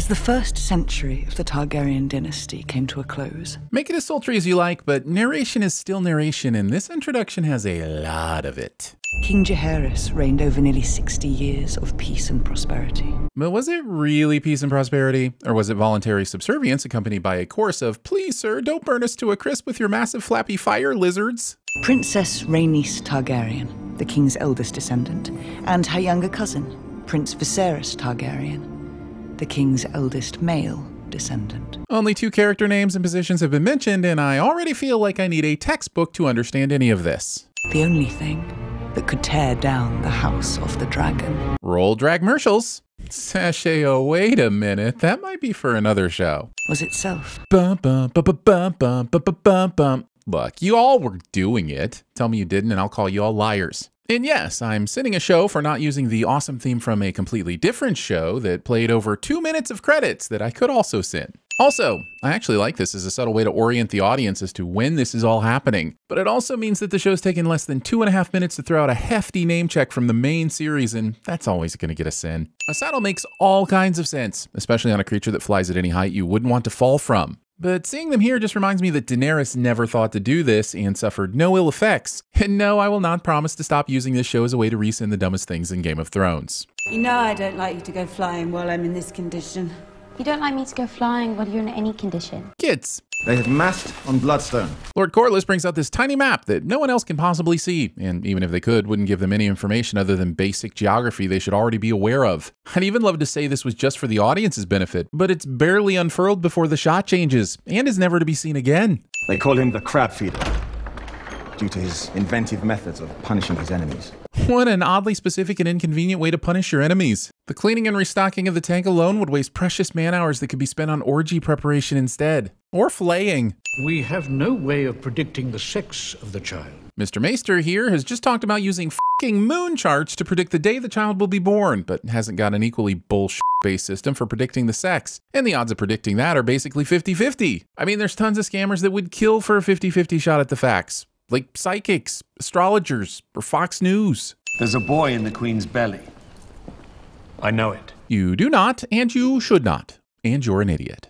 as the first century of the Targaryen dynasty came to a close. Make it as sultry as you like, but narration is still narration, and this introduction has a lot of it. King Jaehaerys reigned over nearly 60 years of peace and prosperity. But was it really peace and prosperity? Or was it voluntary subservience accompanied by a chorus of, "Please, sir, don't burn us to a crisp with your massive flappy fire lizards"? Princess Rhaenys Targaryen, the king's eldest descendant, and her younger cousin, Prince Viserys Targaryen, the king's eldest male descendant. Only two character names and positions have been mentioned, and I already feel like I need a textbook to understand any of this. The only thing that could tear down the House of the Dragon. Roll dragmercials. Sashay, oh, wait a minute. That might be for another show. Was itself. Bum, bum, bum, bum, bum, bum, bum, bum. Look, you all were doing it. Tell me you didn't and I'll call you all liars. And yes, I'm sending a show for not using the awesome theme from a completely different show that played over 2 minutes of credits that I could also send. Also, I actually like this as a subtle way to orient the audience as to when this is all happening, but it also means that the show's taken less than 2.5 minutes to throw out a hefty name check from the main series, and that's always gonna get us in. A saddle makes all kinds of sense, especially on a creature that flies at any height you wouldn't want to fall from. But seeing them here just reminds me that Daenerys never thought to do this and suffered no ill effects. And no, I will not promise to stop using this show as a way to resend the dumbest things in Game of Thrones. You know I don't like you to go flying while I'm in this condition. You don't like me to go flying while you're in any condition. Kids. They have massed on Bloodstone. Lord Corlys brings out this tiny map that no one else can possibly see, and even if they could, wouldn't give them any information other than basic geography they should already be aware of. I'd even love to say this was just for the audience's benefit, but it's barely unfurled before the shot changes, and is never to be seen again. They call him the Crab Feeder, due to his inventive methods of punishing his enemies. What an oddly specific and inconvenient way to punish your enemies. The cleaning and restocking of the tank alone would waste precious man-hours that could be spent on orgy preparation instead. Or flaying. We have no way of predicting the sex of the child. Mr. Maester here has just talked about using f***ing moon charts to predict the day the child will be born, but hasn't got an equally bullshit-based system for predicting the sex. And the odds of predicting that are basically 50-50. I mean, there's tons of scammers that would kill for a 50-50 shot at the facts. Like psychics, astrologers, or Fox News. There's a boy in the Queen's belly. I know it. You do not, and you should not. And you're an idiot.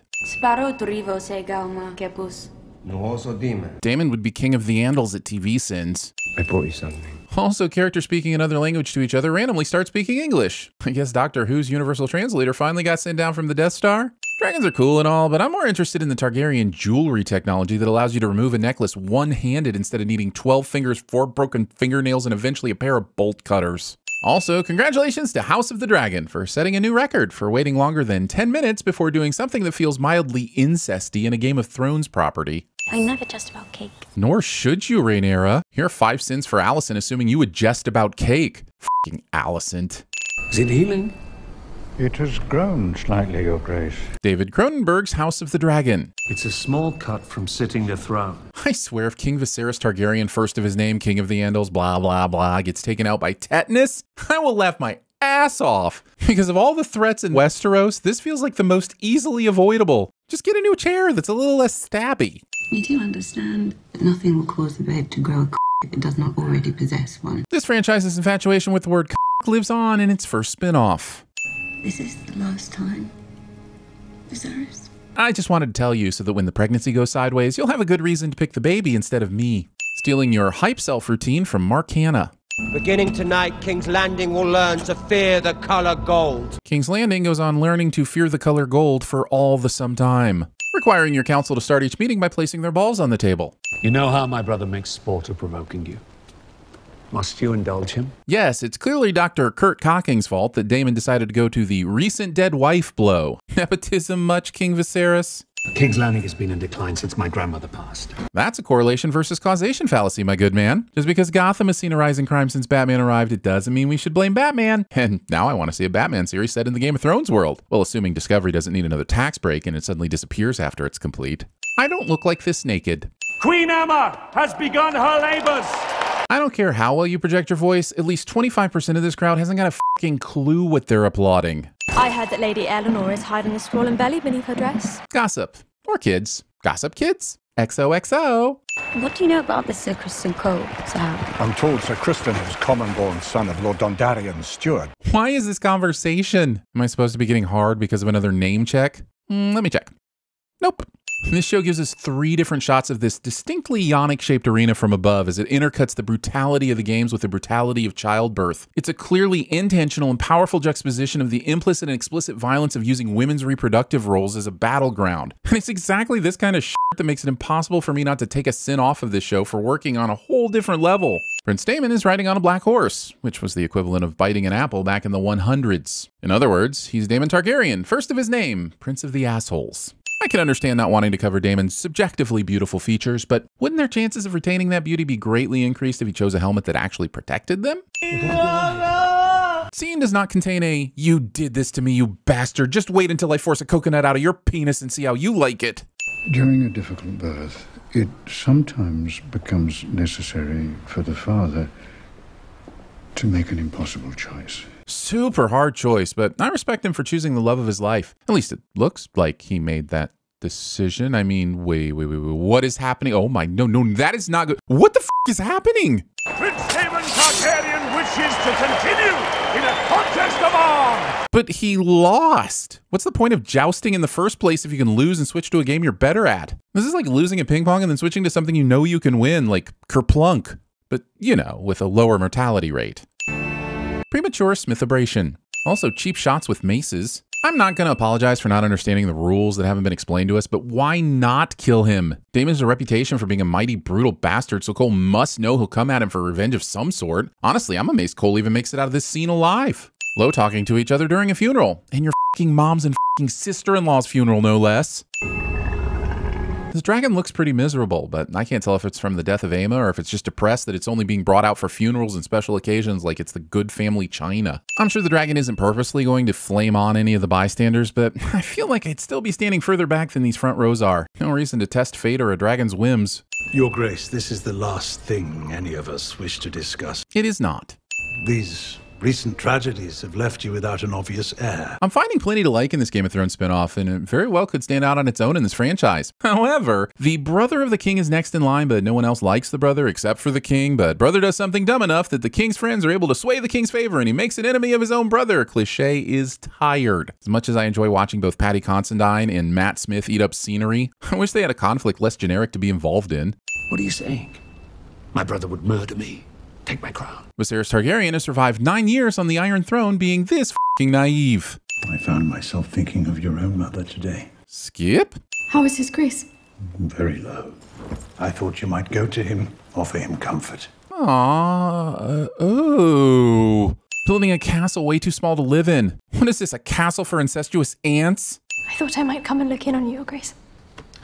Daemon would be king of the Andals at TVSins. I brought you something. Also, characters speaking another language to each other randomly start speaking English. I guess Doctor Who's universal translator finally got sent down from the Death Star. Dragons are cool and all, but I'm more interested in the Targaryen jewelry technology that allows you to remove a necklace one-handed instead of needing 12 fingers, 4 broken fingernails, and eventually a pair of bolt cutters. Also, congratulations to House of the Dragon for setting a new record for waiting longer than 10 minutes before doing something that feels mildly incesty in a Game of Thrones property. I'm never just about cake. Nor should you, Rhaenyra. Here are 5 cents for Alicent, assuming you would jest about cake. F***ing Alicent. Is it healing? It has grown slightly, Your Grace. David Cronenberg's House of the Dragon. It's a small cut from sitting the throne. I swear if King Viserys Targaryen, first of his name, King of the Andals, blah, blah, blah, gets taken out by tetanus, I will laugh my ass off. Because of all the threats in Westeros, this feels like the most easily avoidable. Just get a new chair that's a little less stabby. You do understand that nothing will cause the babe to grow a c*** if it does not already possess one. This franchise's infatuation with the word c*** lives on in its first spin-off. This is the last time, Viserys. I just wanted to tell you so that when the pregnancy goes sideways, you'll have a good reason to pick the baby instead of me. Stealing your hype self routine from Mark Hanna. Beginning tonight, King's Landing will learn to fear the color gold. King's Landing goes on learning to fear the color gold for all the some time. Requiring your council to start each meeting by placing their balls on the table. You know how my brother makes sport of provoking you. Must you indulge him? Yes, it's clearly Dr. Kurt Cocking's fault that Daemon decided to go to the recent dead wife blow. Nepotism much, King Viserys? King's Landing has been in decline since my grandmother passed. That's a correlation versus causation fallacy, my good man. Just because Gotham has seen a rise in crime since Batman arrived, it doesn't mean we should blame Batman. And now I want to see a Batman series set in the Game of Thrones world. Well, assuming Discovery doesn't need another tax break and it suddenly disappears after it's complete. I don't look like this naked. Queen Aemma has begun her labors. I don't care how well you project your voice, at least 25% of this crowd hasn't got a fucking clue what they're applauding. I heard that Lady Eleanor is hiding a scroll and belly beneath her dress. Gossip. Or kids. Gossip kids? XOXO. What do you know about the Ser Criston Cole, Sal? I'm told Ser Criston is common-born son of Lord Dondarrion's steward. Why is this conversation? Am I supposed to be getting hard because of another name check? Let me check. Nope. This show gives us three different shots of this distinctly Yonic-shaped arena from above as it intercuts the brutality of the games with the brutality of childbirth. It's a clearly intentional and powerful juxtaposition of the implicit and explicit violence of using women's reproductive roles as a battleground. And it's exactly this kind of shit that makes it impossible for me not to take a sin off of this show for working on a whole different level. Prince Daemon is riding on a black horse, which was the equivalent of biting an apple back in the 100s. In other words, he's Daemon Targaryen, first of his name, Prince of the Assholes. I can understand not wanting to cover Daemon's subjectively beautiful features, but wouldn't their chances of retaining that beauty be greatly increased if he chose a helmet that actually protected them? Scene does not contain a, you did this to me, you bastard. Just wait until I force a coconut out of your penis and see how you like it. During a difficult birth, it sometimes becomes necessary for the father to make an impossible choice. Super hard choice, but I respect him for choosing the love of his life. At least it looks like he made that decision. I mean, wait, what is happening? Oh my, no, that is not good. What the f is happening? Prince Daemon Targaryen wishes to continue in a contest of arms. But he lost. What's the point of jousting in the first place if you can lose and switch to a game you're better at? This is like losing at ping pong and then switching to something you know you can win, like Kerplunk, but you know, with a lower mortality rate. Premature smithibration. Also cheap shots with maces. I'm not gonna apologize for not understanding the rules that haven't been explained to us, but why not kill him? Daemon's a reputation for being a mighty brutal bastard, so Cole must know he'll come at him for revenge of some sort. Honestly, I'm amazed Cole even makes it out of this scene alive. Low talking to each other during a funeral, and your f***ing mom's and f***ing sister-in-law's funeral, no less. This dragon looks pretty miserable, but I can't tell if it's from the death of Aemma or if it's just depressed that it's only being brought out for funerals and special occasions like it's the good family china. I'm sure the dragon isn't purposely going to flame on any of the bystanders, but I feel like I'd still be standing further back than these front rows are. No reason to test fate or a dragon's whims. Your Grace, this is the last thing any of us wish to discuss. It is not. These recent tragedies have left you without an obvious heir. I'm finding plenty to like in this Game of Thrones spinoff, and it very well could stand out on its own in this franchise. However, the brother of the king is next in line, but no one else likes the brother except for the king. But brother does something dumb enough that the king's friends are able to sway the king's favor, and he makes an enemy of his own brother. Cliche is tired. As much as I enjoy watching both Patty Considine and Matt Smith eat up scenery, I wish they had a conflict less generic to be involved in. What are you saying? My brother would murder me. Take my crown. Viserys Targaryen has survived 9 years on the Iron Throne being this f***ing naive. I found myself thinking of your own mother today. Skip? How is his grace? Very low. I thought you might go to him, offer him comfort. Aww, oh. Building a castle way too small to live in. What is this, a castle for incestuous ants? I thought I might come and look in on you, Your Grace.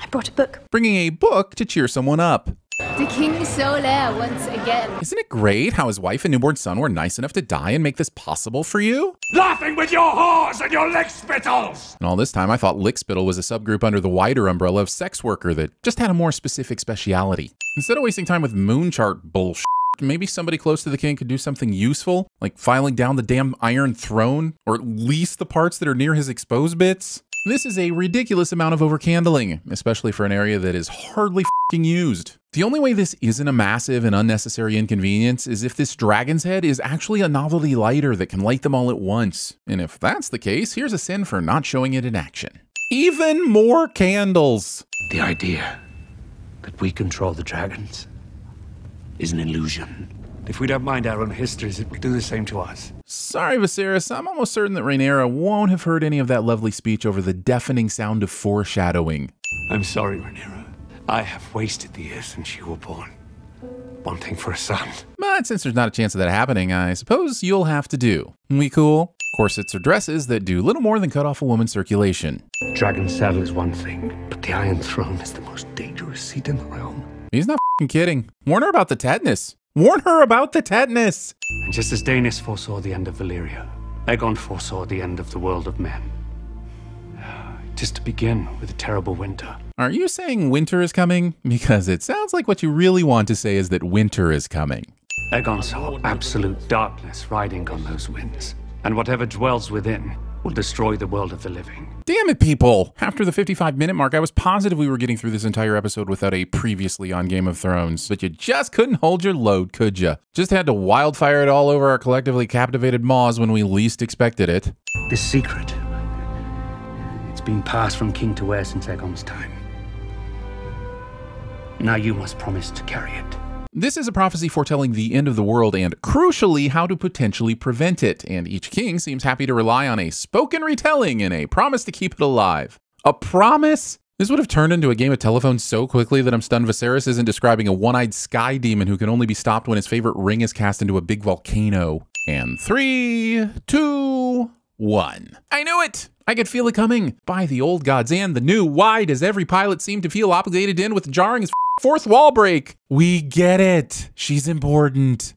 I brought a book. Bringing a book to cheer someone up. The king's sole heir once again. Isn't it great how his wife and newborn son were nice enough to die and make this possible for you? Laughing with your whores and your lick spittles! And all this time I thought lick spittle was a subgroup under the wider umbrella of sex worker that just had a more specific speciality. Instead of wasting time with moon chart bullshit, maybe somebody close to the king could do something useful, like filing down the damn Iron Throne, or at least the parts that are near his exposed bits. This is a ridiculous amount of overcandling, especially for an area that is hardly f***ing used. The only way this isn't a massive and unnecessary inconvenience is if this dragon's head is actually a novelty lighter that can light them all at once. And if that's the case, here's a sin for not showing it in action. Even more candles! The idea that we control the dragons is an illusion. If we don't mind our own histories, it will do the same to us. Sorry, Viserys, I'm almost certain that Rhaenyra won't have heard any of that lovely speech over the deafening sound of foreshadowing. I'm sorry, Rhaenyra. I have wasted the years since you were born, wanting for a son. But since there's not a chance of that happening, I suppose you'll have to do. We cool? Corsets or dresses that do little more than cut off a woman's circulation. Dragon's saddle is one thing, but the Iron Throne is the most dangerous seat in the realm. He's not f***ing kidding. Warn her about the tetanus. Warn her about the tetanus! And just as Daenerys foresaw the end of Valyria, Aegon foresaw the end of the world of men. Just to begin with a terrible winter. Are you saying winter is coming? Because it sounds like what you really want to say is that winter is coming. Aegon saw absolute darkness riding on those winds, and whatever dwells within will destroy the world of the living. Damn it, people! After the 55-minute mark, I was positive we were getting through this entire episode without a previously on Game of Thrones, but you just couldn't hold your load, could you? Just had to wildfire it all over our collectively captivated maws when we least expected it. This secret, it's been passed from king to heir since Aegon's time. Now you must promise to carry it. This is a prophecy foretelling the end of the world and, crucially, how to potentially prevent it, and each king seems happy to rely on a spoken retelling and a promise to keep it alive. A promise? This would have turned into a game of telephone so quickly that I'm stunned Viserys isn't describing a one-eyed sky demon who can only be stopped when his favorite ring is cast into a big volcano. And 3, 2, 1. I knew it! I could feel it coming. By the old gods and the new, why does every pilot seem to feel obligated to end with jarring as fourth wall break? We get it. She's important.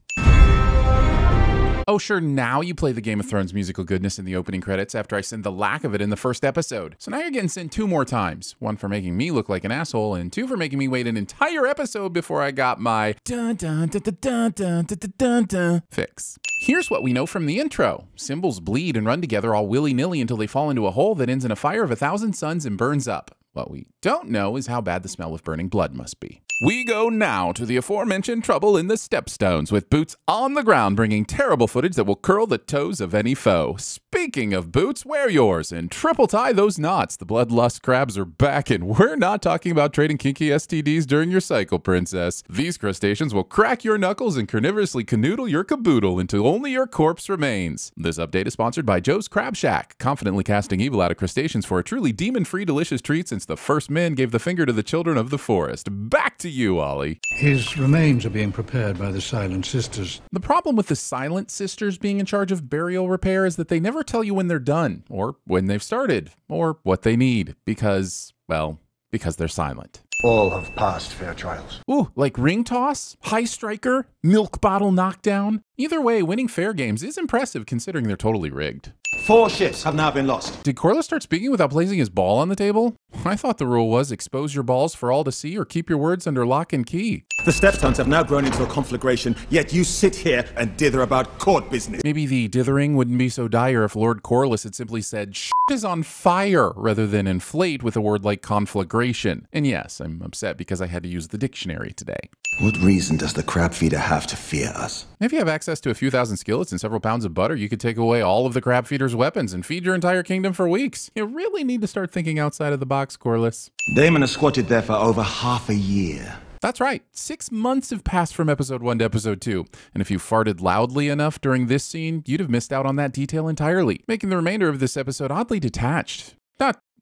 Oh, sure, now you play the Game of Thrones musical goodness in the opening credits after I send the lack of it in the first episode. So now you're getting sent 2 more times. 1 for making me look like an asshole, and 2 for making me wait an entire episode before I got my dun-dun-dun-dun-dun-dun-dun-dun fix. Here's what we know from the intro. Symbols bleed and run together all willy-nilly until they fall into a hole that ends in a fire of 1,000 suns and burns up. What we don't know is how bad the smell of burning blood must be. We go now to the aforementioned trouble in the Stepstones, with boots on the ground bringing terrible footage that will curl the toes of any foe. Speaking of boots, wear yours and triple tie those knots. The bloodlust crabs are back, and we're not talking about trading kinky STDs during your cycle, princess. These crustaceans will crack your knuckles and carnivorously canoodle your caboodle until only your corpse remains. This update is sponsored by Joe's Crab Shack, confidently casting evil out of crustaceans for a truly demon-free delicious treat since the first men gave the finger to the children of the forest. Back to you, Ollie. His remains are being prepared by the Silent Sisters. The problem with the Silent Sisters being in charge of burial repair is that they never tell you when they're done, or when they've started, or what they need, because, well, because they're silent. All have passed fair trials. Ooh, like ring toss, high striker, milk bottle knockdown. Either way, winning fair games is impressive considering they're totally rigged. 4 ships have now been lost. Did Corlys start speaking without placing his ball on the table? I thought the rule was expose your balls for all to see or keep your words under lock and key. The Stepstones have now grown into a conflagration, yet you sit here and dither about court business. Maybe the dithering wouldn't be so dire if Lord Corlys had simply said shit is on fire rather than inflate with a word like conflagration. And yes, I'm upset because I had to use the dictionary today. What reason does the Crab Feeder have to fear us? If you have access to a few thousand skillets and several pounds of butter, you could take away all of the Crab Feeder's weapons and feed your entire kingdom for weeks. You really need to start thinking outside of the box, Corlys. Daemon has squatted there for over half a year. That's right. 6 months have passed from episode 1 to episode 2. And if you farted loudly enough during this scene, you'd have missed out on that detail entirely, making the remainder of this episode oddly detached.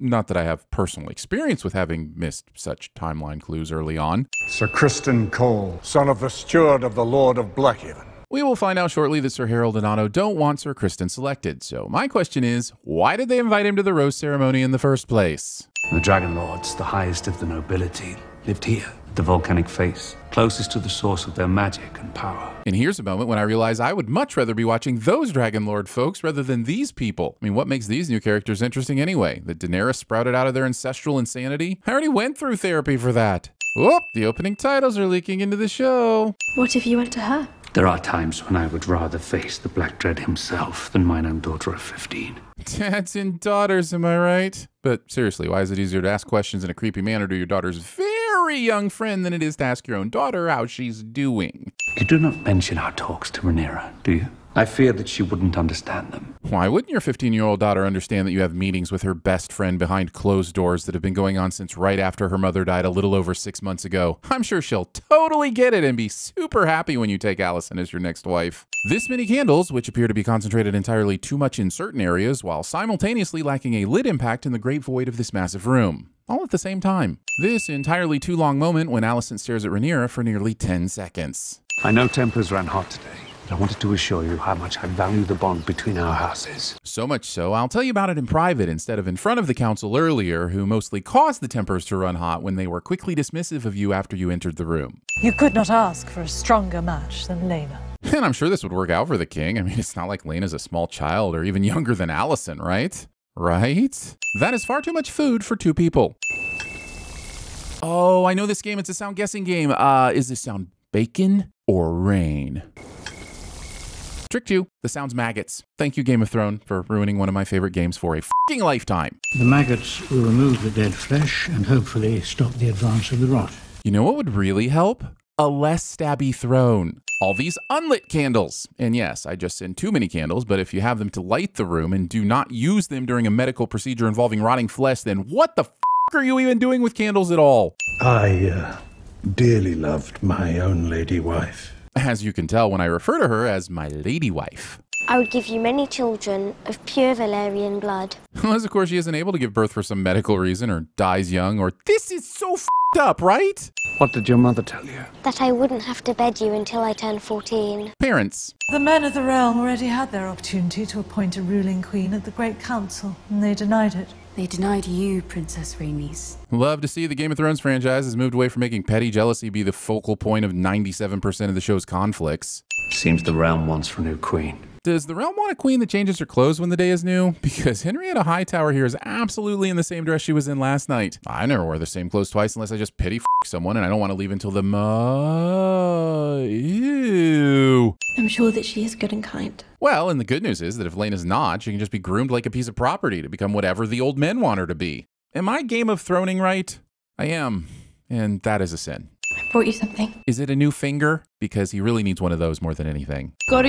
Not that I have personal experience with having missed such timeline clues early on. Ser Criston Cole, son of the steward of the Lord of Blackhaven. We will find out shortly that Sir Harold and Otto don't want Ser Criston selected, so my question is, why did they invite him to the rose ceremony in the first place? The Dragon Lords, the highest of the nobility, lived here, at the volcanic face, closest to the source of their magic and power. And here's a moment when I realize I would much rather be watching those Dragon Lord folks rather than these people. I mean, what makes these new characters interesting anyway? That Daenerys sprouted out of their ancestral insanity? I already went through therapy for that. Whoop, the opening titles are leaking into the show. What if you went to her? There are times when I would rather face the Black Dread himself than mine own daughter of 15. Dads and daughters, am I right? But seriously, why is it easier to ask questions in a creepy manner to your daughter's very young friend than it is to ask your own daughter how she's doing? You do not mention our talks to Rhaenyra, do you? I fear that she wouldn't understand them. Why wouldn't your 15-year-old daughter understand that you have meetings with her best friend behind closed doors that have been going on since right after her mother died a little over 6 months ago? I'm sure she'll totally get it and be super happy when you take Allison as your next wife. This many candles, which appear to be concentrated entirely too much in certain areas, while simultaneously lacking a lit impact in the great void of this massive room. All at the same time. This entirely too long moment when Allison stares at Rhaenyra for nearly 10 seconds. I know tempers ran hot today. I wanted to assure you how much I value the bond between our houses. So much so, I'll tell you about it in private instead of in front of the council earlier, who mostly caused the tempers to run hot when they were quickly dismissive of you after you entered the room. You could not ask for a stronger match than Laena. And I'm sure this would work out for the king. I mean, it's not like Laena's a small child or even younger than Allison, right? Right? That is far too much food for 2 people. Oh, I know this game. It's a sound guessing game. Is this sound bacon or rain? Tricked you. The sound's maggots. Thank you, Game of Thrones, for ruining one of my favorite games for a f***ing lifetime. The maggots will remove the dead flesh and hopefully stop the advance of the rot. You know what would really help? A less stabby throne. All these unlit candles. And yes, I just send too many candles, but if you have them to light the room and do not use them during a medical procedure involving rotting flesh, then what the f*** are you even doing with candles at all? I dearly loved my own lady wife. As you can tell when I refer to her as my lady wife. I would give you many children of pure Valyrian blood. Unless, of course, she isn't able to give birth for some medical reason or dies young or this is so f***ed up, right? What did your mother tell you? That I wouldn't have to bed you until I turned 14. Parents. The men of the realm already had their opportunity to appoint a ruling queen at the Great Council, and they denied it. They denied you, Princess Rhaenys. Love to see the Game of Thrones franchise has moved away from making petty jealousy be the focal point of 97% of the show's conflicts. Seems the realm wants for a new queen. Does the realm want a queen that changes her clothes when the day is new? Because Henrietta Hightower here is absolutely in the same dress she was in last night. I never wear the same clothes twice unless I just pity f*** someone and I don't want to leave until the ew. I'm sure that she is good and kind. Well, and the good news is that if Laena's not, she can just be groomed like a piece of property to become whatever the old men want her to be. Am I Game of Throning right? I am, and that is a sin. I brought you something. Is it a new finger? Because he really needs one of those more than anything. All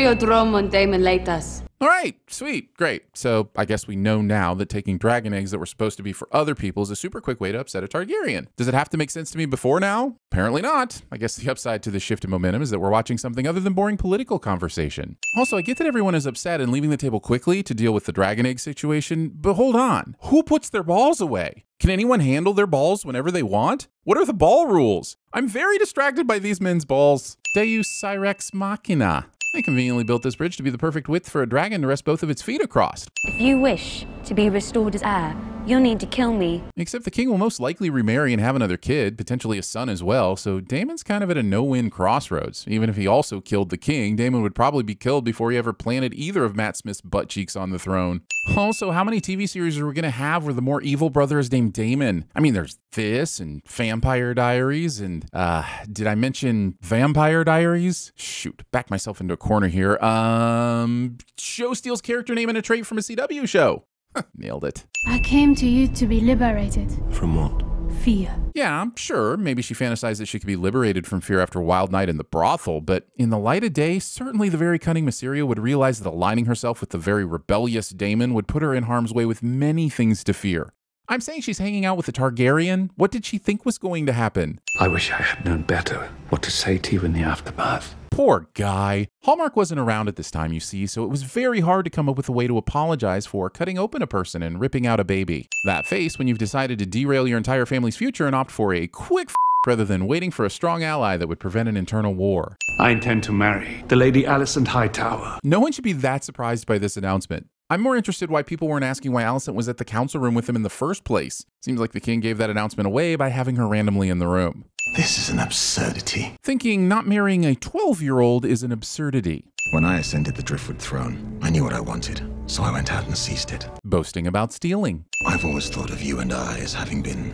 right, sweet, great. So I guess we know now that taking dragon eggs that were supposed to be for other people is a super quick way to upset a Targaryen. Does it have to make sense to me before now? Apparently not. I guess the upside to the shift in momentum is that we're watching something other than boring political conversation. Also, I get that everyone is upset and leaving the table quickly to deal with the dragon egg situation, but hold on, who puts their balls away? Can anyone handle their balls whenever they want? What are the ball rules? I'm very distracted by these men's balls. Deus Sirex Machina. I conveniently built this bridge to be the perfect width for a dragon to rest both of its feet across. If you wish to be restored as heir, you'll need to kill me. Except the king will most likely remarry and have another kid, potentially a son as well, so Daemon's kind of at a no-win crossroads. Even if he also killed the king, Daemon would probably be killed before he ever planted either of Matt Smith's butt cheeks on the throne. Also, how many TV series are we going to have where the more evil brother is named Daemon? I mean, there's this and Vampire Diaries and, did I mention Vampire Diaries? Shoot, back myself into a corner here. Show steals character name and a trait from a CW show. Nailed it. I came to you to be liberated. From what? Fear. Yeah, sure, maybe she fantasized that she could be liberated from fear after a wild night in the brothel, but in the light of day, certainly the very cunning Mysteria would realize that aligning herself with the very rebellious Daemon would put her in harm's way with many things to fear. I'm saying she's hanging out with a Targaryen. What did she think was going to happen? I wish I had known better what to say to you in the aftermath. Poor guy. Hallmark wasn't around at this time, you see, so it was very hard to come up with a way to apologize for cutting open a person and ripping out a baby. That face when you've decided to derail your entire family's future and opt for a quick f rather than waiting for a strong ally that would prevent an internal war. I intend to marry the Lady Alicent Hightower. No one should be that surprised by this announcement. I'm more interested why people weren't asking why Alicent was at the council room with him in the first place. Seems like the king gave that announcement away by having her randomly in the room. This is an absurdity. Thinking not marrying a 12-year-old is an absurdity. When I ascended the Driftwood throne, I knew what I wanted, so I went out and seized it. Boasting about stealing. I've always thought of you and I as having been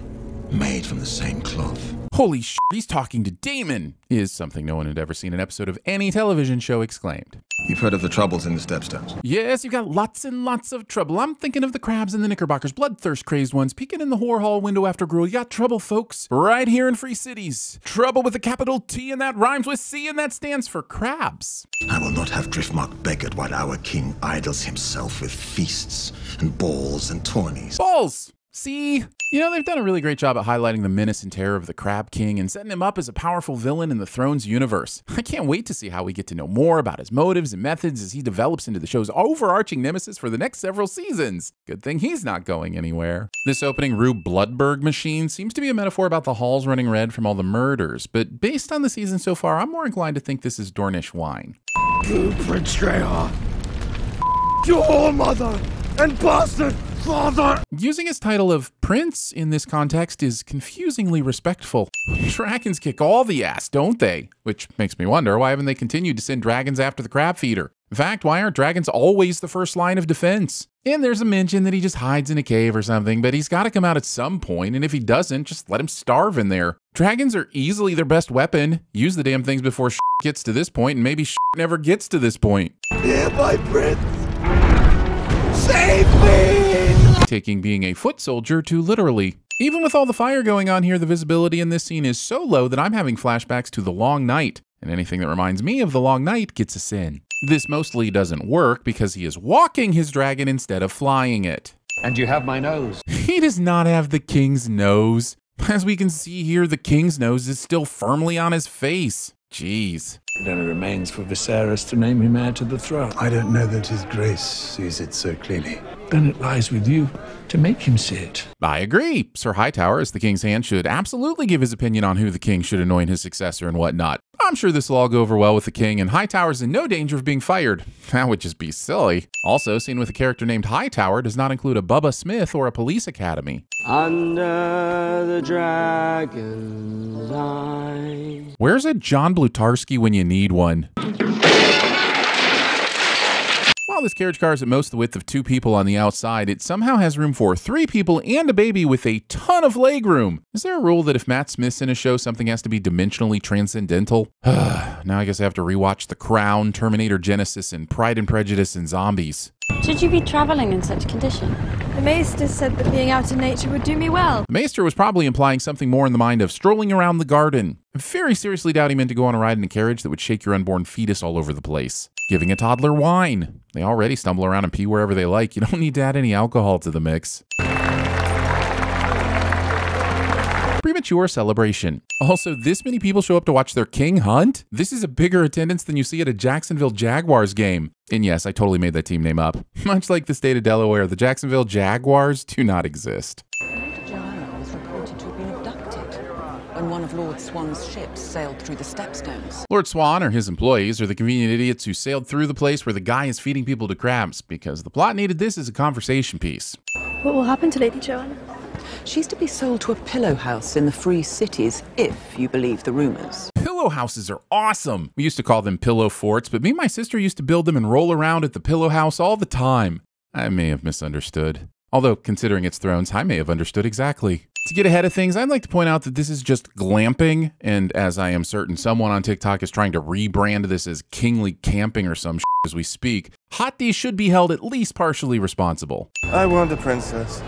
made from the same cloth. Holy sh**, he's talking to Daemon, is something no one had ever seen an episode of any television show exclaimed. You've heard of the troubles in the Stepstones. Yes, you've got lots and lots of trouble. I'm thinking of the crabs and the knickerbockers, bloodthirst-crazed ones, peeking in the whore hall window after gruel. You got trouble, folks, right here in Free Cities. Trouble with a capital T, and that rhymes with C, and that stands for crabs. I will not have Driftmark beggared while our king idles himself with feasts and balls and tourneys. Balls! See? You know, they've done a really great job at highlighting the menace and terror of the Crab King and setting him up as a powerful villain in the Thrones universe. I can't wait to see how we get to know more about his motives and methods as he develops into the show's overarching nemesis for the next several seasons. Good thing he's not going anywhere. This opening Rube Bloodberg machine seems to be a metaphor about the halls running red from all the murders, but based on the season so far, I'm more inclined to think this is Dornish wine. You betrayer, your whole mother and bastard! Father. Using his title of prince in this context is confusingly respectful. Dragons kick all the ass, don't they? Which makes me wonder, why haven't they continued to send dragons after the crab feeder? In fact, why aren't dragons always the first line of defense? And there's a mention that he just hides in a cave or something, but he's got to come out at some point, and if he doesn't, just let him starve in there. Dragons are easily their best weapon. Use the damn things before shit gets to this point, and maybe shit never gets to this point. here, my prince! Save me! Taking being a foot soldier too literally. Even with all the fire going on here, the visibility in this scene is so low that I'm having flashbacks to The Long Night, and anything that reminds me of The Long Night gets a sin. This mostly doesn't work because he is walking his dragon instead of flying it. And you have my nose. He does not have the king's nose. As we can see here, the king's nose is still firmly on his face. Jeez. It only remains for Viserys to name him heir to the throne. I don't know that his grace sees it so clearly. Then it lies with you to make him see it. I agree. Ser Hightower, as the king's hand, should absolutely give his opinion on who the king should anoint his successor and whatnot. I'm sure this will all go over well with the king, and Hightower's in no danger of being fired. That would just be silly. Also, seen with a character named Hightower does not include a Bubba Smith or a police academy. Under the dragon's eye. Where's a John Blutarsky when you need one? While this carriage car is at most the width of 2 people on the outside, it somehow has room for 3 people and a baby with a ton of leg room. Is there a rule that if Matt Smith's in a show, something has to be dimensionally transcendental? Now I guess I have to rewatch The Crown, Terminator Genesis, and Pride and Prejudice and Zombies. Should you be traveling in such condition? The maester said that being out in nature would do me well. The maester was probably implying something more in the mind of strolling around the garden. I very seriously doubt he meant to go on a ride in a carriage that would shake your unborn fetus all over the place. Giving a toddler wine. They already stumble around and pee wherever they like. You don't need to add any alcohol to the mix. Premature celebration. Also, this many people show up to watch their king hunt? This is a bigger attendance than you see at a Jacksonville Jaguars game. And yes, I totally made that team name up. Much like the state of Delaware, the Jacksonville Jaguars do not exist. Lord Gyro was reported to have been abducted when one of Lord Swan's ships sailed through the Stepstones. Lord Swan or his employees are the convenient idiots who sailed through the place where the guy is feeding people to crabs, because the plot needed this as a conversation piece. What will happen to Lady Joanna? She's to be sold to a pillow house in the Free Cities, if you believe the rumors. Pillow houses are awesome. We used to call them pillow forts, but me and my sister used to build them and roll around at the pillow house all the time. I may have misunderstood. Although, considering its thrones, I may have understood exactly. To get ahead of things, I'd like to point out that this is just glamping, and as I am certain someone on TikTok is trying to rebrand this as kingly camping or some shit as we speak, Hotties should be held at least partially responsible. I want a princess.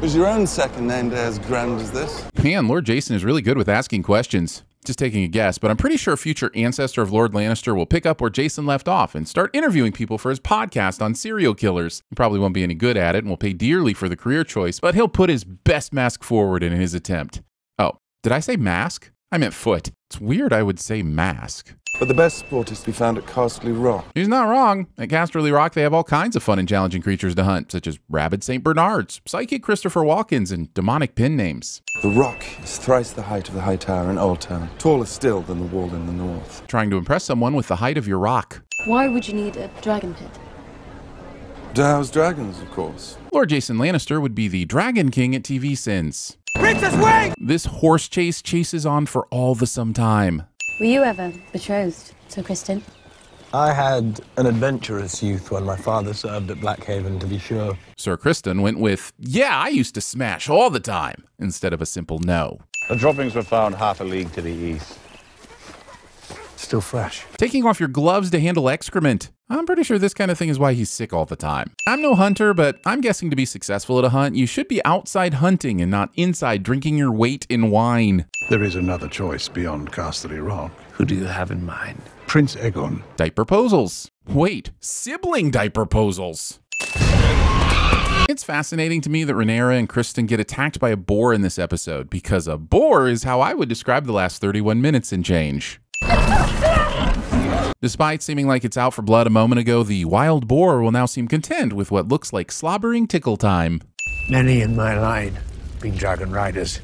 Was your own second name day as grand as this? Man, Lord Jason is really good with asking questions. Just taking a guess, but I'm pretty sure future ancestor of Lord Lannister will pick up where Jason left off and start interviewing people for his podcast on serial killers. He probably won't be any good at it and will pay dearly for the career choice, but he'll put his best mask forward in his attempt. Oh, did I say mask? I meant foot. It's weird I would say mask. But the best sport is to be found at Casterly Rock. He's not wrong. At Casterly Rock, they have all kinds of fun and challenging creatures to hunt, such as rabid St. Bernards, psychic Christopher Walkens, and demonic pen names. The rock is thrice the height of the high tower in Old Town, taller still than the wall in the north. Trying to impress someone with the height of your rock. Why would you need a dragon pit? To house dragons, of course. Lord Jason Lannister would be the Dragon King at TVSins. Princess, wait! This horse chases on for all the some time. Were you ever betrothed, Ser Criston? I had an adventurous youth when my father served at Blackhaven, to be sure. Ser Criston went with, yeah, I used to smash all the time, instead of a simple no. The droppings were found half a league to the east. Still fresh. Taking off your gloves to handle excrement. I'm pretty sure this kind of thing is why he's sick all the time. I'm no hunter, but I'm guessing to be successful at a hunt, you should be outside hunting and not inside drinking your weight in wine. There is another choice beyond Casterly Rock. Who do you have in mind? Prince Aegon. Diaproposals. Wait, sibling diaproposals. It's fascinating to me that Rhaenyra and Criston get attacked by a boar in this episode, because a boar is how I would describe the last 31 minutes and change. Despite seeming like it's out for blood a moment ago, the wild boar will now seem content with what looks like slobbering tickle time. Many in my line been dragon riders.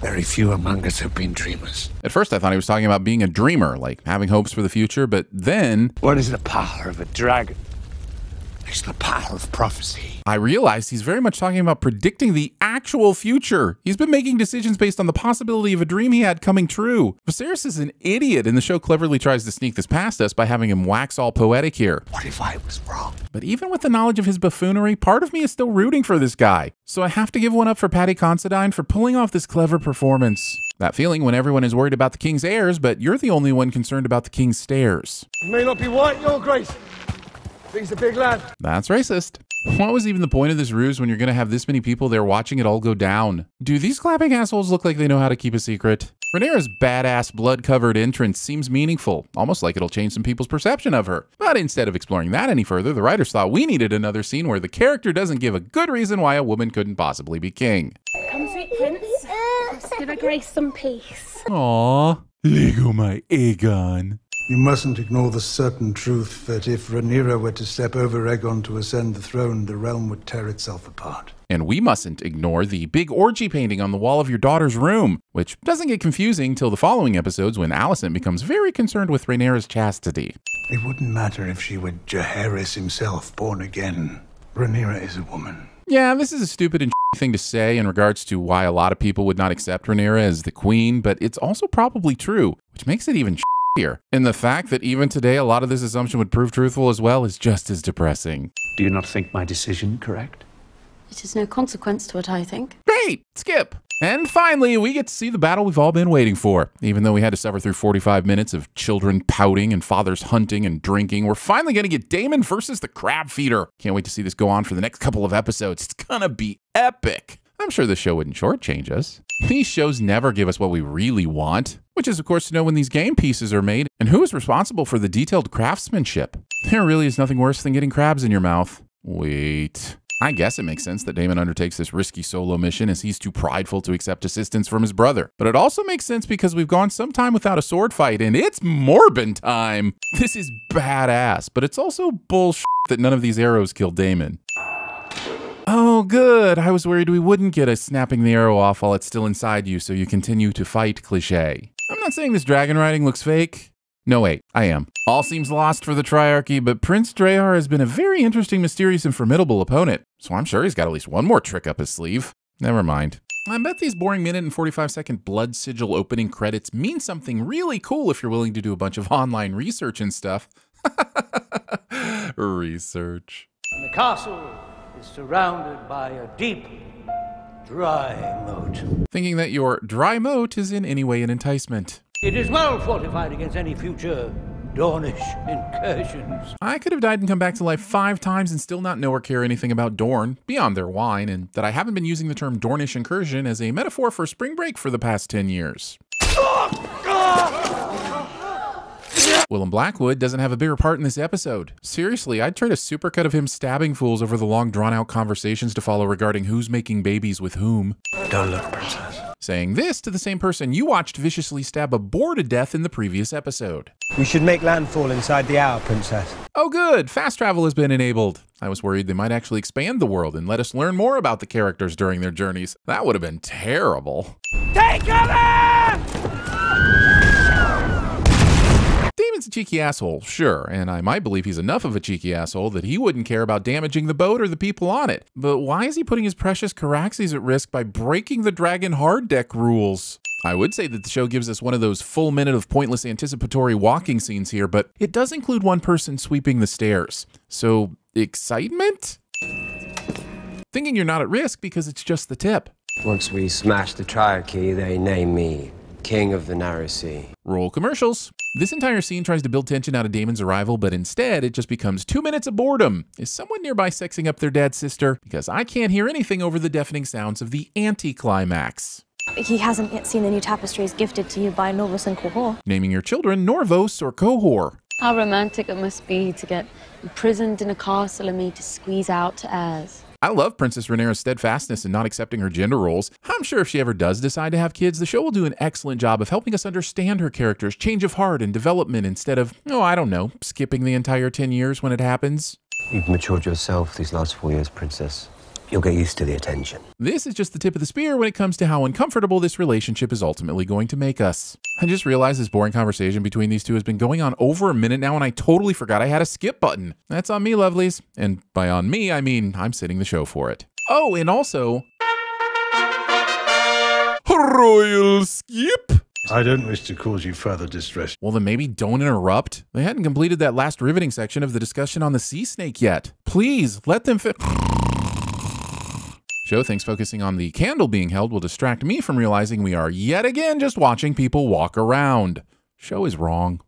Very few among us have been dreamers. At first I thought he was talking about being a dreamer, like having hopes for the future, but then... What is the power of a dragon? It's the power of prophecy. I realize he's very much talking about predicting the actual future. He's been making decisions based on the possibility of a dream he had coming true. Viserys is an idiot, and the show cleverly tries to sneak this past us by having him wax all poetic here. What if I was wrong? But even with the knowledge of his buffoonery, part of me is still rooting for this guy. So I have to give one up for Patty Considine for pulling off this clever performance. That feeling when everyone is worried about the king's heirs, but you're the only one concerned about the king's stairs. It may not be white, Your Grace, but he's a big lad. That's racist. What was even the point of this ruse when you're going to have this many people there watching it all go down? Do these clapping assholes look like they know how to keep a secret? Rhaenyra's badass blood-covered entrance seems meaningful, almost like it'll change some people's perception of her. But instead of exploring that any further, the writers thought we needed another scene where the character doesn't give a good reason why a woman couldn't possibly be king. Come sit, Prince. Just give her grace some peace. Aww. Lego my Aegon. You mustn't ignore the certain truth that if Rhaenyra were to step over Aegon to ascend the throne, the realm would tear itself apart. And we mustn't ignore the big orgy painting on the wall of your daughter's room, which doesn't get confusing till the following episodes when Alicent becomes very concerned with Rhaenyra's chastity. It wouldn't matter if she were Jaehaerys himself, born again. Rhaenyra is a woman. Yeah, this is a stupid and thing to say in regards to why a lot of people would not accept Rhaenyra as the queen, but it's also probably true, which makes it even here. And the fact that even today a lot of this assumption would prove truthful as well is just as depressing. Do you not think my decision correct? It is no consequence to what I think. Great! Skip! And finally, we get to see the battle we've all been waiting for. Even though we had to suffer through 45 minutes of children pouting and fathers hunting and drinking, we're finally going to get Daemon versus the Crab Feeder. Can't wait to see this go on for the next couple of episodes. It's gonna be epic. I'm sure the show wouldn't shortchange us. These shows never give us what we really want, which is, of course, to know when these game pieces are made and who is responsible for the detailed craftsmanship. There really is nothing worse than getting crabs in your mouth. Wait. I guess it makes sense that Daemon undertakes this risky solo mission as he's too prideful to accept assistance from his brother. But it also makes sense because we've gone some time without a sword fight and it's Morbin time. This is badass, but it's also bullshit that none of these arrows kill Daemon. Oh, good. I was worried we wouldn't get a snapping the arrow off while it's still inside you so you continue to fight cliche. I'm not saying this dragon riding looks fake. No, wait, I am. All seems lost for the Triarchy, but Prince Draehaer has been a very interesting, mysterious, and formidable opponent, so I'm sure he's got at least one more trick up his sleeve. Never mind. I bet these boring minute and 45-second Blood Sigil opening credits mean something really cool if you're willing to do a bunch of online research and stuff. Research. The castle is surrounded by a deep, dry moat. Thinking that your dry moat is in any way an enticement. It is well fortified against any future Dornish incursions. I could have died and come back to life 5 times and still not know or care anything about Dorne, beyond their wine, and that I haven't been using the term Dornish incursion as a metaphor for spring break for the past 10 years. Willem Blackwood doesn't have a bigger part in this episode. Seriously, I'd trade a supercut of him stabbing fools over the long drawn-out conversations to follow regarding who's making babies with whom. Don't look, princess. Saying this to the same person you watched viciously stab a boar to death in the previous episode. We should make landfall inside the hour, princess. Oh good, fast travel has been enabled. I was worried they might actually expand the world and let us learn more about the characters during their journeys. That would have been terrible. Take cover! Daemon's a cheeky asshole, sure, and I might believe he's enough of a cheeky asshole that he wouldn't care about damaging the boat or the people on it. But why is he putting his precious Caraxes at risk by breaking the dragon hard deck rules? I would say that the show gives us one of those full minute of pointless anticipatory walking scenes here, but it does include one person sweeping the stairs. So, excitement? Thinking you're not at risk because it's just the tip. Once we smash the Triarchy, they name me King of the Narrow Sea. Roll commercials. This entire scene tries to build tension out of Daemon's arrival, but instead it just becomes 2 minutes of boredom. Is someone nearby sexing up their dead sister? Because I can't hear anything over the deafening sounds of the anticlimax. He hasn't yet seen the new tapestries gifted to you by Norvos and Kohor. Naming your children Norvos or Kohor. How romantic it must be to get imprisoned in a castle and me to squeeze out to heirs. I love Princess Rhaenyra's steadfastness in not accepting her gender roles. I'm sure if she ever does decide to have kids, the show will do an excellent job of helping us understand her character's change of heart and development instead of, oh, I don't know, skipping the entire 10 years when it happens. You've matured yourself these last 4 years, Princess. You'll get used to the attention. This is just the tip of the spear when it comes to how uncomfortable this relationship is ultimately going to make us. I just realized this boring conversation between these two has been going on over a minute now, and I totally forgot I had a skip button. That's on me, lovelies. And by on me, I mean I'm sitting the show for it. Oh, and also... Royal skip! I don't wish to cause you further distress. Well, then maybe don't interrupt. They hadn't completed that last riveting section of the discussion on the sea snake yet. Please, let them fit... Joe thinks focusing on the candle being held will distract me from realizing we are yet again just watching people walk around. Joe is wrong.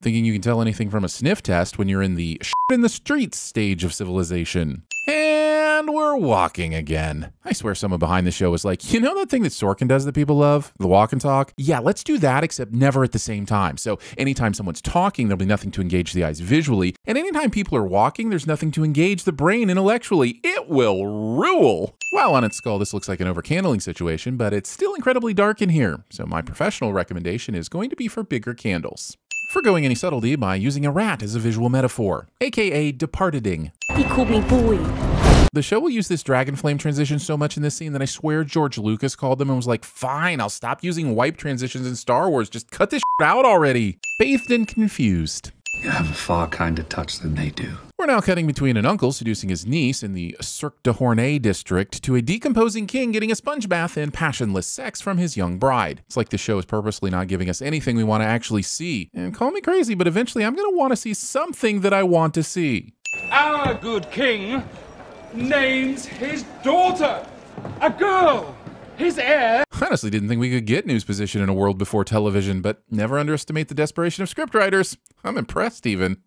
Thinking you can tell anything from a sniff test when you're in the shit in the streets stage of civilization. And we're walking again. I swear someone behind the show was like, you know that thing that Sorkin does that people love? The walk and talk? Yeah, let's do that, except never at the same time. So anytime someone's talking, there'll be nothing to engage the eyes visually. And anytime people are walking, there's nothing to engage the brain intellectually. It will rule. While on its skull, this looks like an overcandling situation, but it's still incredibly dark in here. So my professional recommendation is going to be for bigger candles. Forgoing any subtlety by using a rat as a visual metaphor, aka departeding. He called me boy. The show will use this dragon flame transition so much in this scene that I swear George Lucas called them and was like, fine, I'll stop using wipe transitions in Star Wars. Just cut this shit out already. Bathed and confused. You have a far kinder touch than they do. We're now cutting between an uncle seducing his niece in the Cirque de Hornet district to a decomposing king getting a sponge bath and passionless sex from his young bride. It's like the show is purposely not giving us anything we want to actually see. And call me crazy, but eventually I'm going to want to see something that I want to see. Our good king names his daughter, a girl, his heir. Honestly, didn't think we could get news position in a world before television, but never underestimate the desperation of scriptwriters. I'm impressed, even.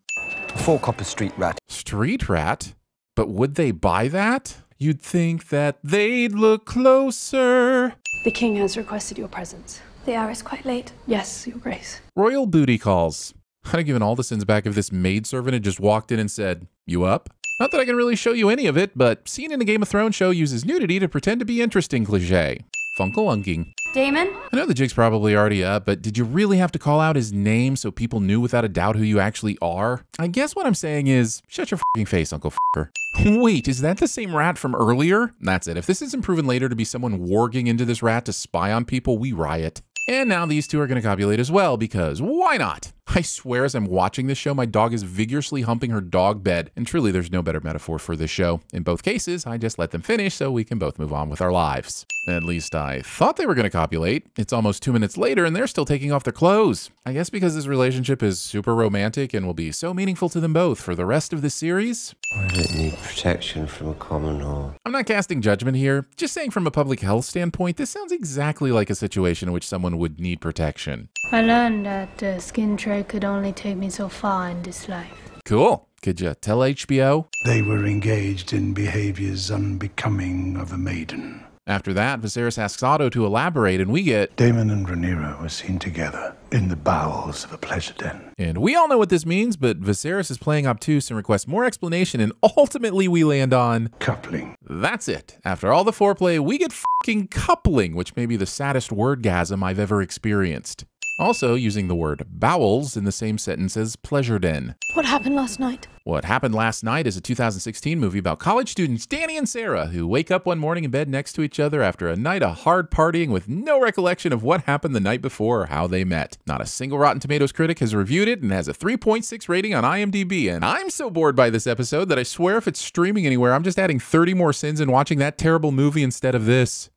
Four copper street rat. Street rat? But would they buy that? You'd think that they'd look closer. The king has requested your presence. The hour is quite late. Yes, your grace. Royal booty calls. I'd have given all the sins back if this maidservant had just walked in and said, you up? Not that I can really show you any of it, but seen in a Game of Thrones show uses nudity to pretend to be interesting cliche. Funkalunking. Daemon? I know the jig's probably already up, but did you really have to call out his name so people knew without a doubt who you actually are? I guess what I'm saying is, shut your f***ing face, Uncle F***er. Wait, is that the same rat from earlier? That's it. If this isn't proven later to be someone warging into this rat to spy on people, we riot. And now these two are going to copulate as well, because why not? I swear as I'm watching this show, my dog is vigorously humping her dog bed. And truly, there's no better metaphor for this show. In both cases, I just let them finish so we can both move on with our lives. At least I thought they were going to copulate. It's almost 2 minutes later and they're still taking off their clothes. I guess because this relationship is super romantic and will be so meaningful to them both for the rest of the series. Why does it need protection from a common law? I'm not casting judgment here. Just saying from a public health standpoint, this sounds exactly like a situation in which someone would need protection. I learned that the skin tray could only take me so far in this life. Cool. Could you tell HBO? They were engaged in behaviors unbecoming of a maiden. After that, Viserys asks Otto to elaborate and we get... Daemon and Rhaenyra were seen together in the bowels of a pleasure den. And we all know what this means, but Viserys is playing obtuse and requests more explanation and ultimately we land on... coupling. That's it. After all the foreplay, we get f***ing coupling, which may be the saddest wordgasm I've ever experienced. Also using the word bowels in the same sentence as pleasure den. What happened last night? What happened last night is a 2016 movie about college students Danny and Sarah who wake up one morning in bed next to each other after a night of hard partying with no recollection of what happened the night before or how they met. Not a single Rotten Tomatoes critic has reviewed it and has a 3.6 rating on IMDb, and I'm so bored by this episode that I swear if it's streaming anywhere, I'm just adding 30 more sins and watching that terrible movie instead of this.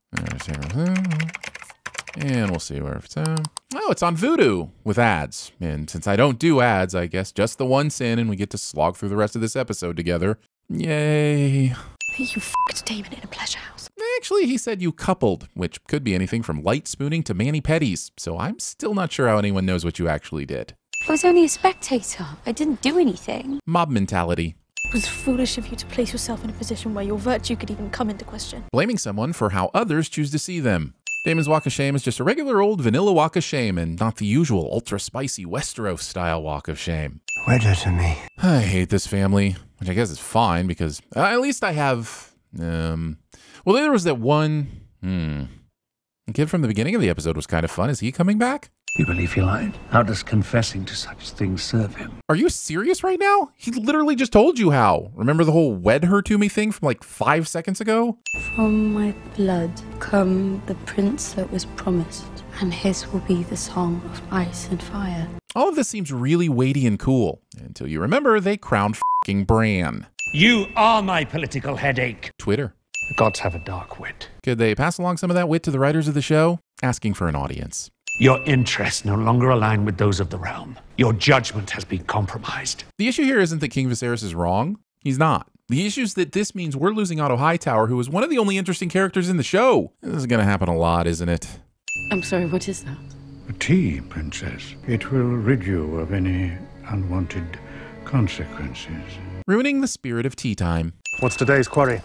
And we'll see where it's at. Oh, it's on Vudu with ads. And since I don't do ads, I guess just the one sin and we get to slog through the rest of this episode together. Yay. You f***ed Daemon in a pleasure house. Actually, he said you coupled, which could be anything from light spooning to mani-pedis. So I'm still not sure how anyone knows what you actually did. I was only a spectator. I didn't do anything. Mob mentality. It was foolish of you to place yourself in a position where your virtue could even come into question. Blaming someone for how others choose to see them. Daemon's walk of shame is just a regular old vanilla walk of shame and not the usual ultra-spicy Westeros-style walk of shame. Weather to me. I hate this family, which I guess is fine because at least I have, well, there was that one, the kid from the beginning of the episode was kind of fun. Is he coming back? You believe he lied? How does confessing to such things serve him? Are you serious right now? He literally just told you how. Remember the whole wed her to me thing from like 5 seconds ago? From my blood come the prince that was promised, and his will be the song of ice and fire. All of this seems really weighty and cool, until you remember they crowned f***ing Bran. You are my political headache. Twitter. The gods have a dark wit. Could they pass along some of that wit to the writers of the show? Asking for an audience. Your interests no longer align with those of the realm. Your judgment has been compromised. The issue here isn't that King Viserys is wrong. He's not. The issue is that this means we're losing Otto Hightower, who is one of the only interesting characters in the show. This is going to happen a lot, isn't it? I'm sorry, what is that? A tea, Princess. It will rid you of any unwanted consequences. Ruining the spirit of tea time. What's today's quarry?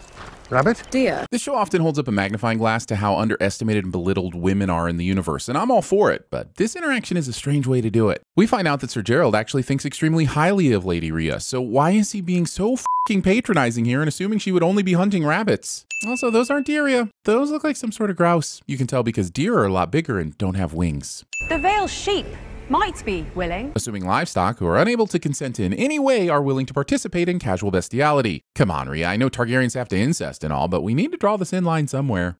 Rabbit? Deer. This show often holds up a magnifying glass to how underestimated and belittled women are in the universe, and I'm all for it, but this interaction is a strange way to do it. We find out that Ser Gerald actually thinks extremely highly of Lady Rhea, so why is he being so f***ing patronizing here and assuming she would only be hunting rabbits? Also, those aren't deer. Those look like some sort of grouse. You can tell because deer are a lot bigger and don't have wings. The veiled sheep might be willing. Assuming livestock who are unable to consent in any way are willing to participate in casual bestiality. Come on, Rhea, I know Targaryens have to incest and all, but we need to draw this in line somewhere.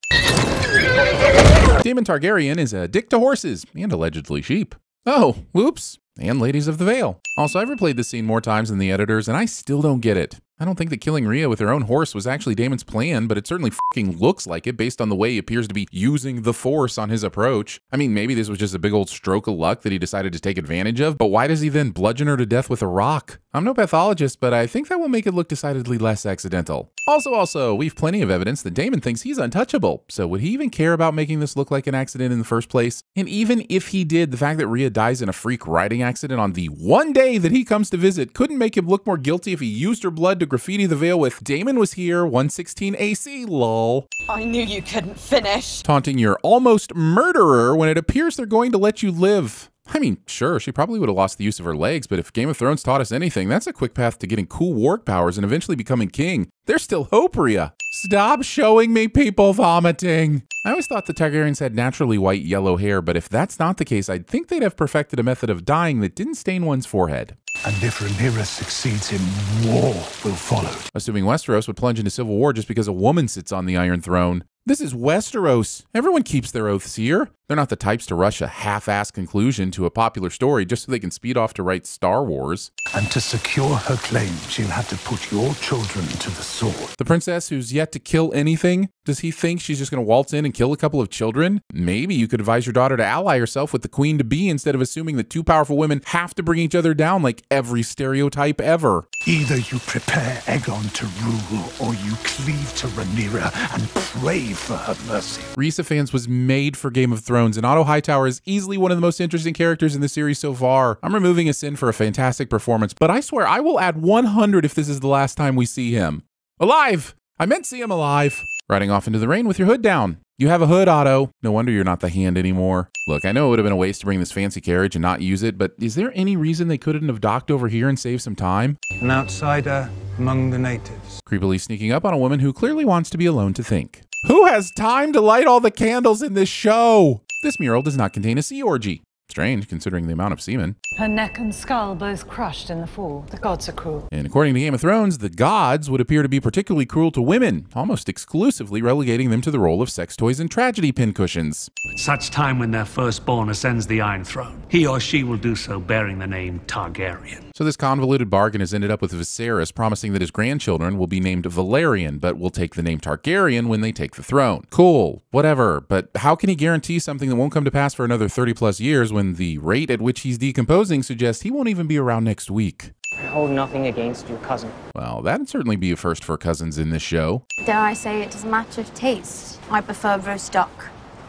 Daemon Targaryen is a dick to horses and allegedly sheep. Oh, whoops. And ladies of the Vale. Also, I've replayed this scene more times than the editors and I still don't get it. I don't think that killing Rhea with her own horse was actually Daemon's plan, but it certainly f***ing looks like it based on the way he appears to be using the force on his approach. I mean, maybe this was just a big old stroke of luck that he decided to take advantage of, but why does he then bludgeon her to death with a rock? I'm no pathologist, but I think that will make it look decidedly less accidental. Also, we've plenty of evidence that Daemon thinks he's untouchable, so would he even care about making this look like an accident in the first place? And even if he did, the fact that Rhea dies in a freak riding accident on the one day that he comes to visit couldn't make him look more guilty if he used her blood to graffiti the veil with "Daemon was here, 116 AC, lol. I knew you couldn't finish." Taunting your almost murderer when it appears they're going to let you live. I mean, sure, she probably would have lost the use of her legs, but if Game of Thrones taught us anything, that's a quick path to getting cool ward powers and eventually becoming king. There's still hope, Rhea. Stop showing me people vomiting. I always thought the Targaryens had naturally white, yellow hair, but if that's not the case, I'd think they'd have perfected a method of dying that didn't stain one's forehead. And if Rhaenyra succeeds him, war will follow. Assuming Westeros would plunge into civil war just because a woman sits on the Iron Throne. This is Westeros. Everyone keeps their oaths here. They're not the types to rush a half-ass conclusion to a popular story just so they can speed off to write Star Wars. And to secure her claim, she'll have to put your children to the sword. The princess who's yet to kill anything? Does he think she's just going to waltz in and kill a couple of children? Maybe you could advise your daughter to ally herself with the queen-to-be instead of assuming that two powerful women have to bring each other down like every stereotype ever. Either you prepare Aegon to rule or you cleave to Rhaenyra and pray for her mercy. Rhys fans was made for Game of Thrones, and Otto Hightower is easily one of the most interesting characters in the series so far. I'm removing a sin for a fantastic performance, but I swear I will add 100 if this is the last time we see him. Alive! I meant see him alive. Riding off into the rain with your hood down. You have a hood, Otto. No wonder you're not the hand anymore. Look, I know it would have been a waste to bring this fancy carriage and not use it, but is there any reason they couldn't have docked over here and saved some time? An outsider among the natives. Creepily sneaking up on a woman who clearly wants to be alone to think. Who has time to light all the candles in this show? This mural does not contain a sea orgy. Strange, considering the amount of semen. Her neck and skull both crushed in the fall. The gods are cruel. And according to Game of Thrones, the gods would appear to be particularly cruel to women, almost exclusively relegating them to the role of sex toys and tragedy pincushions. At such time when their firstborn ascends the Iron Throne, he or she will do so bearing the name Targaryen. So this convoluted bargain has ended up with Viserys promising that his grandchildren will be named Valyrian, but will take the name Targaryen when they take the throne. Cool, whatever, but how can he guarantee something that won't come to pass for another 30-plus years when the rate at which he's decomposing suggests he won't even be around next week? I hold nothing against your cousin. Well, that'd certainly be a first for cousins in this show. Dare I say it is a matter of taste. I prefer roast duck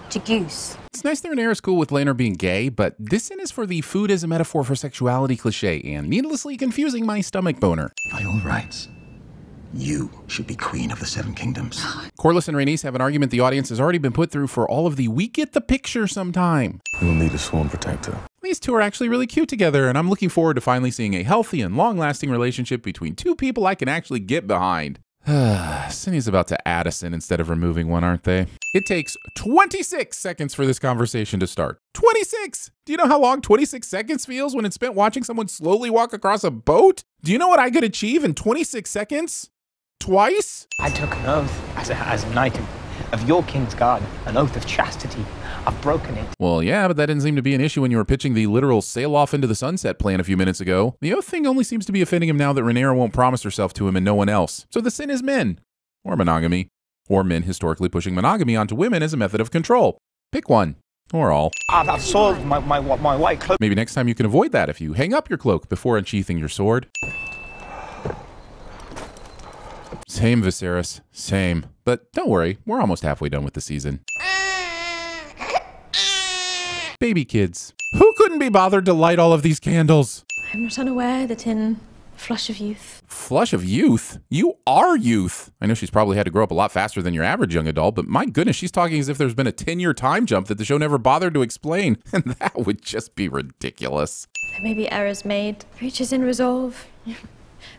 to goose. It's nice that Daenerys is cool with Laenor being gay, but this sin is for the food as a metaphor for sexuality cliche and needlessly confusing my stomach boner. By all rights, you should be queen of the Seven Kingdoms. Corlys and Rhaenys have an argument the audience has already been put through for all of the "we get the picture sometime." You'll need a sworn protector. These two are actually really cute together, and I'm looking forward to finally seeing a healthy and long-lasting relationship between two people I can actually get behind. Cindy's about to add a sin instead of removing one, aren't they? It takes 26 seconds for this conversation to start. 26! Do you know how long 26 seconds feels when it's spent watching someone slowly walk across a boat? Do you know what I could achieve in 26 seconds? Twice? I took an oath as a knight of your Kingsguard, an oath of chastity. I've broken it. Well, yeah, but that didn't seem to be an issue when you were pitching the literal sail off into the sunset plan a few minutes ago. The oath thing only seems to be offending him now that Rhaenyra won't promise herself to him and no one else. So the sin is men, or monogamy, or men historically pushing monogamy onto women as a method of control. Pick one, or all. I've soiled my white cloak. Maybe next time you can avoid that if you hang up your cloak before unsheathing your sword. Same, Viserys. Same. But don't worry, we're almost halfway done with the season. Baby kids. Who couldn't be bothered to light all of these candles? I'm not unaware that in Flush of Youth. Flush of Youth? You are youth. I know she's probably had to grow up a lot faster than your average young adult, but my goodness, she's talking as if there's been a 10-year time jump that the show never bothered to explain. And that would just be ridiculous. There may be errors made, breaches in resolve,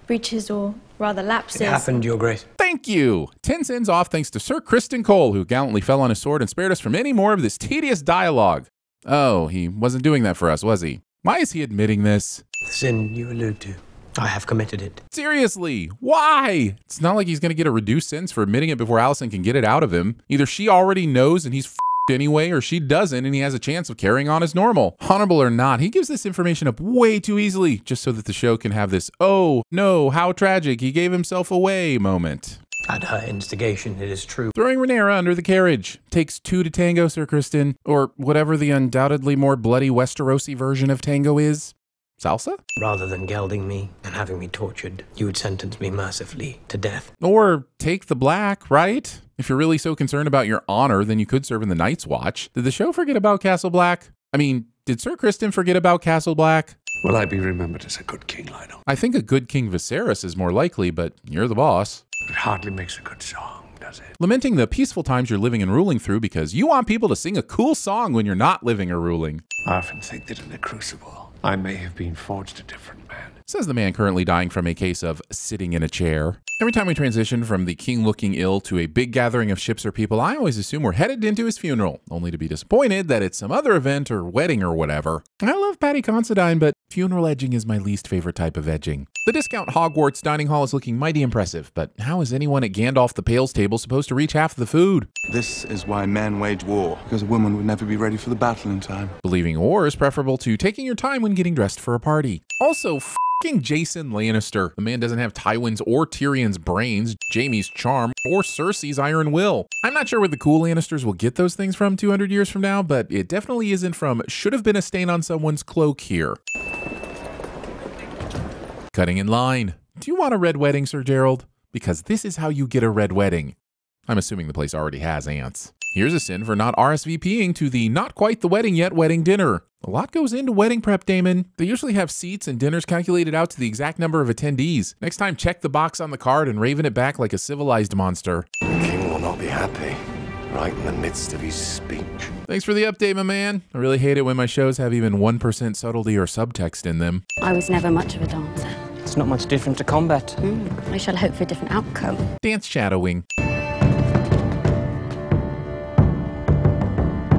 breaches or rather lapses. It happened, Your Grace. Thank you. 10 sins off thanks to Ser Criston Cole, who gallantly fell on his sword and spared us from any more of this tedious dialogue. Oh, he wasn't doing that for us, was he? Why is he admitting this? The sin you allude to. I have committed it. Seriously, why? It's not like he's going to get a reduced sentence for admitting it before Alicent can get it out of him. Either she already knows and he's f***ed anyway, or she doesn't and he has a chance of carrying on as normal. Honorable or not, he gives this information up way too easily just so that the show can have this, oh no, how tragic, he gave himself away moment. At her instigation, it is true. Throwing Rhaenyra under the carriage. Takes two to tango, Ser Criston, or whatever the undoubtedly more bloody Westerosi version of tango is. Salsa? Rather than gelding me and having me tortured, you would sentence me mercifully to death. Or take the black, right? If you're really so concerned about your honor, then you could serve in the Night's Watch. Did the show forget about Castle Black? I mean, did Ser Criston forget about Castle Black? Will I be remembered as a good king, Laena? I think a good King Viserys is more likely, but you're the boss. It hardly makes a good song, does it? Lamenting the peaceful times you're living and ruling through because you want people to sing a cool song when you're not living or ruling. I often think that in the Crucible, I may have been forged a different man. Says the man currently dying from a case of sitting in a chair. Every time we transition from the king looking ill to a big gathering of ships or people, I always assume we're headed into his funeral, only to be disappointed that it's some other event or wedding or whatever. I love Patty Considine, but funeral edging is my least favorite type of edging. The discount Hogwarts dining hall is looking mighty impressive, but how is anyone at Gandalf the Pale's table supposed to reach half the food? This is why men wage war, because a woman would never be ready for the battle in time. Believing war is preferable to taking your time when getting dressed for a party. Also, f***ing Jason Lannister. The man doesn't have Tywin's or Tyrion's brains, Jaime's charm, or Cersei's iron will. I'm not sure where the cool Lannisters will get those things from 200 years from now, but it definitely isn't from should have been a stain on someone's cloak here. Cutting in line. Do you want a red wedding, Sir Gerald? Because this is how you get a red wedding. I'm assuming the place already has ants. Here's a sin for not RSVPing to the not quite the wedding yet wedding dinner. A lot goes into wedding prep, Daemon. They usually have seats and dinners calculated out to the exact number of attendees. Next time, check the box on the card and raven it back like a civilized monster. The king will not be happy, right in the midst of his speech. Thanks for the update, my man. I really hate it when my shows have even 1% subtlety or subtext in them. I was never much of a dancer. It's not much different to combat. I shall hope for a different outcome. Dance shadowing.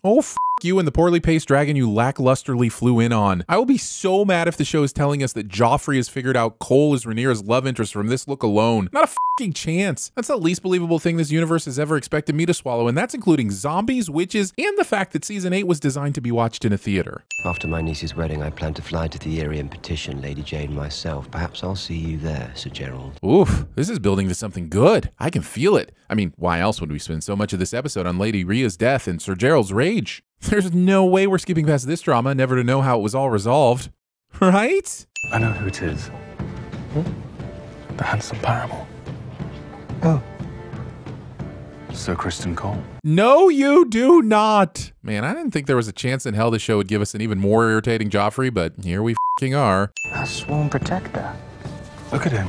Oh, f*** you and the poorly paced dragon you lacklusterly flew in on. I will be so mad if the show is telling us that Joffrey has figured out Cole is Rhaenyra's love interest from this look alone. Not a f***ing chance. That's the least believable thing this universe has ever expected me to swallow, and that's including zombies, witches, and the fact that season 8 was designed to be watched in a theater. After my niece's wedding, I plan to fly to the area and petition Lady Jane myself. Perhaps I'll see you there, Sir Gerald. Oof, this is building to something good. I can feel it. I mean, why else would we spend so much of this episode on Lady Rhea's death and Sir Gerald's rage? There's no way we're skipping past this drama, never to know how it was all resolved. Right? I know who it is. The handsome paramour. Oh. Ser Criston Cole. No, you do not. Man, I didn't think there was a chance in hell the show would give us an even more irritating Joffrey, but here we f***ing are. Our sworn protector. Look at him.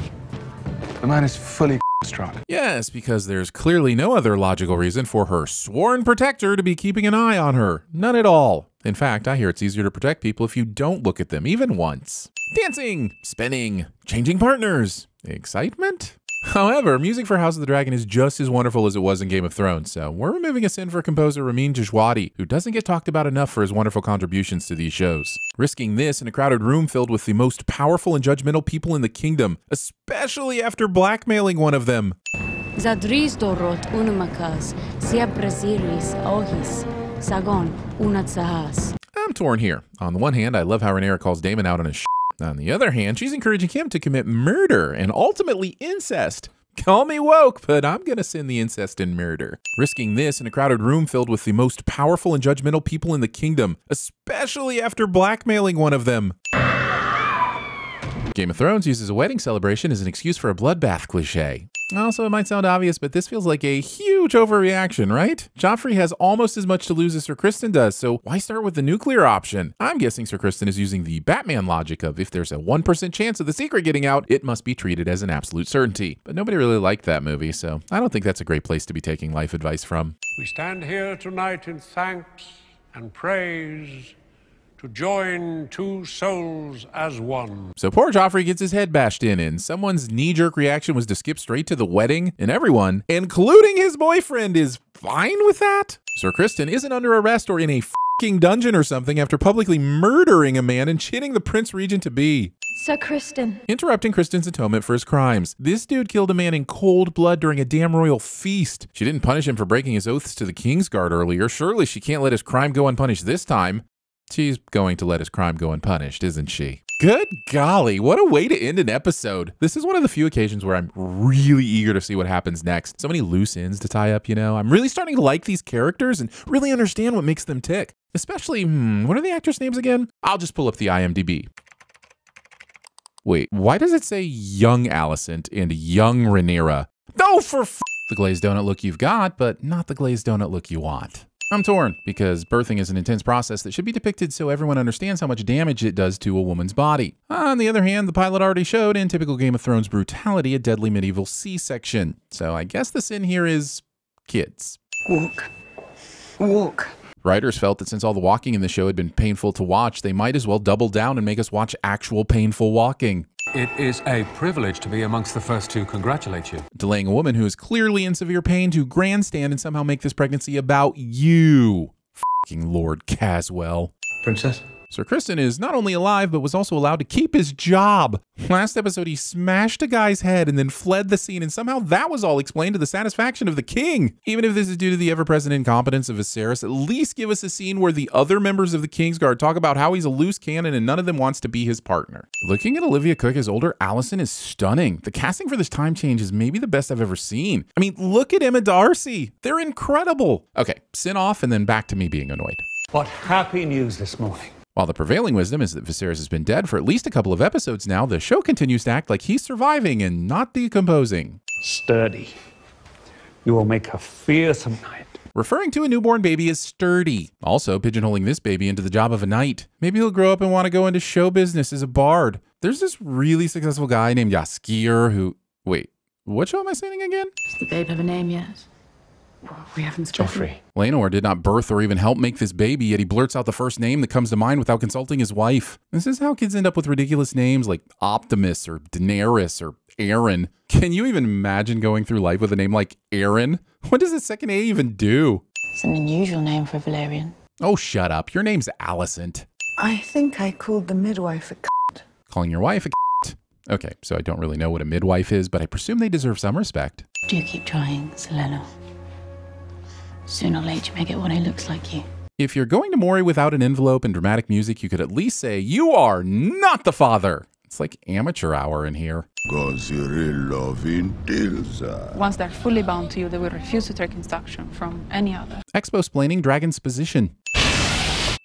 The man is fully struck. Yes, because there's clearly no other logical reason for her sworn protector to be keeping an eye on her. None at all. In fact, I hear it's easier to protect people if you don't look at them even once. Dancing, spinning, changing partners, excitement. However, music for House of the Dragon is just as wonderful as it was in Game of Thrones, so we're removing a sin for composer Ramin Djawadi, who doesn't get talked about enough for his wonderful contributions to these shows. Risking this in a crowded room filled with the most powerful and judgmental people in the kingdom, especially after blackmailing one of them. I'm torn here. On the one hand, I love how Rhaenyra calls Daemon out on his on the other hand, she's encouraging him to commit murder and ultimately incest. Call me woke, but I'm gonna send the incest and murder. Risking this in a crowded room filled with the most powerful and judgmental people in the kingdom, especially after blackmailing one of them. Game of Thrones uses a wedding celebration as an excuse for a bloodbath cliche. Also, it might sound obvious, but this feels like a huge overreaction, right? Joffrey has almost as much to lose as Ser Criston does, so why start with the nuclear option? I'm guessing Ser Criston is using the Batman logic of if there's a 1% chance of the secret getting out, it must be treated as an absolute certainty. But nobody really liked that movie, so I don't think that's a great place to be taking life advice from. We stand here tonight in thanks and praise to join two souls as one. So poor Joffrey gets his head bashed in, and someone's knee-jerk reaction was to skip straight to the wedding, and everyone, including his boyfriend, is fine with that? Ser Criston isn't under arrest or in a f***ing dungeon or something after publicly murdering a man and cheating the Prince Regent-to-be. Ser Criston. Interrupting Criston's atonement for his crimes. This dude killed a man in cold blood during a damn royal feast. She didn't punish him for breaking his oaths to the Kingsguard earlier. Surely she can't let his crime go unpunished this time. She's going to let his crime go unpunished, isn't she? Good golly, what a way to end an episode. This is one of the few occasions where I'm really eager to see what happens next. So many loose ends to tie up, you know. I'm really starting to like these characters and really understand what makes them tick. Especially, what are the actors' names again? I'll just pull up the IMDb. Wait, why does it say young Alicent and young Rhaenyra? No, for f***! The glazed donut look you've got, but not the glazed donut look you want. I'm torn, because birthing is an intense process that should be depicted so everyone understands how much damage it does to a woman's body. On the other hand, the pilot already showed, in typical Game of Thrones brutality, a deadly medieval C-section. So I guess the sin here is kids. Walk. Walk. Writers felt that since all the walking in the show had been painful to watch, they might as well double down and make us watch actual painful walking. It is a privilege to be amongst the first to congratulate you. Delaying a woman who is clearly in severe pain to grandstand and somehow make this pregnancy about you. F***ing Lord Caswell. Princess? Ser Criston is not only alive, but was also allowed to keep his job. Last episode, he smashed a guy's head and then fled the scene, and somehow that was all explained to the satisfaction of the king. Even if this is due to the ever-present incompetence of Viserys, at least give us a scene where the other members of the Kingsguard talk about how he's a loose cannon and none of them wants to be his partner. Looking at Olivia Cook as older Alicent is stunning. The casting for this time change is maybe the best I've ever seen. I mean, look at Emma Darcy. They're incredible. Okay, sin off and then back to me being annoyed. What happy news this morning. While the prevailing wisdom is that Viserys has been dead for at least a couple of episodes now, the show continues to act like he's surviving and not decomposing. Sturdy. You will make a fearsome knight. Referring to a newborn baby as sturdy. Also pigeonholing this baby into the job of a knight. Maybe he'll grow up and want to go into show business as a bard. There's this really successful guy named Yaskir who... Wait, what show am I saying again? Does the babe have a name yet? We haven't spoken. Joffrey. Laenor did not birth or even help make this baby, yet he blurts out the first name that comes to mind without consulting his wife. This is how kids end up with ridiculous names like Optimus or Daenerys or Aaron. Can you even imagine going through life with a name like Aaron? What does the second A even do? It's an unusual name for a Valyrian. Oh, shut up. Your name's Alicent. I think I called the midwife a c***. Calling your wife a c***? Okay, so I don't really know what a midwife is, but I presume they deserve some respect. Do keep trying, Selena. Soon or late, you may get one who looks like you. If you're going to Mori without an envelope and dramatic music, you could at least say, you are not the father. It's like amateur hour in here. Once they're fully bound to you, they will refuse to take instruction from any other. Exposplaining Dragon's position.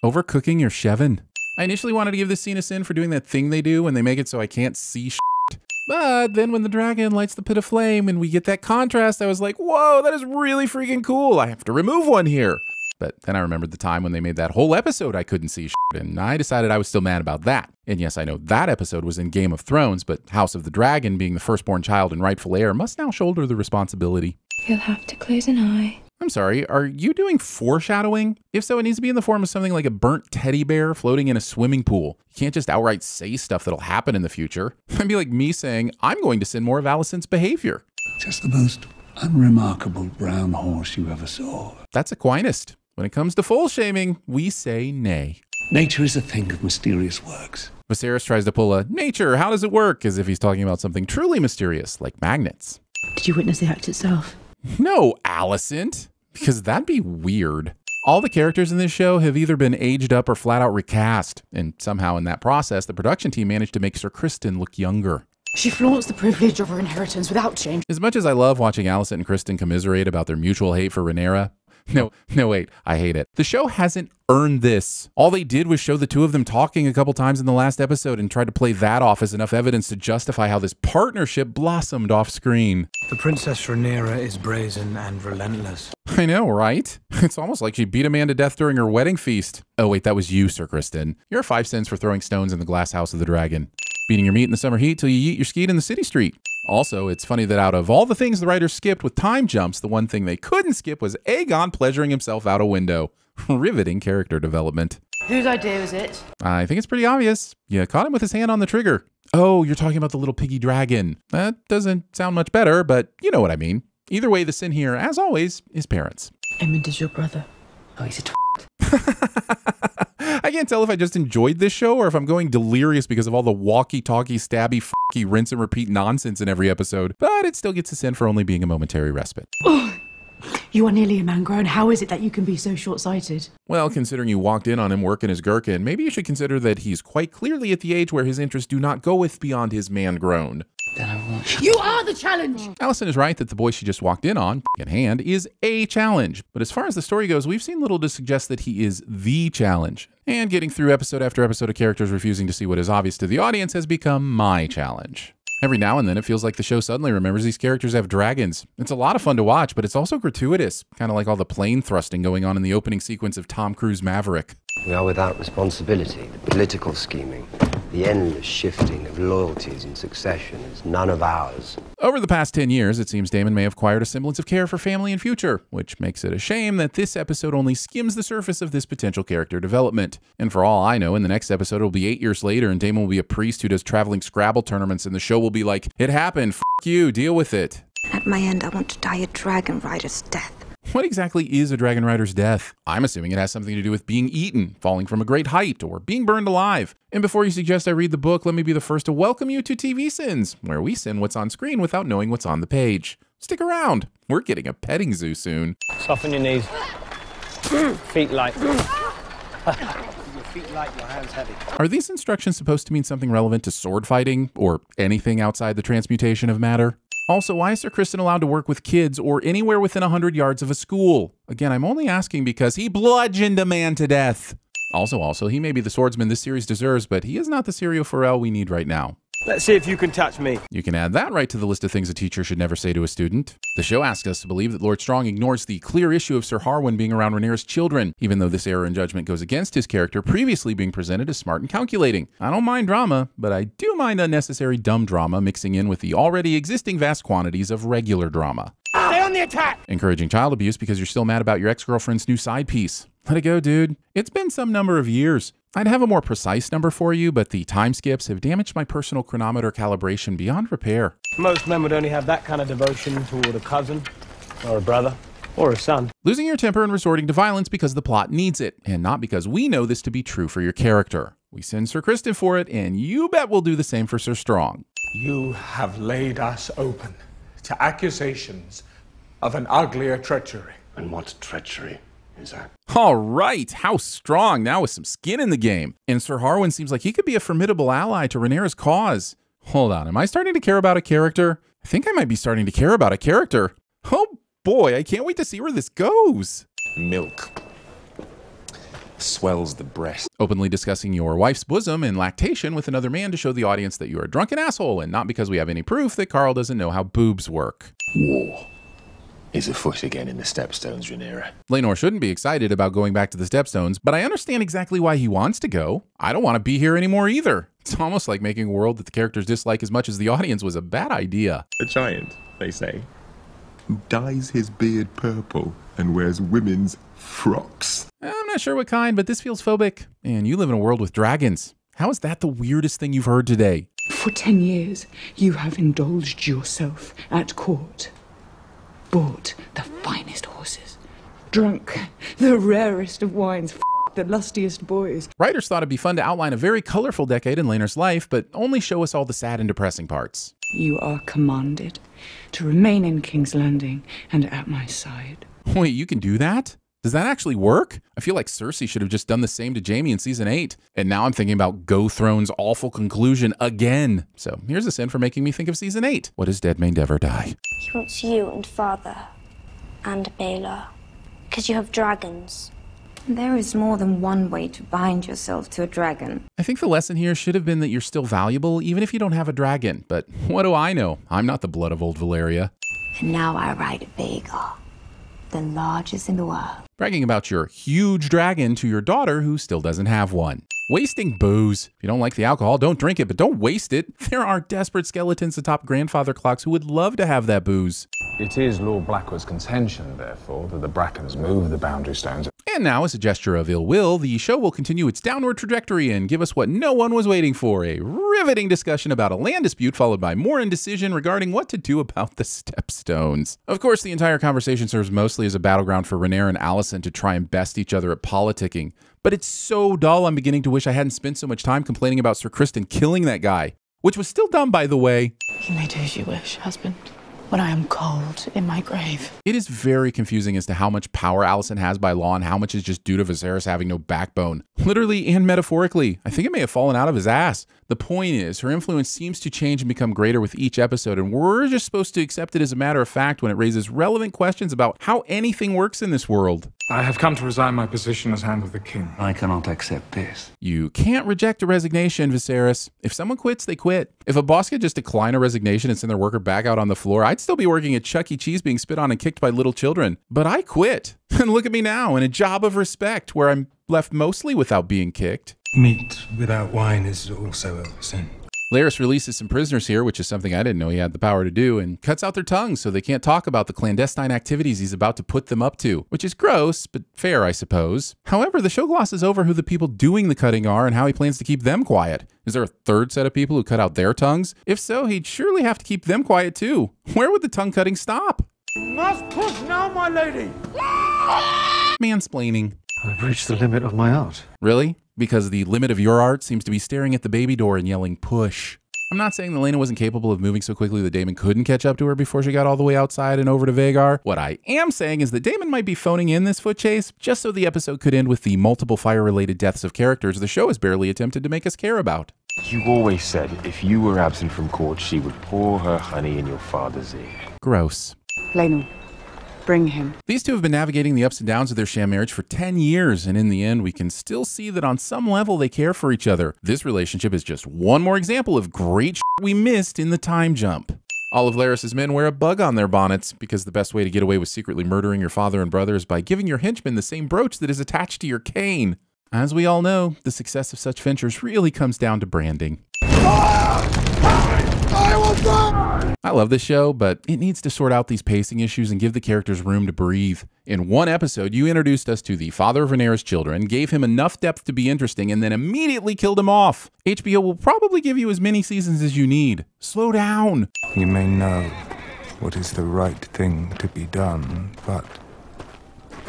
Overcooking your Cheven. I initially wanted to give this scene a sin for doing that thing they do when they make it so I can't see shit. But then when the dragon lights the pit of flame and we get that contrast, I was like, whoa, that is really freaking cool. I have to remove one here. But then I remembered the time when they made that whole episode I couldn't see shit, and I decided I was still mad about that. And yes, I know that episode was in Game of Thrones, but House of the Dragon, being the firstborn child and rightful heir, must now shoulder the responsibility. You'll have to close an eye. I'm sorry, are you doing foreshadowing? If so, it needs to be in the form of something like a burnt teddy bear floating in a swimming pool. You can't just outright say stuff that'll happen in the future. It'd be like me saying, I'm going to sin more of Alicent's behavior. Just the most unremarkable brown horse you ever saw. That's Aquinas. When it comes to foal shaming, we say nay. Nature is a thing of mysterious works. Viserys tries to pull a nature, how does it work? As if he's talking about something truly mysterious, like magnets. Did you witness the act itself? No, Alicent. Because that'd be weird. All the characters in this show have either been aged up or flat out recast, and somehow in that process, the production team managed to make Ser Criston look younger. She flaunts the privilege of her inheritance without shame. As much as I love watching Alicent and Criston commiserate about their mutual hate for Rhaenyra, No, wait, I hate it. The show hasn't earned this. All they did was show the two of them talking a couple times in the last episode and tried to play that off as enough evidence to justify how this partnership blossomed off screen. The Princess Rhaenyra is brazen and relentless. I know, right? It's almost like she beat a man to death during her wedding feast. Oh wait, that was you, Ser Criston. You're 5 cents for throwing stones in the glass house of the dragon. Beating your meat in the summer heat till you eat your skeet in the city street. Also, it's funny that out of all the things the writers skipped with time jumps, the one thing they couldn't skip was Aegon pleasuring himself out a window. Riveting character development. Whose idea was it? I think it's pretty obvious. You caught him with his hand on the trigger. Oh, you're talking about the little piggy dragon. That doesn't sound much better, but you know what I mean. Either way, the sin here, as always, is parents. Aemond is your brother. Oh, he's a I can't tell if I just enjoyed this show or if I'm going delirious because of all the walkie-talkie, stabby, f***y, rinse and repeat nonsense in every episode, but it still gets us in for only being a momentary respite. Oh, you are nearly a man grown. How is it that you can be so short-sighted? Well, considering you walked in on him working his gherkin, maybe you should consider that he's quite clearly at the age where his interests do not go with beyond his man grown. Then I won't. You are the challenge! Allison is right that the boy she just walked in on, in hand, is a challenge. But as far as the story goes, we've seen little to suggest that he is the challenge. And getting through episode after episode of characters refusing to see what is obvious to the audience has become my challenge. Every now and then, it feels like the show suddenly remembers these characters have dragons. It's a lot of fun to watch, but it's also gratuitous. Kind of like all the plane thrusting going on in the opening sequence of Tom Cruise Maverick. We are without responsibility, the political scheming. The endless shifting of loyalties in succession is none of ours. Over the past 10 years, it seems Daemon may have acquired a semblance of care for family and future, which makes it a shame that this episode only skims the surface of this potential character development. And for all I know, in the next episode, it'll be 8 years later, and Daemon will be a priest who does traveling Scrabble tournaments, and the show will be like, it happened, f*** you, deal with it. At my end, I want to die a dragon rider's death. What exactly is a dragon rider's death? I'm assuming it has something to do with being eaten, falling from a great height, or being burned alive. And before you suggest I read the book, let me be the first to welcome you to TV Sins, where we sin what's on screen without knowing what's on the page. Stick around. We're getting a petting zoo soon. Soften your knees. Feet light. Your feet light, your hands heavy. Are these instructions supposed to mean something relevant to sword fighting, or anything outside the transmutation of matter? Also, why is Ser Criston allowed to work with kids or anywhere within 100 yards of a school? Again, I'm only asking because he bludgeoned a man to death. Also, he may be the swordsman this series deserves, but he is not the serial Pharrell we need right now. Let's see if you can touch me. You can add that right to the list of things a teacher should never say to a student. The show asks us to believe that Lord Strong ignores the clear issue of Ser Harwin being around Rhaenyra's children, even though this error in judgment goes against his character previously being presented as smart and calculating. I don't mind drama, but I do mind unnecessary dumb drama mixing in with the already existing vast quantities of regular drama. Stay on the attack! Encouraging child abuse because you're still mad about your ex-girlfriend's new side piece. Let it go, dude. It's been some number of years. I'd have a more precise number for you, but the time skips have damaged my personal chronometer calibration beyond repair. Most men would only have that kind of devotion toward a cousin, or a brother, or a son. Losing your temper and resorting to violence because the plot needs it, and not because we know this to be true for your character. We send Ser Criston for it, and you bet we'll do the same for Ser Strong. You have laid us open to accusations of an uglier treachery. And what treachery? All right, House Strong now with some skin in the game. And Ser Harwin seems like he could be a formidable ally to Rhaenyra's cause. Hold on, am I starting to care about a character? I think I might be starting to care about a character. Oh boy, I can't wait to see where this goes. Milk swells the breast. Openly discussing your wife's bosom and lactation with another man to show the audience that you are a drunken asshole and not because we have any proof that Carl doesn't know how boobs work. War is afoot again in the Stepstones, Rhaenyra. Laenor shouldn't be excited about going back to the Stepstones, but I understand exactly why he wants to go. I don't want to be here anymore either. It's almost like making a world that the characters dislike as much as the audience was a bad idea. A giant, they say, who dyes his beard purple and wears women's frocks. I'm not sure what kind, but this feels phobic. And you live in a world with dragons. How is that the weirdest thing you've heard today? For 10 years, you have indulged yourself at court. Bought the finest horses, drunk the rarest of wines, f***ed the lustiest boys. Writers thought it'd be fun to outline a very colorful decade in Laenor's life, but only show us all the sad and depressing parts. You are commanded to remain in King's Landing and at my side. Wait, you can do that? Does that actually work? I feel like Cersei should have just done the same to Jaime in season 8. And now I'm thinking about Go Throne's awful conclusion again. So here's a sin for making me think of season 8. What is dead may never die. He wants you and father and Baylor because you have dragons. There is more than one way to bind yourself to a dragon. I think the lesson here should have been that you're still valuable even if you don't have a dragon, but what do I know? I'm not the blood of old Valyria. And now I ride a Vhagar, the largest in the world. Bragging about your huge dragon to your daughter who still doesn't have one. Wasting booze. If you don't like the alcohol, don't drink it, but don't waste it. There are desperate skeletons atop grandfather clocks who would love to have that booze. It is Lord Blackwood's contention, therefore, that the Brackens move the boundary stones. And now, as a gesture of ill will, the show will continue its downward trajectory and give us what no one was waiting for, a riveting discussion about a land dispute followed by more indecision regarding what to do about the Stepstones. Of course, the entire conversation serves mostly as a battleground for Rhaenyra and Alicent to try and best each other at politicking, but it's so dull I'm beginning to wish I hadn't spent so much time complaining about Ser Criston killing that guy, which was still dumb, by the way. You may do as you wish, husband. When I am cold in my grave. It is very confusing as to how much power Alicent has by law and how much is just due to Viserys having no backbone. Literally and metaphorically, I think it may have fallen out of his ass. The point is, her influence seems to change and become greater with each episode, and we're just supposed to accept it as a matter of fact when it raises relevant questions about how anything works in this world. I have come to resign my position as Hand of the King. I cannot accept this. You can't reject a resignation, Viserys. If someone quits, they quit. If a boss could just decline a resignation and send their worker back out on the floor, I'd still be working at Chuck E. Cheese being spit on and kicked by little children. But I quit. And look at me now, in a job of respect where I'm left mostly without being kicked. Meat without wine is also a sin. Larys releases some prisoners here, which is something I didn't know he had the power to do, and cuts out their tongues so they can't talk about the clandestine activities he's about to put them up to, which is gross, but fair, I suppose. However, the show glosses over who the people doing the cutting are and how he plans to keep them quiet. Is there a third set of people who cut out their tongues? If so, he'd surely have to keep them quiet too. Where would the tongue cutting stop? Must push now, my lady! Mansplaining. I've reached the limit of my art. Really? Because the limit of your art seems to be staring at the baby door and yelling, push. I'm not saying that Laena wasn't capable of moving so quickly that Daemon couldn't catch up to her before she got all the way outside and over to Vhagar. What I am saying is that Daemon might be phoning in this foot chase just so the episode could end with the multiple fire-related deaths of characters the show has barely attempted to make us care about. You always said if you were absent from court, she would pour her honey in your father's ear. Gross. Laena. Bring him. These two have been navigating the ups and downs of their sham marriage for 10 years, and in the end, we can still see that on some level they care for each other. This relationship is just one more example of great shit we missed in the time jump. All of Larys's men wear a bug on their bonnets because the best way to get away with secretly murdering your father and brother is by giving your henchman the same brooch that is attached to your cane. As we all know, the success of such ventures really comes down to branding. I love this show, but it needs to sort out these pacing issues and give the characters room to breathe. In one episode, you introduced us to the father of Rhaenyra's children, gave him enough depth to be interesting, and then immediately killed him off. HBO will probably give you as many seasons as you need. Slow down. You may know what is the right thing to be done, but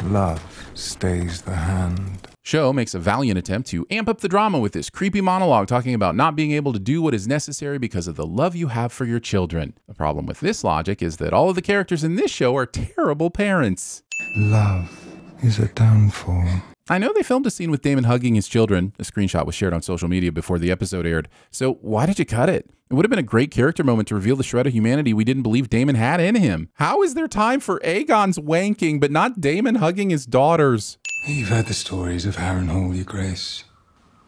love stays the hand. Show makes a valiant attempt to amp up the drama with this creepy monologue talking about not being able to do what is necessary because of the love you have for your children. The problem with this logic is that all of the characters in this show are terrible parents. Love is a downfall. I know they filmed a scene with Daemon hugging his children. A screenshot was shared on social media before the episode aired. So why did you cut it? It would have been a great character moment to reveal the shred of humanity we didn't believe Daemon had in him. How is there time for Aegon's wanking, but not Daemon hugging his daughters? You've heard the stories of Harrenhal, Your Grace.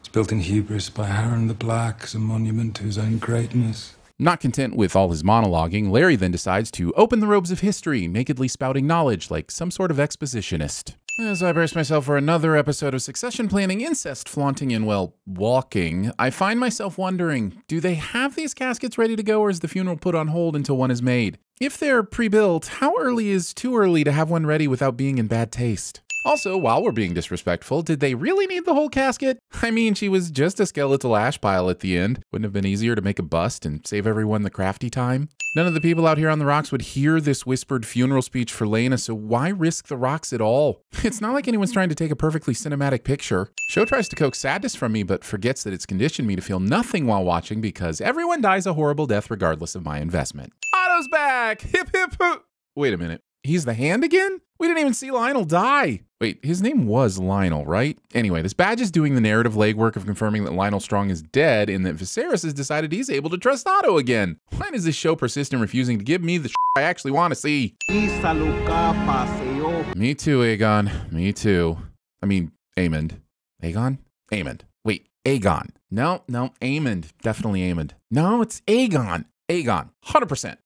It's built in hubris by Harren the Black as a monument to his own greatness. Not content with all his monologuing, Larry then decides to open the robes of history, nakedly spouting knowledge like some sort of expositionist. As I brace myself for another episode of succession planning, incest, flaunting, and, well, walking, I find myself wondering, do they have these caskets ready to go, or is the funeral put on hold until one is made? If they're pre-built, how early is too early to have one ready without being in bad taste? Also, while we're being disrespectful, did they really need the whole casket? I mean, she was just a skeletal ash pile at the end. Wouldn't have been easier to make a bust and save everyone the crafty time? None of the people out here on the rocks would hear this whispered funeral speech for Laena, so why risk the rocks at all? It's not like anyone's trying to take a perfectly cinematic picture. Show tries to coax sadness from me, but forgets that it's conditioned me to feel nothing while watching because everyone dies a horrible death regardless of my investment. Otto's back! Hip hip hoo! Wait a minute. He's the hand again? We didn't even see Lionel die. Wait, his name was Lionel, right? Anyway, this badge is doing the narrative legwork of confirming that Lionel Strong is dead and that Viserys has decided he's able to trust Otto again. Why does this show persist in refusing to give me the I actually want to see? Me too, Aegon. Me too. I mean, Aemond. Aegon? Aemond. Wait, Aegon. No, Aemond. Definitely Aemond. No, it's Aegon. Aegon. 100%.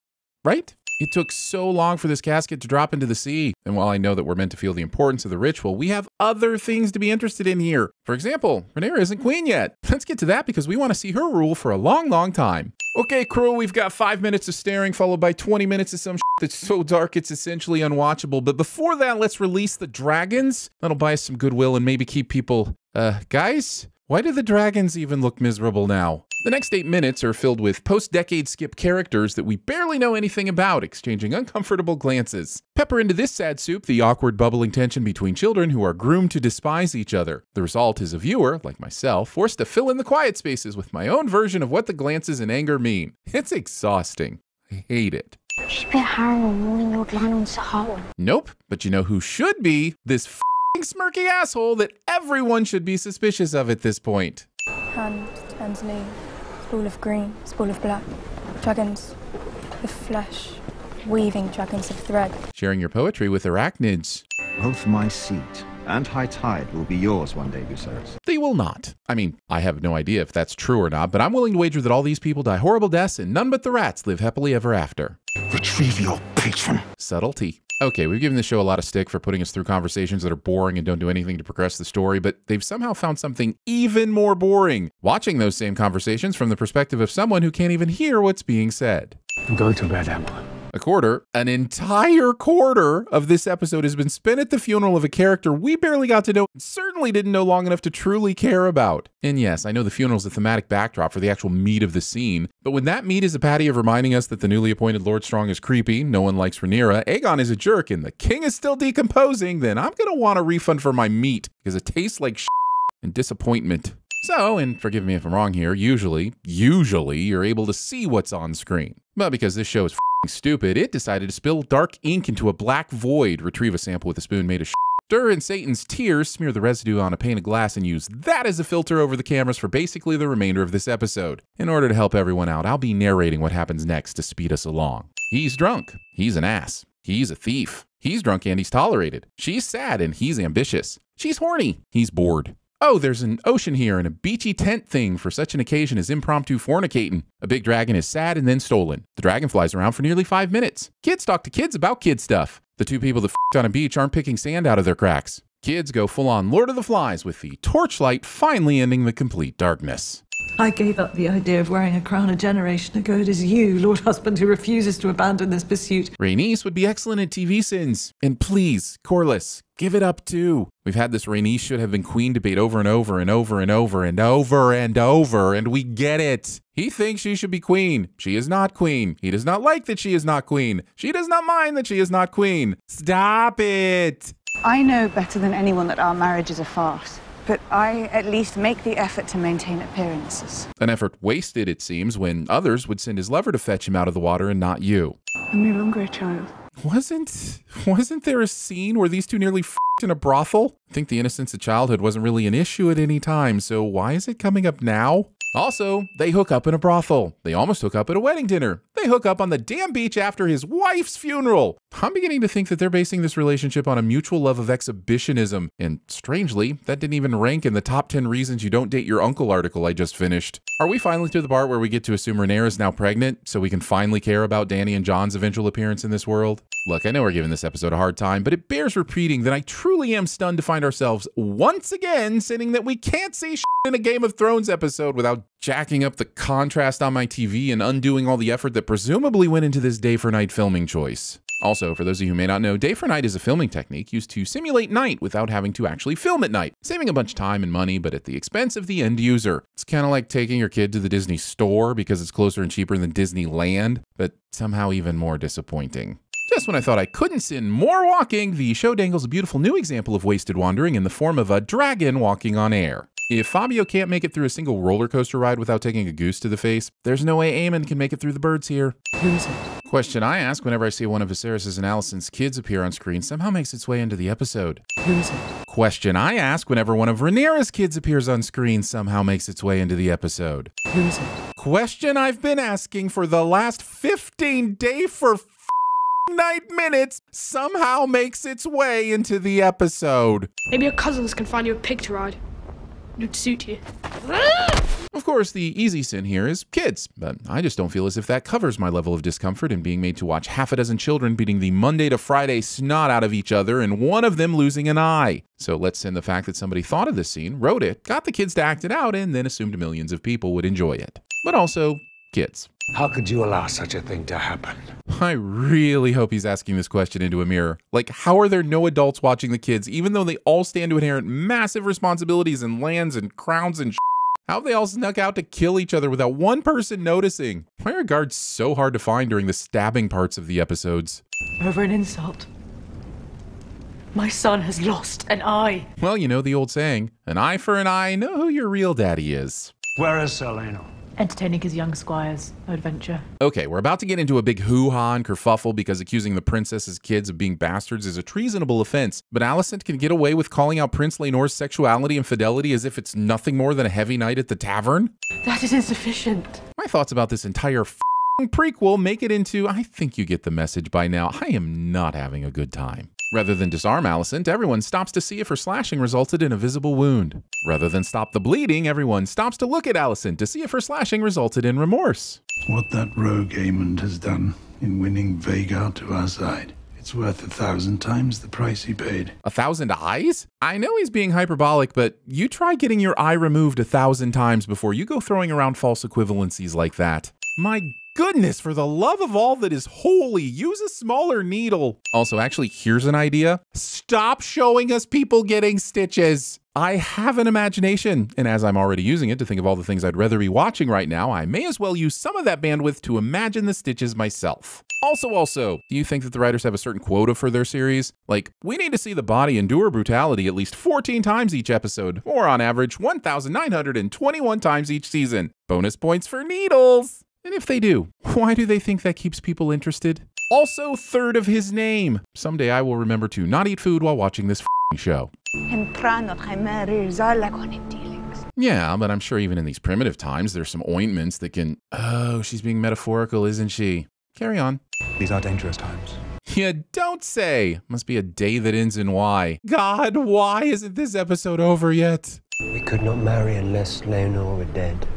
Right? It took so long for this casket to drop into the sea. And while I know that we're meant to feel the importance of the ritual, we have other things to be interested in here. For example, Rhaenyra isn't queen yet. Let's get to that because we want to see her rule for a long, long time. Okay, crew, we've got 5 minutes of staring followed by 20 minutes of some shit that's so dark it's essentially unwatchable. But before that, let's release the dragons. That'll buy us some goodwill and maybe keep people, guys, why do the dragons even look miserable now? The next 8 minutes are filled with post-decade skip characters that we barely know anything about, exchanging uncomfortable glances. Pepper into this sad soup the awkward bubbling tension between children who are groomed to despise each other. The result is a viewer, like myself, forced to fill in the quiet spaces with my own version of what the glances and anger mean. It's exhausting. I hate it. Nope, but you know who should be? This f***ing smirky asshole that everyone should be suspicious of at this point. Hand turns blue, spool of green, spool of black, dragons with flesh, weaving dragons of thread. Sharing your poetry with arachnids. Both my seat and high tide will be yours one day, Viserys. They will not. I mean, I have no idea if that's true or not, but I'm willing to wager that all these people die horrible deaths and none but the rats live happily ever after. Retrieve your patron. Subtlety. Okay, we've given the show a lot of stick for putting us through conversations that are boring and don't do anything to progress the story, but they've somehow found something even more boring, watching those same conversations from the perspective of someone who can't even hear what's being said. I'm going to bed, Emma. An entire quarter of this episode has been spent at the funeral of a character we barely got to know and certainly didn't know long enough to truly care about. And yes, I know the funeral's a thematic backdrop for the actual meat of the scene, but when that meat is a patty of reminding us that the newly appointed Lord Strong is creepy, no one likes Rhaenyra, Aegon is a jerk, and the king is still decomposing, then I'm gonna want a refund for my meat, because it tastes like shit and disappointment. So, and forgive me if I'm wrong here, usually you're able to see what's on screen. But because this show is f***ing stupid, it decided to spill dark ink into a black void, retrieve a sample with a spoon made of s***, stir in Satan's tears, smear the residue on a pane of glass, and use that as a filter over the cameras for basically the remainder of this episode. In order to help everyone out, I'll be narrating what happens next to speed us along. He's drunk. He's an ass. He's a thief. He's drunk and he's tolerated. She's sad and he's ambitious. She's horny. He's bored. Oh, there's an ocean here and a beachy tent thing for such an occasion as impromptu fornicating. A big dragon is sad and then stolen. The dragon flies around for nearly 5 minutes. Kids talk to kids about kid stuff. The two people that f***ed on a beach aren't picking sand out of their cracks. Kids go full on Lord of the Flies with the torchlight finally ending the complete darkness. I gave up the idea of wearing a crown a generation ago. It is you, Lord Husband, who refuses to abandon this pursuit. Rhaenys would be excellent at CinemaSins. And please, Corlys, give it up too. We've had this Rhaenys should have been queen debate over and over, and we get it. He thinks she should be queen. She is not queen. He does not like that she is not queen. She does not mind that she is not queen. Stop it. I know better than anyone that our marriage is a farce. But I at least make the effort to maintain appearances. An effort wasted, it seems, when others would send his lover to fetch him out of the water and not you. I'm no longer a child. Wasn't there a scene where these two nearly f***ed in a brothel? I think the innocence of childhood wasn't really an issue at any time, so why is it coming up now? Also, they hook up in a brothel. They almost hook up at a wedding dinner. They hook up on the damn beach after his wife's funeral. I'm beginning to think that they're basing this relationship on a mutual love of exhibitionism. And strangely, that didn't even rank in the top 10 reasons you don't date your uncle article I just finished. Are we finally to the part where we get to assume Rhaenyra's now pregnant so we can finally care about Dany and Jon's eventual appearance in this world? Look, I know we're giving this episode a hard time, but it bears repeating that I truly am stunned to find ourselves once again saying that we can't see shit in a Game of Thrones episode without jacking up the contrast on my TV and undoing all the effort that presumably went into this day for night filming choice. Also, for those of you who may not know, day for night is a filming technique used to simulate night without having to actually film at night, saving a bunch of time and money, but at the expense of the end user. It's kind of like taking your kid to the Disney store because it's closer and cheaper than Disneyland, but somehow even more disappointing. Just when I thought I couldn't sin more walking, the show dangles a beautiful new example of wasted wandering in the form of a dragon walking on air. If Fabio can't make it through a single roller coaster ride without taking a goose to the face, there's no way Aemond can make it through the birds here. Who is it? Question I ask whenever I see one of Viserys' and Alicent's kids appear on screen somehow makes its way into the episode. Who is it? Question I ask whenever one of Rhaenyra's kids appears on screen somehow makes its way into the episode. Who is it? Question I've been asking for the last 15 days for 9 minutes somehow makes its way into the episode. Maybe your cousins can find you a pig to ride. It'd suit you. Of course, the easy sin here is kids, but I just don't feel as if that covers my level of discomfort in being made to watch half a dozen children beating the Monday to Friday snot out of each other and one of them losing an eye. So let's send the fact that somebody thought of this scene, wrote it, got the kids to act it out, and then assumed millions of people would enjoy it. But also, kids. How could you allow such a thing to happen? I really hope he's asking this question into a mirror. Like, how are there no adults watching the kids, even though they all stand to inherit massive responsibilities and lands and crowns and sh**? How have they all snuck out to kill each other without one person noticing? Why are guards so hard to find during the stabbing parts of the episodes? Over an insult. My son has lost an eye. Well, you know the old saying, an eye for an eye, know who your real daddy is. Where is Ser Laenor? Entertaining his young squire's adventure. Okay, we're about to get into a big hoo-ha and kerfuffle because accusing the princess's kids of being bastards is a treasonable offense, but Alicent can get away with calling out Prince Laenor's sexuality and fidelity as if it's nothing more than a heavy night at the tavern? That is insufficient. My thoughts about this entire f***ing prequel make it into, I think you get the message by now, I am not having a good time. Rather than disarm Alicent, everyone stops to see if her slashing resulted in a visible wound. Rather than stop the bleeding, everyone stops to look at Alicent to see if her slashing resulted in remorse. What that rogue Aemond has done in winning Vhagar to our side, it's worth 1,000 times the price he paid. 1,000 eyes? I know he's being hyperbolic, but you try getting your eye removed 1,000 times before you go throwing around false equivalencies like that. My goodness, for the love of all that is holy, use a smaller needle. Also, actually, here's an idea. Stop showing us people getting stitches. I have an imagination, and as I'm already using it to think of all the things I'd rather be watching right now, I may as well use some of that bandwidth to imagine the stitches myself. Also, do you think that the writers have a certain quota for their series? Like, we need to see the body endure brutality at least 14 times each episode, or on average, 1,921 times each season. Bonus points for needles. And if they do, why do they think that keeps people interested? Also, third of his name. Someday I will remember to not eat food while watching this f***ing show. Yeah, but I'm sure even in these primitive times, there's some ointments that can... Oh, she's being metaphorical, isn't she? Carry on. These are dangerous times. You don't say. Must be a day that ends in Y. God, why isn't this episode over yet? We could not marry unless Laenor were dead.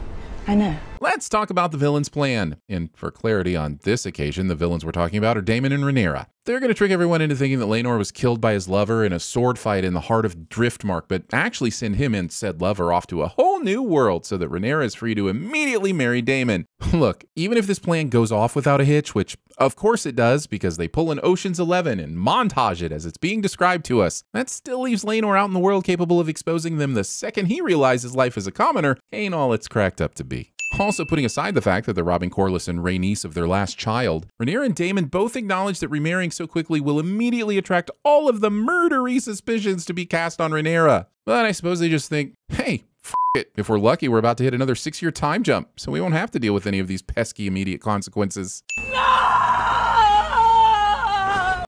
I know. Let's talk about the villain's plan. And for clarity on this occasion, the villains we're talking about are Daemon and Rhaenyra. They're going to trick everyone into thinking that Laenor was killed by his lover in a sword fight in the heart of Driftmark, but actually send him and said lover off to a whole new world so that Rhaenyra is free to immediately marry Daemon. Look, even if this plan goes off without a hitch, which of course it does because they pull an Ocean's 11 and montage it as it's being described to us, that still leaves Laenor out in the world capable of exposing them the second he realizes life as a commoner ain't all it's cracked up to be. Also, putting aside the fact that they're robbing Corlys and Rhaenys of their last child, Rhaenyra and Daemon both acknowledge that remarrying so quickly will immediately attract all of the murdery suspicions to be cast on Rhaenyra. But I suppose they just think, hey, f*** it. If we're lucky, we're about to hit another 6-year time jump, so we won't have to deal with any of these pesky immediate consequences.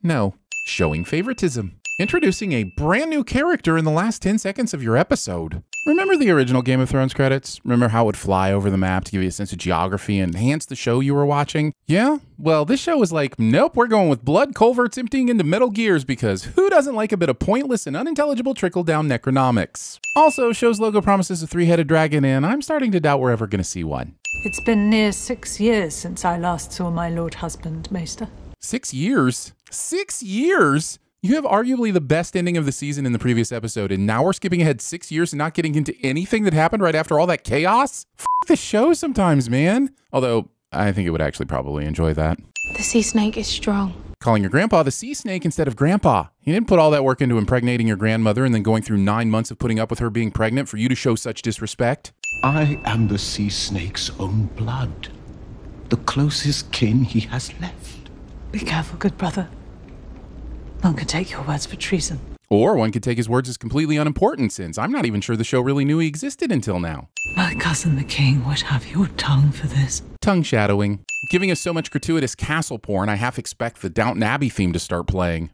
No. Showing favoritism. Introducing a brand new character in the last 10 seconds of your episode. Remember the original Game of Thrones credits? Remember how it would fly over the map to give you a sense of geography and enhance the show you were watching? Yeah? Well, this show is like, nope, we're going with blood culverts emptying into metal gears because who doesn't like a bit of pointless and unintelligible trickle-down necronomics? Also, show's logo promises a 3-headed dragon, and I'm starting to doubt we're ever going to see one. It's been near 6 years since I last saw my lord husband, Maester. 6 years? 6 years?! You have arguably the best ending of the season in the previous episode, and now we're skipping ahead 6 years and not getting into anything that happened right after all that chaos? F*** the show sometimes, man. Although, I think it would actually probably enjoy that. The sea snake is strong. Calling your grandpa the sea snake instead of grandpa. You didn't put all that work into impregnating your grandmother and then going through 9 months of putting up with her being pregnant for you to show such disrespect. I am the sea snake's own blood. The closest kin he has left. Be careful, good brother. One could take your words for treason. Or one could take his words as completely unimportant, since I'm not even sure the show really knew he existed until now. My cousin the king would have your tongue for this. Tongue shadowing. Giving us so much gratuitous castle porn, I half expect the Downton Abbey theme to start playing.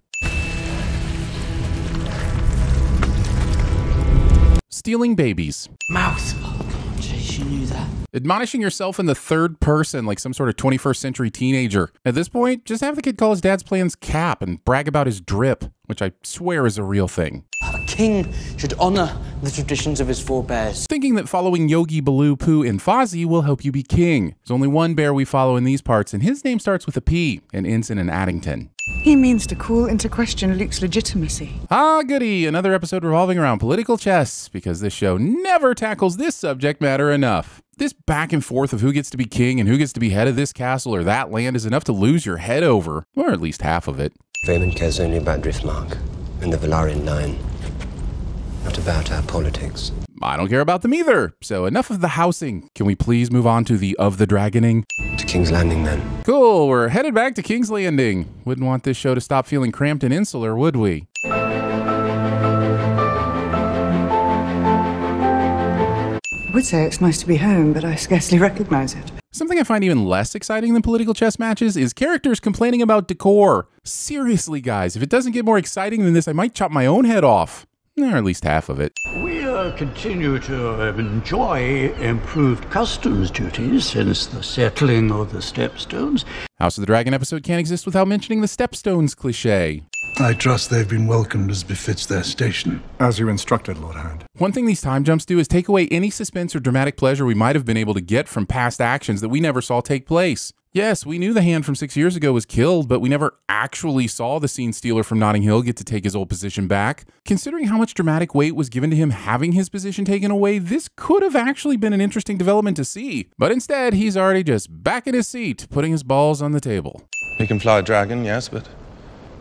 Stealing babies. Mouth. Oh, she knew that. Admonishing yourself in the third person like some sort of 21st century teenager. At this point, just have the kid call his dad's plans cap and brag about his drip, which I swear is a real thing. A king should honor the traditions of his forebears. Thinking that following Yogi, Baloo, Pooh, and Fozzie will help you be king. There's only one bear we follow in these parts, and his name starts with a P and ends in an Addington. He means to call into question Luke's legitimacy. Ah, goody, another episode revolving around political chess, because this show never tackles this subject matter enough. This back and forth of who gets to be king and who gets to be head of this castle or that land is enough to lose your head over, or at least half of it. Vaemond cares only about Driftmark and the Valyrian line, not about our politics. I don't care about them either, so enough of the housing. Can we please move on to the of the dragoning? To King's Landing then. Cool, we're headed back to King's Landing. Wouldn't want this show to stop feeling cramped and insular, would we? I would say it's nice to be home, but I scarcely recognize it. Something I find even less exciting than political chess matches is characters complaining about decor. Seriously, guys, if it doesn't get more exciting than this, I might chop my own head off. Or at least half of it. We continue to enjoy improved customs duties since the settling of the Stepstones. House of the Dragon episode can't exist without mentioning the Stepstones cliche. I trust they've been welcomed as befits their station. As you instructed, Lord Hound. One thing these time jumps do is take away any suspense or dramatic pleasure we might have been able to get from past actions that we never saw take place. Yes, we knew the hand from 6 years ago was killed, but we never actually saw the scene stealer from Notting Hill get to take his old position back. Considering how much dramatic weight was given to him having his position taken away, this could have actually been an interesting development to see. But instead, he's already just back in his seat, putting his balls on the table. He can fly a dragon, yes, but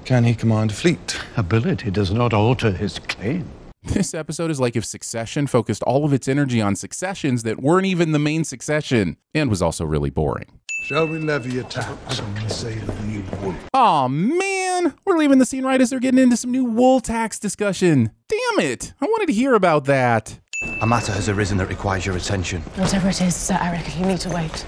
can he command a fleet? Ability does not alter his claim. This episode is like if Succession focused all of its energy on successions that weren't even the main succession, and was also really boring. Shall we levy a tax on the sale of new wool? Aw, man! We're leaving the scene right as they're getting into some new wool tax discussion. Damn it! I wanted to hear about that. A matter has arisen that requires your attention. Whatever it is, Sir Eric, you need to wait.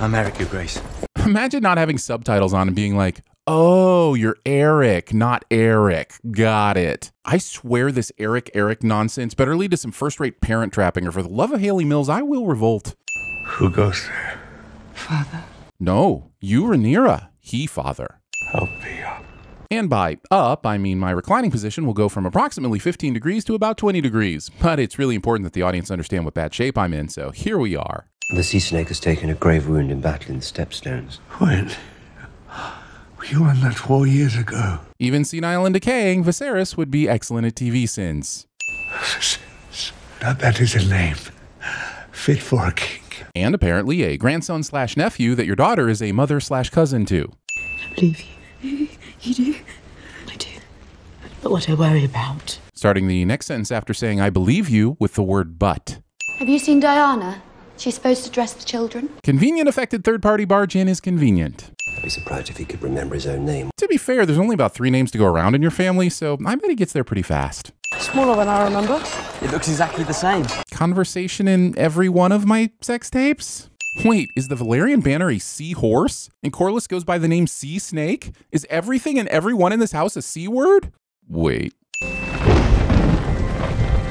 I'm Eric, Your Grace. Imagine not having subtitles on and being like, oh, you're Eric, not Eric. Got it. I swear this Eric nonsense better lead to some first-rate parent trapping, or for the love of Haley Mills, I will revolt. Who goes there? Father. No, you, Rhaenyra. He, Father. Help me up. And by up, I mean my reclining position will go from approximately 15 degrees to about 20 degrees. But it's really important that the audience understand what bad shape I'm in, so here we are. The sea snake has taken a grave wound in battle in the Stepstones. When? You won that 4 years ago. Even senile and decaying, Viserys would be excellent at TV sins. Now that is a name fit for a king. And apparently a grandson/nephew that your daughter is a mother/cousin to. I believe you. You do? I do. But what I worry about. Starting the next sentence after saying I believe you with the word but. Have you seen Diana? She's supposed to dress the children. Convenient affected third-party barge in is convenient. I'd be surprised if he could remember his own name. To be fair, there's only about 3 names to go around in your family, so I bet he gets there pretty fast. Smaller than I remember. It looks exactly the same. Conversation in every one of my sex tapes? Wait, is the Valyrian banner a sea horse? And Corlys goes by the name Sea Snake? Is everything and everyone in this house a C word? Wait.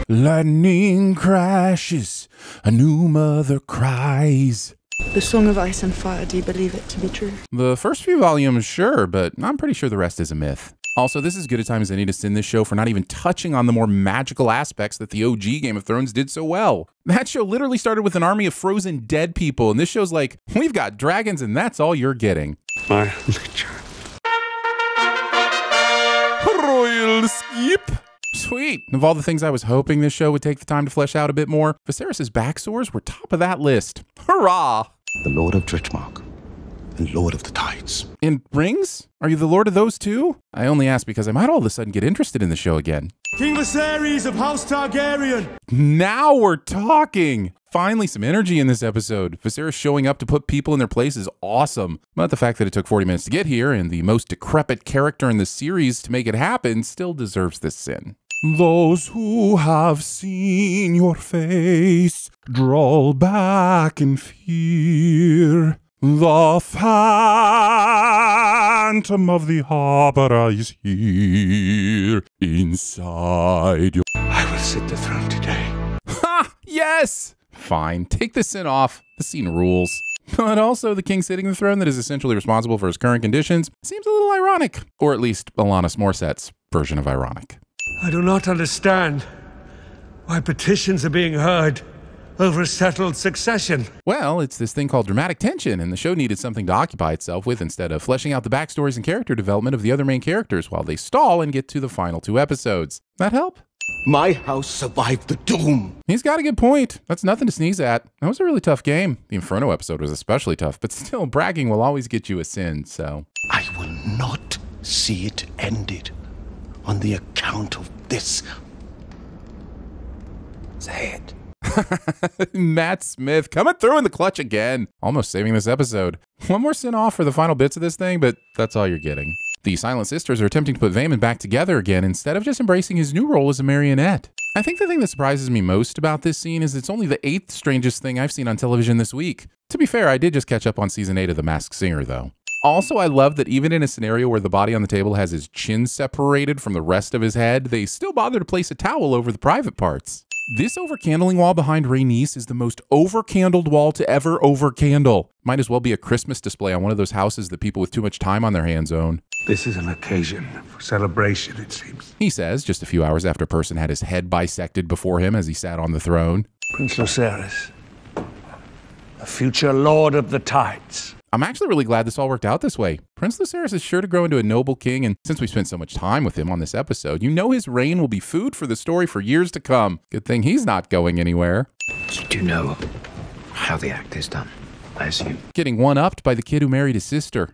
Lightning crashes, a new mother cries. The Song of Ice and Fire, do you believe it to be true? The first few volumes, sure, but I'm pretty sure the rest is a myth. Also, this is as good a time as any to sin this show for not even touching on the more magical aspects that the OG Game of Thrones did so well. That show literally started with an army of frozen dead people, and this show's like, we've got dragons and that's all you're getting. My royal skip. Sweet. Of all the things I was hoping this show would take the time to flesh out a bit more, Viserys' back sores were top of that list. Hurrah! The Lord of Driftmark and Lord of the Tides. And rings? Are you the Lord of those too? I only ask because I might all of a sudden get interested in the show again. King Viserys of House Targaryen. Now we're talking. Finally, some energy in this episode. Viserys showing up to put people in their place is awesome. But the fact that it took 40 minutes to get here and the most decrepit character in the series to make it happen still deserves this sin. Those who have seen your face draw back in fear. The phantom of the harbour is here inside your... I will sit the throne today. Ha! Yes! fine. Take the sin off. The scene rules. But also, the king sitting on the throne that is essentially responsible for his current conditions seems a little ironic. Or at least Alanis Morissette's version of ironic. I do not understand why petitions are being heard over settled succession. Well, it's this thing called dramatic tension, and the show needed something to occupy itself with instead of fleshing out the backstories and character development of the other main characters while they stall and get to the final two episodes. That help? My house survived the doom. He's got a good point. That's nothing to sneeze at. That was a really tough game. The Inferno episode was especially tough, but still, bragging will always get you a sin, so. I will not see it ended on the account of this. Say it. Matt Smith coming through in the clutch again. Almost saving this episode. One more sin off for the final bits of this thing, but that's all you're getting. The Silent Sisters are attempting to put Vaemon back together again instead of just embracing his new role as a marionette. I think the thing that surprises me most about this scene is it's only the 8th strangest thing I've seen on television this week. To be fair, I did just catch up on season 8 of The Masked Singer, though. Also, I love that even in a scenario where the body on the table has his chin separated from the rest of his head, they still bother to place a towel over the private parts. This overcandling wall behind Rhaenys is the most overcandled wall to ever overcandle. Might as well be a Christmas display on one of those houses that people with too much time on their hands own. This is an occasion for celebration, it seems. He says, just a few hours after a person had his head bisected before him as he sat on the throne. Prince Lucerys, the future lord of the tides. I'm actually really glad this all worked out this way. Prince Lucerys is sure to grow into a noble king, and since we spent so much time with him on this episode, you know his reign will be food for the story for years to come. Good thing he's not going anywhere. You do know how the act is done, I assume. Getting one-upped by the kid who married his sister.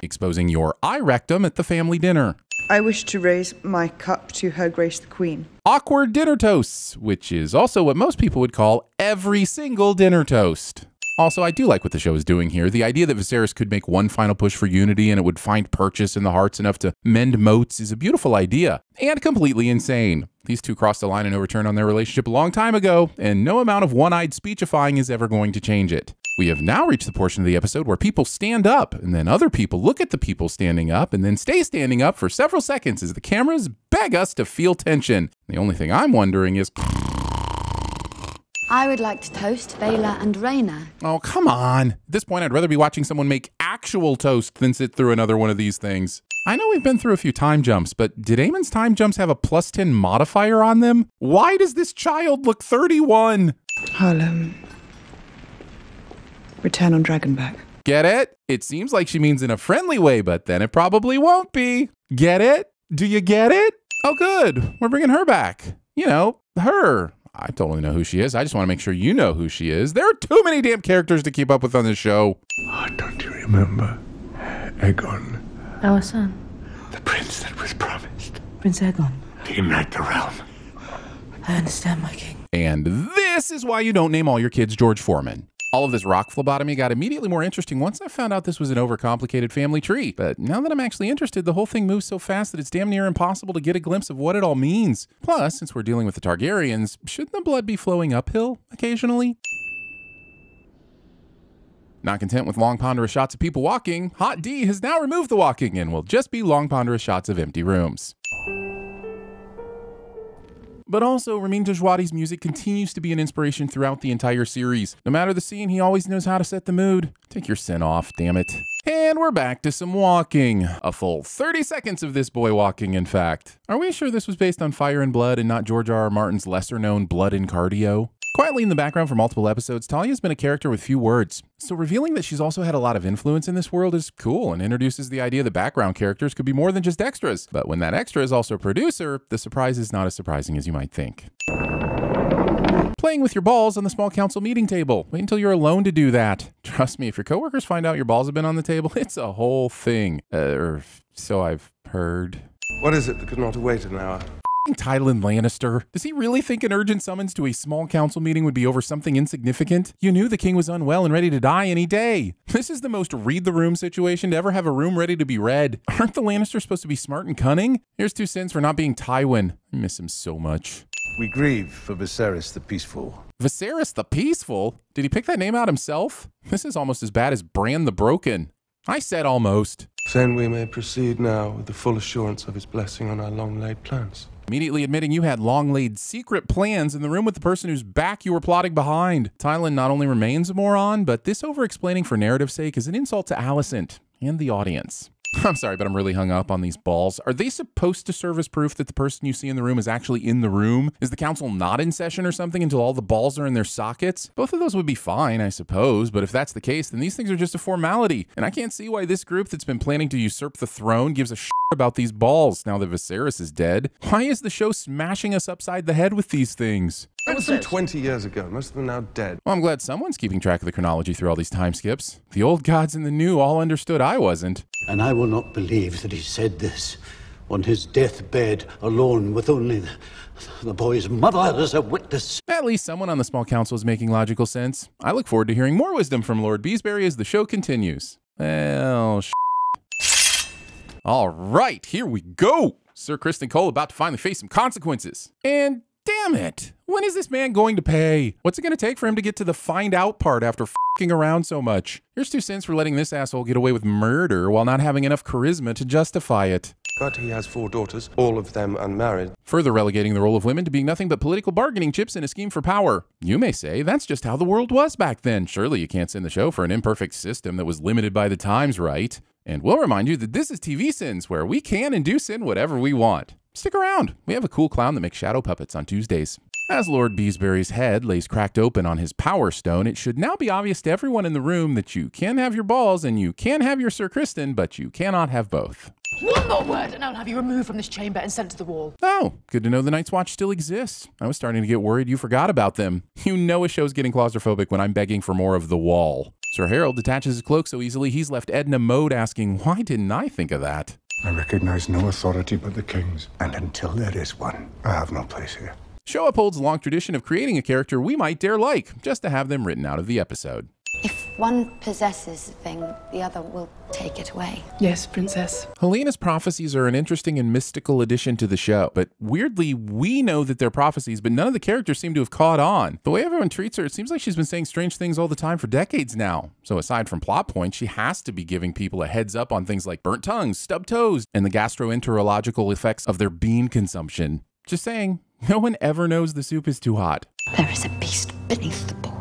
Exposing your eye rectum at the family dinner. I wish to raise my cup to Her Grace the Queen. Awkward dinner toasts, which is also what most people would call every single dinner toast. Also, I do like what the show is doing here. The idea that Viserys could make one final push for unity and it would find purchase in the hearts enough to mend motes is a beautiful idea, and completely insane. These two crossed the line in overturn on their relationship a long time ago, and no amount of one-eyed speechifying is ever going to change it. We have now reached the portion of the episode where people stand up, and then other people look at the people standing up, and then stay standing up for several seconds as the cameras beg us to feel tension. The only thing I'm wondering is... I would like to toast Vhagar and Laena. Oh, come on. At this point, I'd rather be watching someone make actual toast than sit through another one of these things. I know we've been through a few time jumps, but did Aemon's time jumps have a +10 modifier on them? Why does this child look 31? Harlem. Return on Dragonback. Get it? It seems like she means in a friendly way, but then it probably won't be. Get it? Do you get it? Oh, good. We're bringing her back. You know, her. I totally know who she is. I just want to make sure you know who she is. There are too many damn characters to keep up with on this show. Oh, don't you remember Aegon? Our son. The prince that was promised. Prince Aegon. To unite the realm. I understand, my king. And this is why you don't name all your kids George Foreman. All of this rock phlebotomy got immediately more interesting once I found out this was an overcomplicated family tree. But now that I'm actually interested, the whole thing moves so fast that it's damn near impossible to get a glimpse of what it all means. Plus, since we're dealing with the Targaryens, shouldn't the blood be flowing uphill occasionally? Not content with long ponderous shots of people walking, Hot D has now removed the walking and will just be long ponderous shots of empty rooms. But also, Ramin Djawadi's music continues to be an inspiration throughout the entire series. No matter the scene, he always knows how to set the mood. Take your sin off, damn it. And we're back to some walking. A full 30 seconds of this boy walking, in fact. Are we sure this was based on Fire and Blood and not George R.R. Martin's lesser-known Blood and Cardio? Quietly in the background for multiple episodes, Talia's been a character with few words, so revealing that she's also had a lot of influence in this world is cool and introduces the idea that background characters could be more than just extras. But when that extra is also a producer, the surprise is not as surprising as you might think. Playing with your balls on the small council meeting table. Wait until you're alone to do that. Trust me, if your coworkers find out your balls have been on the table, it's a whole thing. Or so I've heard. What is it that could not wait an hour? Tywin Lannister. Does he really think an urgent summons to a small council meeting would be over something insignificant? You knew the king was unwell and ready to die any day. This is the most read the room situation to ever have a room ready to be read. Aren't the Lannisters supposed to be smart and cunning? Here's 2 sins for not being Tywin. I miss him so much. We grieve for Viserys the Peaceful. Viserys the Peaceful? Did he pick that name out himself? This is almost as bad as Bran the Broken. I said almost. Then we may proceed now with the full assurance of his blessing on our long-laid plans. immediately admitting you had long-laid secret plans in the room with the person whose back you were plotting behind. Tywin not only remains a moron, but this over-explaining for narrative's sake is an insult to Alicent and the audience. I'm sorry, but I'm really hung up on these balls. Are they supposed to serve as proof that the person you see in the room is actually in the room? Is the council not in session or something until all the balls are in their sockets? Both of those would be fine, I suppose, but if that's the case, then these things are just a formality. And I can't see why this group that's been planning to usurp the throne gives a shit about these balls now that Viserys is dead. Why is the show smashing us upside the head with these things? That was some 20 years ago. Most of them now dead. Well, I'm glad someone's keeping track of the chronology through all these time skips. The old gods and the new all understood I wasn't. And I will not believe that he said this on his deathbed alone with only the boy's mother as a witness. At least someone on the small council is making logical sense. I look forward to hearing more wisdom from Lord Beesbury as the show continues. Well, all right, here we go. Ser Criston Cole about to finally face some consequences. And damn it. When is this man going to pay? What's it going to take for him to get to the find out part after f***ing around so much? Here's 2 cents for letting this asshole get away with murder while not having enough charisma to justify it. But he has 4 daughters, all of them unmarried. Further relegating the role of women to being nothing but political bargaining chips in a scheme for power. You may say, that's just how the world was back then. Surely you can't send the show for an imperfect system that was limited by the times, right? And we'll remind you that this is TV Sins, where we can and do sin whatever we want. Stick around. We have a cool clown that makes shadow puppets on Tuesdays. As Lord Beesbury's head lays cracked open on his power stone, it should now be obvious to everyone in the room that you can have your balls and you can have your Ser Criston, but you cannot have both. One more word and I'll have you removed from this chamber and sent to the wall. Oh, good to know the Night's Watch still exists. I was starting to get worried you forgot about them. You know a show's getting claustrophobic when I'm begging for more of the wall. Sir Harold detaches his cloak so easily he's left Edna Mode asking, why didn't I think of that? I recognize no authority but the king's, and until there is one, I have no place here. Show upholds the long tradition of creating a character we might dare like, just to have them written out of the episode. If one possesses a thing, the other will take it away. Yes, princess. Helena's prophecies are an interesting and mystical addition to the show, but weirdly, we know that they're prophecies, but none of the characters seem to have caught on. The way everyone treats her, it seems like she's been saying strange things all the time for decades now. So aside from plot points, she has to be giving people a heads up on things like burnt tongues, stubbed toes, and the gastroenterological effects of their bean consumption. Just saying, no one ever knows the soup is too hot. There is a beast beneath the board.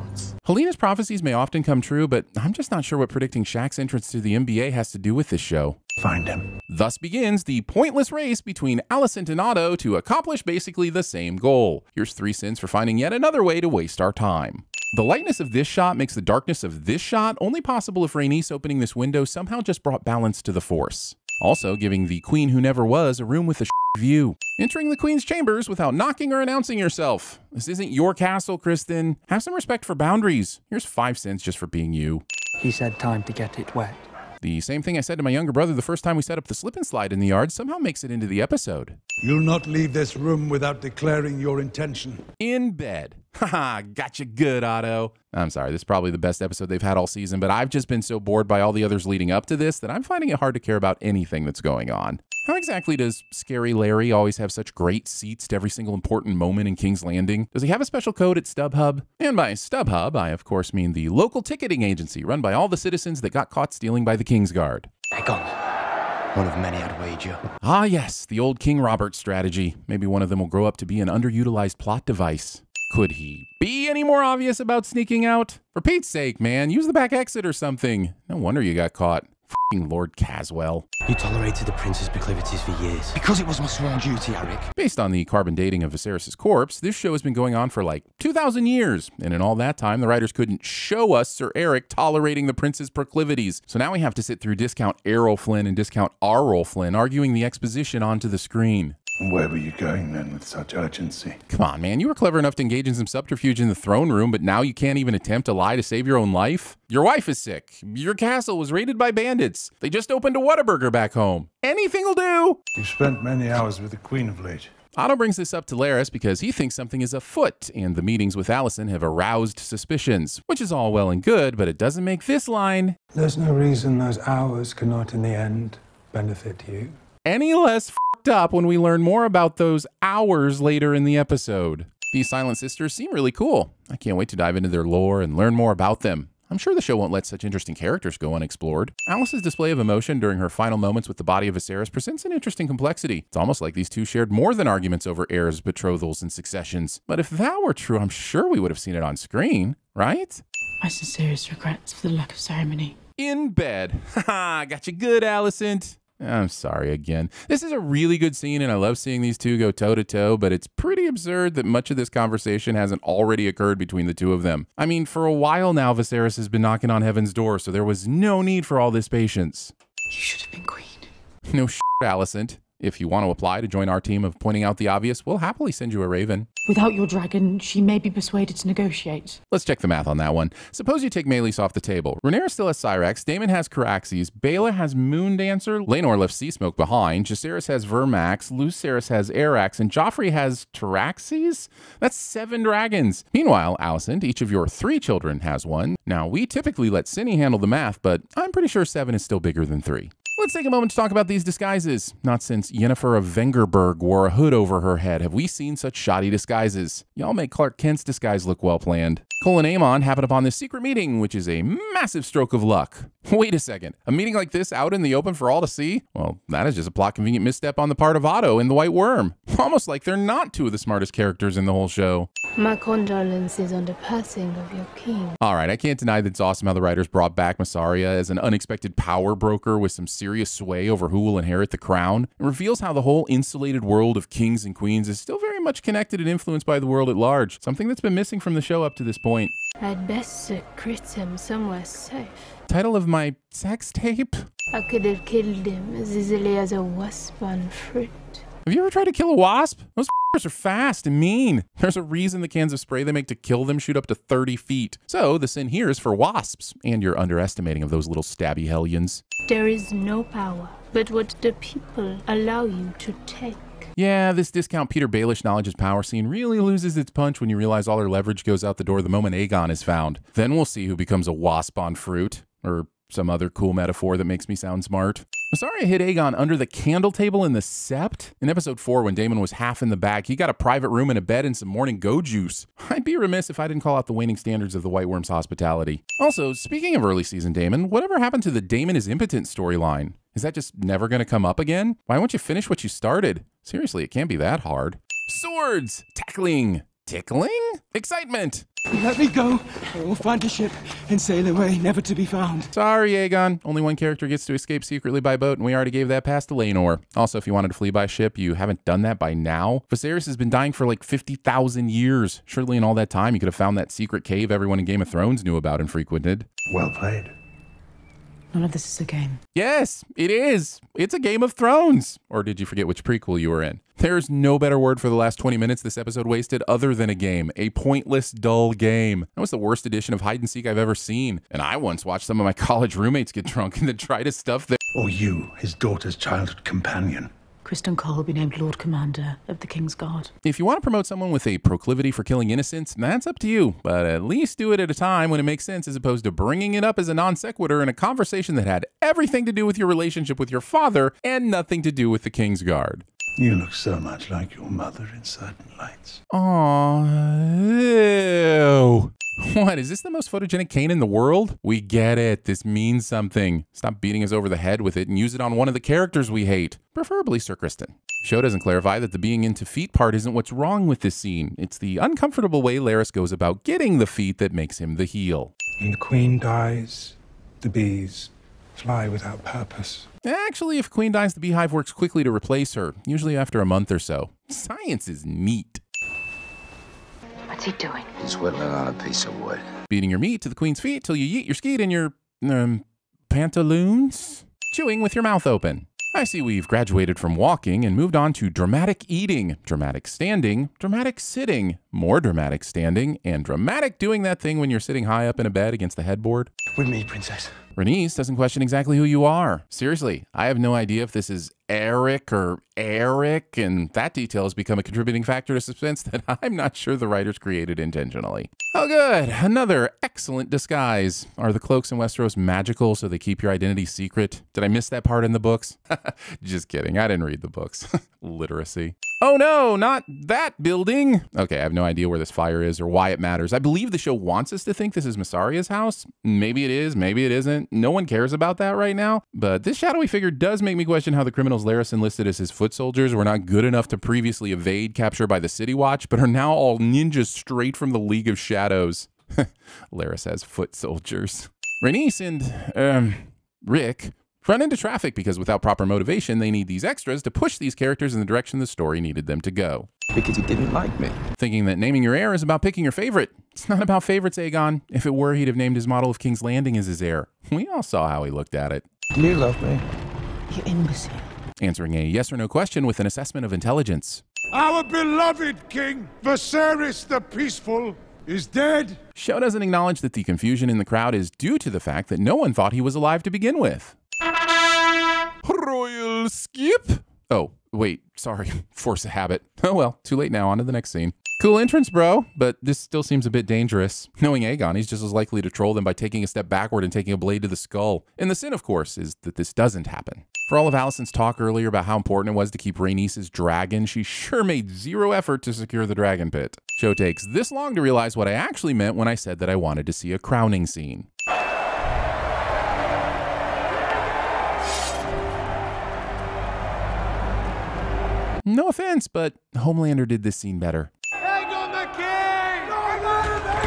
Helena's prophecies may often come true, but I'm just not sure what predicting Shaq's entrance to the NBA has to do with this show. Find him. Thus begins the pointless race between Alicent and Otto to accomplish basically the same goal. Here's 3 cents for finding yet another way to waste our time. The lightness of this shot makes the darkness of this shot only possible if Rhaenys opening this window somehow just brought balance to the force. Also giving the queen who never was a room with a view. Entering the queen's chambers without knocking or announcing yourself. This isn't your castle, Kristen. Have some respect for boundaries. Here's 5 cents just for being you. He said time to get it wet. The same thing I said to my younger brother the first time we set up the slip and slide in the yard somehow makes it into the episode. You'll not leave this room without declaring your intention. In bed. Haha, gotcha good, Otto. I'm sorry, this is probably the best episode they've had all season, but I've just been so bored by all the others leading up to this that I'm finding it hard to care about anything that's going on. How exactly does Scary Larry always have such great seats to every single important moment in King's Landing? Does he have a special code at StubHub? And by StubHub, I of course mean the local ticketing agency run by all the citizens that got caught stealing by the Kingsguard. Aegon, one of many I'd wager. Ah yes, the old King Robert strategy. Maybe one of them will grow up to be an underutilized plot device. Could he be any more obvious about sneaking out? For Pete's sake, man, use the back exit or something. No wonder you got caught. F***ing Lord Caswell. You tolerated the prince's proclivities for years. Because it was my sworn duty, Eric. Based on the carbon dating of Viserys' corpse, this show has been going on for like 2,000 years. And in all that time, the writers couldn't show us Sir Eric tolerating the prince's proclivities. So now we have to sit through Discount Errol Flynn and Discount Arrol Flynn arguing the exposition onto the screen. Where were you going then with such urgency? Come on, man, you were clever enough to engage in some subterfuge in the throne room, but now you can't even attempt a lie to save your own life? Your wife is sick. Your castle was raided by bandits. They just opened a Whataburger back home. Anything will do. You spent many hours with the queen of late. Otto brings this up to Larys because he thinks something is afoot, and the meetings with Alicent have aroused suspicions, which is all well and good, but it doesn't make this line. There's no reason those hours cannot in the end benefit you. Any less up when we learn more about those hours later in the episode. These Silent Sisters seem really cool. I can't wait to dive into their lore and learn more about them. I'm sure the show won't let such interesting characters go unexplored. Alice's display of emotion during her final moments with the body of Viserys presents an interesting complexity. It's almost like these two shared more than arguments over heirs, betrothals, and successions. But if that were true, I'm sure we would have seen it on screen, right? My sincerest regrets for the lack of ceremony. In bed. Haha, got you good, Alicent. I'm sorry again. This is a really good scene and I love seeing these two go toe to toe, but it's pretty absurd that much of this conversation hasn't already occurred between the two of them. I mean, for a while now, Viserys has been knocking on heaven's door, so there was no need for all this patience. You should have been queen. No shit, Alicent. If you want to apply to join our team of pointing out the obvious, we'll happily send you a raven. Without your dragon, she may be persuaded to negotiate. Let's check the math on that one. Suppose you take Maelys off the table. Rhaenyra still has Cyrex, Daemon has Caraxes, Baela has Moondancer, Laenor left Sea Smoke behind, Jacerys has Vermax, Lucerys has Arax, and Joffrey has Taraxes? That's 7 dragons. Meanwhile, Alicent, each of your 3 children has one. Now, we typically let Cini handle the math, but I'm pretty sure 7 is still bigger than 3. Let's take a moment to talk about these disguises. Not since Yennefer of Vengerberg wore a hood over her head have we seen such shoddy disguises. Y'all make Clark Kent's disguise look well planned. Cole and Aemond happen upon this secret meeting, which is a massive stroke of luck. Wait a second, a meeting like this out in the open for all to see? Well, that is just a plot convenient misstep on the part of Otto and the White Worm. Almost like they're not two of the smartest characters in the whole show. My condolences on the passing of your king. All right, I can't deny that it's awesome how the writers brought back Massaria as an unexpected power broker with some serious sway over who will inherit the crown. It reveals how the whole insulated world of kings and queens is still very much connected and influenced by the world at large, something that's been missing from the show up to this point. I'd best secrete him somewhere safe. Title of my sex tape? I could have killed him as easily as a wasp on fruit. Have you ever tried to kill a wasp? Those f***ers are fast and mean. There's a reason the cans of spray they make to kill them shoot up to 30 feet. So the sin here is for wasps and your underestimating of those little stabby hellions. There is no power but what the people allow you to take. Yeah, this discount Peter Baelish knowledge is power scene really loses its punch when you realize all her leverage goes out the door the moment Aegon is found. Then we'll see who becomes a wasp on fruit, or some other cool metaphor that makes me sound smart. Massaria hid Aegon under the candle table in the Sept. In episode 4, when Daemon was half in the bag, he got a private room and a bed and some morning go juice. I'd be remiss if I didn't call out the waning standards of the White Worm's hospitality. Also, speaking of early season Daemon, whatever happened to the Daemon is impotent storyline? Is that just never gonna come up again? Why won't you finish what you started? Seriously, it can't be that hard. Swords, tackling, tickling, excitement. Let me go, I will find a ship and sail away, never to be found. Sorry, Aegon. Only one character gets to escape secretly by boat, and we already gave that pass to Laenor. Also, if you wanted to flee by ship, you haven't done that by now. Viserys has been dying for like 50,000 years. Surely in all that time, you could have found that secret cave everyone in Game of Thrones knew about and frequented. Well played. None of this is a game. Yes, it is. It's a Game of Thrones. Or did you forget which prequel you were in? There's no better word for the last 20 minutes this episode wasted other than a game. A pointless, dull game. That was the worst edition of hide and seek I've ever seen. And I once watched some of my college roommates get drunk and then try to stuff their— Or you, his daughter's childhood companion. Criston Cole will be named Lord Commander of the Kingsguard. If you want to promote someone with a proclivity for killing innocents, that's up to you, but at least do it at a time when it makes sense as opposed to bringing it up as a non sequitur in a conversation that had everything to do with your relationship with your father and nothing to do with the Kingsguard. You look so much like your mother in certain lights. Aww, ew. What, is this the most photogenic cane in the world? We get it, this means something. Stop beating us over the head with it and use it on one of the characters we hate. Preferably Ser Criston. Show doesn't clarify that the being into feet part isn't what's wrong with this scene. It's the uncomfortable way Larys goes about getting the feet that makes him the heel. When the queen dies, the bees fly without purpose. Actually, if queen dies, the beehive works quickly to replace her, usually after a month or so. Science is neat. What's he doing? He's whittling on a piece of wood. Beating your meat to the queen's feet till you yeet your skeet in your, pantaloons? Chewing with your mouth open. I see we've graduated from walking and moved on to dramatic eating, dramatic standing, dramatic sitting, more dramatic standing, and dramatic doing that thing when you're sitting high up in a bed against the headboard. With me, princess. Rhaenys doesn't question exactly who you are. Seriously, I have no idea if this is Eric or Eric, and that detail has become a contributing factor to suspense that I'm not sure the writers created intentionally. Oh good, another excellent disguise. Are the cloaks in Westeros magical so they keep your identity secret? Did I miss that part in the books? Just kidding, I didn't read the books. Literacy. Oh no, not that building. Okay, I have no idea where this fire is or why it matters. I believe the show wants us to think this is Masaria's house. Maybe it is, maybe it isn't. No one cares about that right now. But this shadowy figure does make me question how the criminals Larys enlisted as his foot soldiers were not good enough to previously evade capture by the City Watch, but are now all ninjas straight from the League of Shadows. Larys has foot soldiers. Rhaenys and, Rick run into traffic because without proper motivation, they need these extras to push these characters in the direction the story needed them to go. Because you didn't like me. Thinking that naming your heir is about picking your favorite. It's not about favorites, Aegon. If it were, he'd have named his model of King's Landing as his heir. We all saw how he looked at it. You love me. You imbecile. Answering a yes or no question with an assessment of intelligence. Our beloved king, Viserys the Peaceful, is dead. Show doesn't acknowledge that the confusion in the crowd is due to the fact that no one thought he was alive to begin with. Royal skip. Oh, wait, sorry, force of habit. Oh well, too late now, on to the next scene. Cool entrance, bro, but this still seems a bit dangerous. Knowing Aegon, he's just as likely to troll them by taking a step backward and taking a blade to the skull. And the sin, of course, is that this doesn't happen. For all of Alicent's talk earlier about how important it was to keep Rhaenys' dragon, she sure made zero effort to secure the dragon pit. Show takes this long to realize what I actually meant when I said that I wanted to see a crowning scene. No offense, but Homelander did this scene better. Aegon the King! Aegon!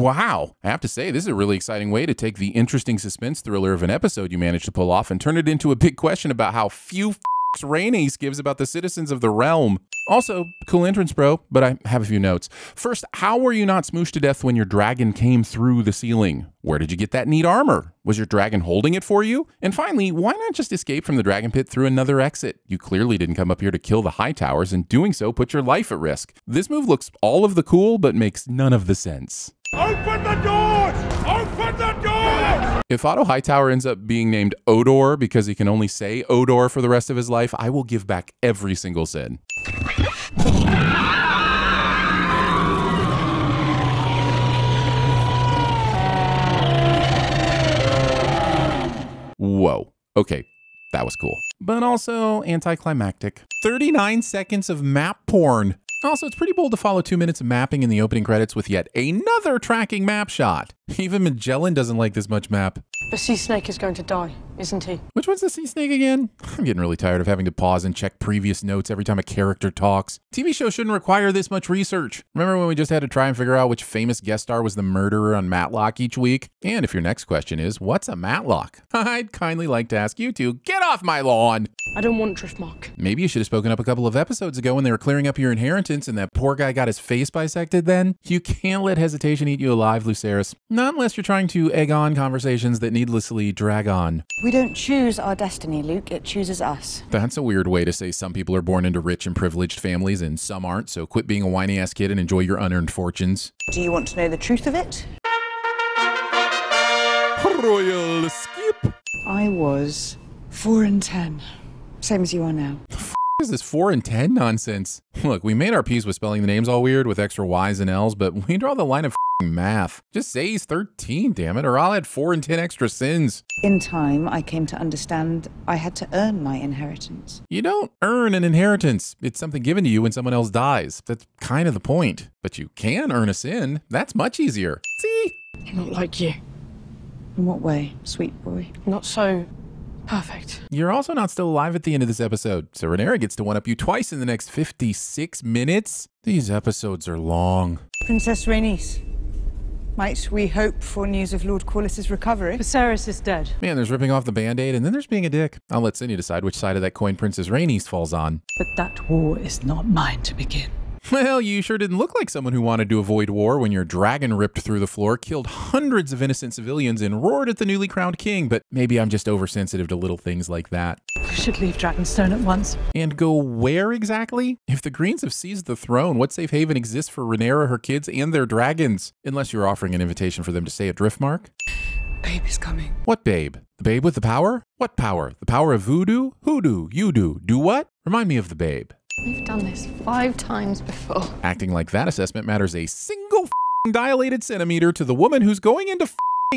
Wow, I have to say, this is a really exciting way to take the interesting suspense thriller of an episode you managed to pull off and turn it into a big question about how few f***s Rhaenys gives about the citizens of the realm. Also, cool entrance, bro, but I have a few notes. First, how were you not smooshed to death when your dragon came through the ceiling? Where did you get that neat armor? Was your dragon holding it for you? And finally, why not just escape from the dragon pit through another exit? You clearly didn't come up here to kill the Hightowers, and doing so put your life at risk. This move looks all of the cool, but makes none of the sense. Open the doors! Open the doors! If Otto Hightower ends up being named Odor because he can only say Odor for the rest of his life, I will give back every single sin. Whoa. Okay, that was cool. But also anticlimactic. 39 seconds of map porn. Also, it's pretty bold to follow 2 minutes of mapping in the opening credits with yet another tracking map shot. Even Magellan doesn't like this much map. The sea snake is going to die, isn't he? Which one's the sea snake again? I'm getting really tired of having to pause and check previous notes every time a character talks. TV shows shouldn't require this much research. Remember when we just had to try and figure out which famous guest star was the murderer on Matlock each week? And if your next question is, what's a Matlock? I'd kindly like to ask you to get off my lawn. I don't want Driftmark. Maybe you should have spoken up a couple of episodes ago when they were clearing up your inheritance and that poor guy got his face bisected then? You can't let hesitation eat you alive, Lucerys. Not unless you're trying to egg on conversations that needlessly drag on. We don't choose our destiny, Luke. It chooses us. That's a weird way to say some people are born into rich and privileged families and some aren't, so quit being a whiny ass kid and enjoy your unearned fortunes. Do you want to know the truth of it? Royal skip. I was 4 and 10. Same as you are now. What is this 4 and 10 nonsense? Look, we made our peace with spelling the names all weird with extra Y's and L's, but we draw the line of math. Just say he's 13, damn it, or I'll add 4 and 10 extra sins. In time, I came to understand I had to earn my inheritance. You don't earn an inheritance. It's something given to you when someone else dies. That's kind of the point. But you can earn a sin. That's much easier. See? I'm not like you. In what way, sweet boy? Not so... perfect. You're also not still alive at the end of this episode, so Rhaenyra gets to one-up you twice in the next 56 minutes. These episodes are long. Princess Rhaenys, might we hope for news of Lord Corlys' recovery? Viserys is dead. Man, there's ripping off the band-aid, and then there's being a dick. I'll let Cindy decide which side of that coin Princess Rhaenys falls on. But that war is not mine to begin. Well, you sure didn't look like someone who wanted to avoid war when your dragon ripped through the floor, killed hundreds of innocent civilians, and roared at the newly crowned king, but maybe I'm just oversensitive to little things like that. We should leave Dragonstone at once. And go where exactly? If the Greens have seized the throne, what safe haven exists for Rhaenyra, her kids, and their dragons? Unless you're offering an invitation for them to stay at Driftmark? Babe is coming. What babe? The babe with the power? What power? The power of voodoo? Hoodoo? You do? Do what? Remind me of the babe. We've done this 5 times before. Acting like that assessment matters a single f***ing dilated centimeter to the woman who's going into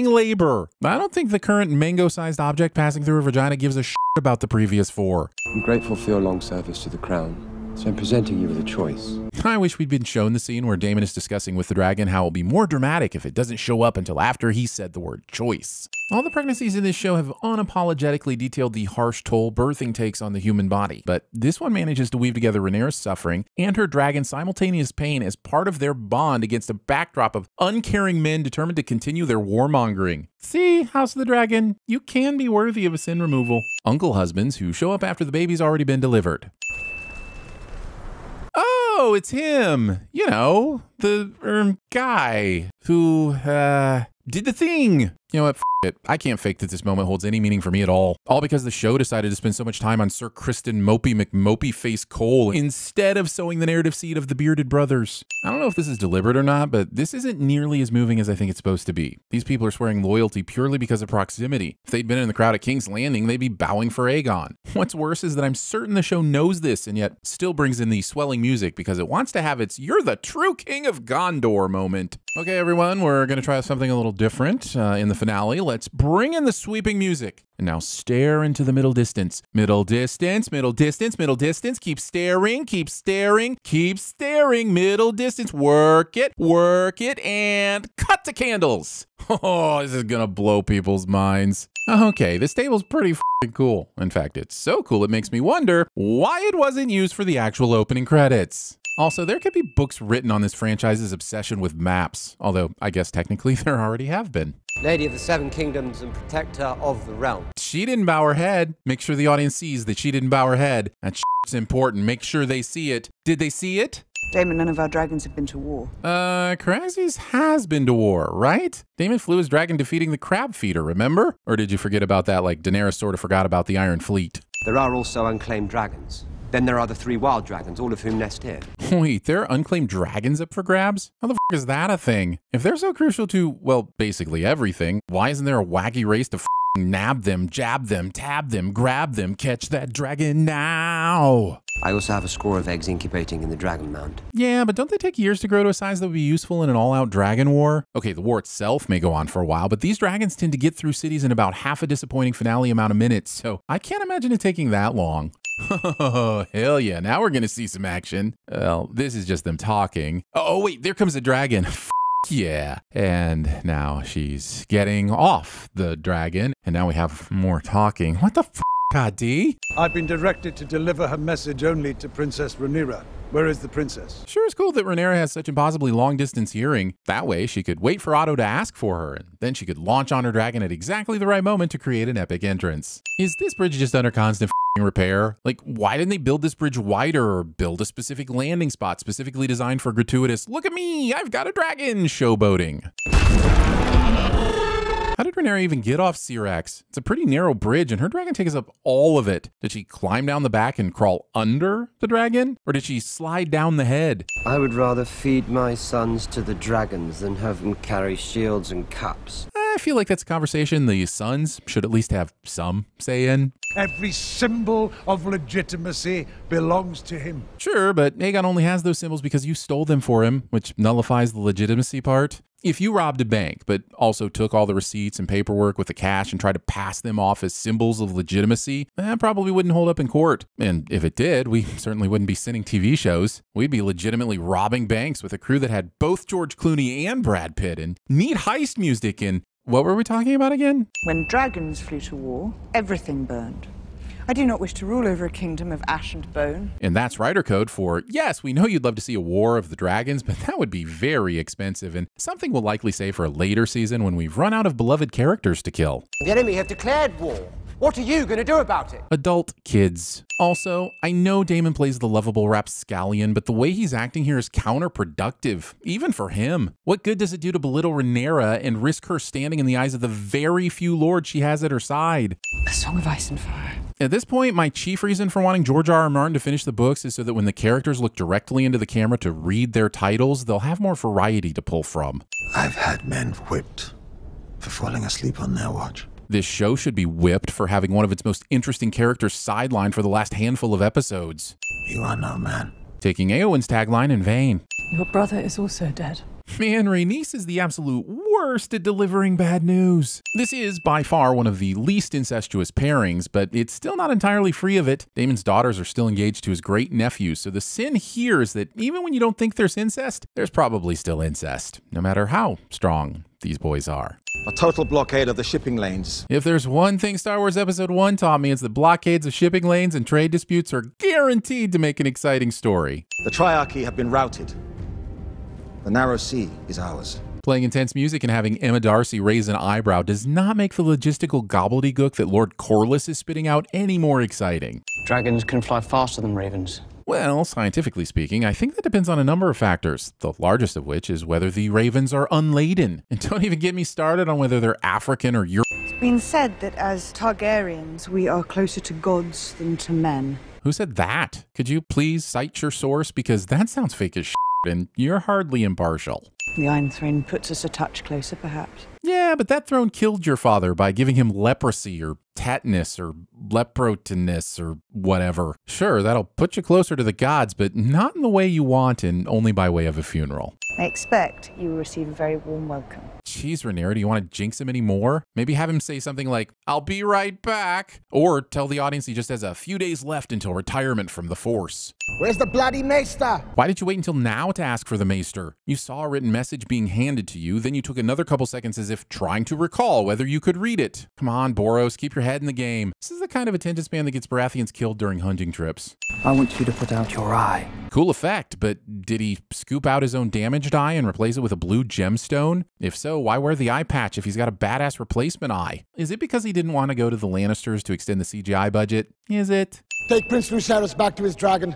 labor. I don't think the current mango-sized object passing through a vagina gives a shit about the previous four. I'm grateful for your long service to the crown. So I'm presenting you with a choice. I wish we'd been shown the scene where Daemon is discussing with the dragon how it'll be more dramatic if it doesn't show up until after he said the word choice. All the pregnancies in this show have unapologetically detailed the harsh toll birthing takes on the human body, but this one manages to weave together Rhaenyra's suffering and her dragon's simultaneous pain as part of their bond against a backdrop of uncaring men determined to continue their warmongering. See, House of the Dragon, you can be worthy of a sin removal. Uncle husbands who show up after the baby's already been delivered. Oh, it's him, you know, the guy who did the thing. You know what, f it. I can't fake that this moment holds any meaning for me at all. All because the show decided to spend so much time on Ser Criston Mopey McMopey Face Cole instead of sowing the narrative seed of the bearded brothers. I don't know if this is deliberate or not, but this isn't nearly as moving as I think it's supposed to be. These people are swearing loyalty purely because of proximity. If they'd been in the crowd at King's Landing, they'd be bowing for Aegon. What's worse is that I'm certain the show knows this and yet still brings in the swelling music because it wants to have its "You're the true king of Gondor" moment. Okay, everyone, we're gonna try something a little different in the finale. Let's bring in the sweeping music. And now stare into the middle distance. Middle distance, middle distance, middle distance. Keep staring, keep staring, keep staring. Middle distance, work it, and cut to candles. Oh, this is gonna blow people's minds. Okay, this table's pretty f***ing cool. In fact, it's so cool it makes me wonder why it wasn't used for the actual opening credits. Also, there could be books written on this franchise's obsession with maps, although I guess technically there already have been. Lady of the Seven Kingdoms and protector of the realm. She didn't bow her head. Make sure the audience sees that she didn't bow her head. That's important. Make sure they see it. Did they see it? Daemon, none of our dragons have been to war. Caraxes has been to war, right? Daemon flew his dragon defeating the Crab Feeder, remember? Or did you forget about that like Daenerys sort of forgot about the Iron Fleet? There are also unclaimed dragons. Then there are the three wild dragons, all of whom nest here. Wait, there are unclaimed dragons up for grabs? How the f*** is that a thing? If they're so crucial to, well, basically everything, why isn't there a wacky race to f***ing nab them, jab them, tab them, grab them, catch that dragon now? I also have a score of eggs incubating in the dragon mound. Yeah, but don't they take years to grow to a size that would be useful in an all-out dragon war? Okay, the war itself may go on for a while, but these dragons tend to get through cities in about half a disappointing finale amount of minutes, so I can't imagine it taking that long. Oh, hell yeah. Now we're going to see some action. Well, this is just them talking. Oh, wait, there comes a dragon. F yeah. And now she's getting off the dragon. And now we have more talking. What the f, Kadi? I've been directed to deliver her message only to Princess Rhaenyra. Where is the princess? Sure is cool that Rhaenyra has such impossibly long-distance hearing. That way, she could wait for Otto to ask for her, and then she could launch on her dragon at exactly the right moment to create an epic entrance. Is this bridge just under constant f***ing repair? Like, why didn't they build this bridge wider or build a specific landing spot specifically designed for gratuitous, "Look at me, I've got a dragon" showboating? How did Rhaenyra even get off Carax? It's a pretty narrow bridge, and her dragon takes up all of it. Did she climb down the back and crawl under the dragon? Or did she slide down the head? I would rather feed my sons to the dragons than have them carry shields and cups. I feel like that's a conversation the sons should at least have some say in. Every symbol of legitimacy belongs to him. Sure, but Aegon only has those symbols because you stole them for him, which nullifies the legitimacy part. If you robbed a bank, but also took all the receipts and paperwork with the cash and tried to pass them off as symbols of legitimacy, that probably wouldn't hold up in court. And if it did, we certainly wouldn't be sending TV shows. We'd be legitimately robbing banks with a crew that had both George Clooney and Brad Pitt and neat heist music and what were we talking about again? When dragons flew to war, everything burned. I do not wish to rule over a kingdom of ash and bone. And that's writer code for, yes, we know you'd love to see a war of the dragons, but that would be very expensive and something we'll likely save for a later season when we've run out of beloved characters to kill. The enemy have declared war. What are you going to do about it? Adult kids. Also, I know Daemon plays the lovable rapscallion, but the way he's acting here is counterproductive, even for him. What good does it do to belittle Rhaenyra and risk her standing in the eyes of the very few lords she has at her side? A Song of Ice and Fire. At this point, my chief reason for wanting George R. R. Martin to finish the books is so that when the characters look directly into the camera to read their titles, they'll have more variety to pull from. I've had men whipped for falling asleep on their watch. This show should be whipped for having one of its most interesting characters sidelined for the last handful of episodes. You are no man. Taking Aowen's tagline in vain. Your brother is also dead. Man, Rhaenys is the absolute worst at delivering bad news. This is by far one of the least incestuous pairings, but it's still not entirely free of it. Daemon's daughters are still engaged to his great nephew, so the sin here is that even when you don't think there's incest, there's probably still incest, no matter how strong these boys are. A total blockade of the shipping lanes. If there's one thing Star Wars Episode 1 taught me, it's that blockades of shipping lanes and trade disputes are guaranteed to make an exciting story. The Triarchy have been routed. The narrow sea is ours. Playing intense music and having Emma Darcy raise an eyebrow does not make the logistical gobbledygook that Lord Corlys is spitting out any more exciting. Dragons can fly faster than ravens. Well, scientifically speaking, I think that depends on a number of factors, the largest of which is whether the ravens are unladen. And don't even get me started on whether they're African or European. It's been said that as Targaryens, we are closer to gods than to men. Who said that? Could you please cite your source? Because that sounds fake as shit, and you're hardly impartial. The Iron Throne puts us a touch closer, perhaps. Yeah, but that throne killed your father by giving him leprosy or tetanus or leprotinus or whatever. Sure, that'll put you closer to the gods, but not in the way you want and only by way of a funeral. I expect you will receive a very warm welcome. Jeez, Rhaenyra, do you want to jinx him anymore? Maybe have him say something like, "I'll be right back," or tell the audience he just has a few days left until retirement from the Force. Where's the bloody Maester? Why did you wait until now to ask for the Maester? You saw a written message being handed to you, then you took another couple seconds as if trying to recall whether you could read it. Come on, Boros, keep your head in the game. This is the kind of attention span that gets Baratheons killed during hunting trips. I want you to put out your eye. Cool effect, but did he scoop out his own damaged eye and replace it with a blue gemstone? If so, why wear the eye patch if he's got a badass replacement eye? Is it because he didn't want to go to the Lannisters to extend the CGI budget? Is it? Take Prince Lucerys back to his dragon.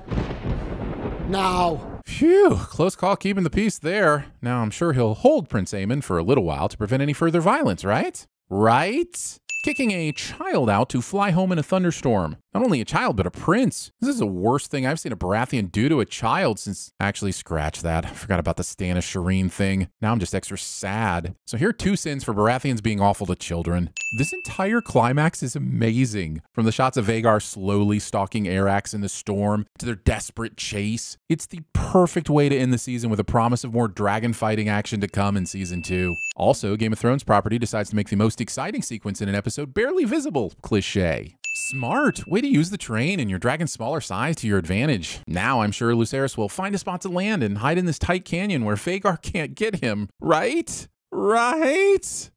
Now. Phew, close call keeping the peace there. Now I'm sure he'll hold Prince Aemon for a little while to prevent any further violence, right? Right? Kicking a child out to fly home in a thunderstorm. Not only a child, but a prince. This is the worst thing I've seen a Baratheon do to a child since... Actually, scratch that. I forgot about the Stannis Shireen thing. Now I'm just extra sad. So here are two sins for Baratheons being awful to children. This entire climax is amazing. From the shots of Vhagar slowly stalking Arax in the storm to their desperate chase. It's the perfect way to end the season with a promise of more dragon fighting action to come in season 2. Also, Game of Thrones property decides to make the most exciting sequence in an episode barely visible. Cliché. Smart. Way to use the terrain and your dragon's smaller size to your advantage. Now I'm sure Lucerys will find a spot to land and hide in this tight canyon where Vhagar can't get him. Right? Right?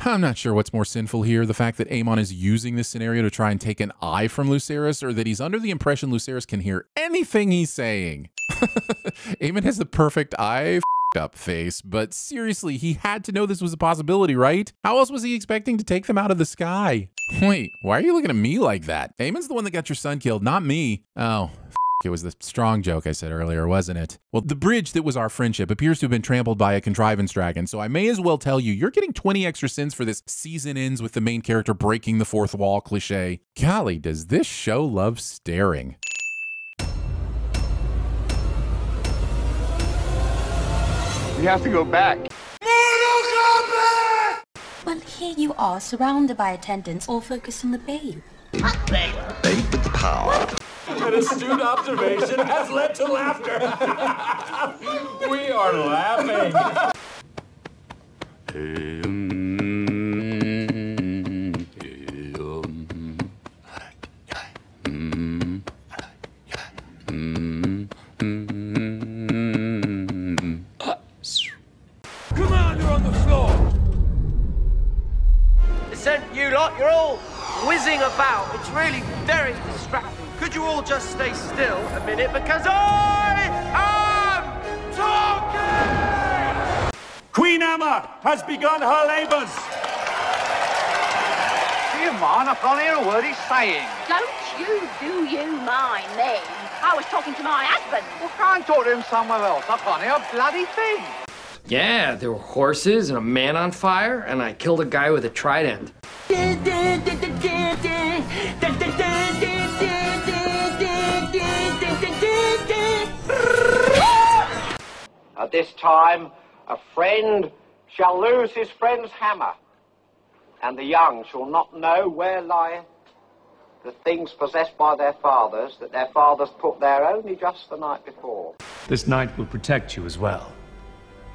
I'm not sure what's more sinful here, the fact that Aemon is using this scenario to try and take an eye from Lucerys, or that he's under the impression Lucerys can hear anything he's saying. Aemon has the perfect eye up face, but seriously, he had to know this was a possibility, right? How else was he expecting to take them out of the sky? Wait, why are you looking at me like that? Aemon's the one that got your son killed, not me. Oh, it was the strong joke I said earlier, wasn't it? Well, the bridge that was our friendship appears to have been trampled by a contrivance dragon, so I may as well tell you, you're getting 20 extra sins for this season ends with the main character breaking the fourth wall cliche. Golly, does this show love staring. We have to go back. Well, here you are, surrounded by attendants, all focused on the babe. Babe with power. An astute observation has led to laughter. We are laughing. You're all whizzing about. It's really very distracting. Could you all just stay still a minute? Because I am talking! Queen Aemma has begun her labours. Do you mind? I can't hear a word he's saying. Do you mind me? I was talking to my husband. Well, try and talk to him somewhere else. I can't hear a bloody thing. Yeah, there were horses and a man on fire, and I killed a guy with a trident. At this time, a friend shall lose his friend's hammer, and the young shall not know where lie the things possessed by their fathers, that their fathers put there only just the night before. This knight will protect you as well.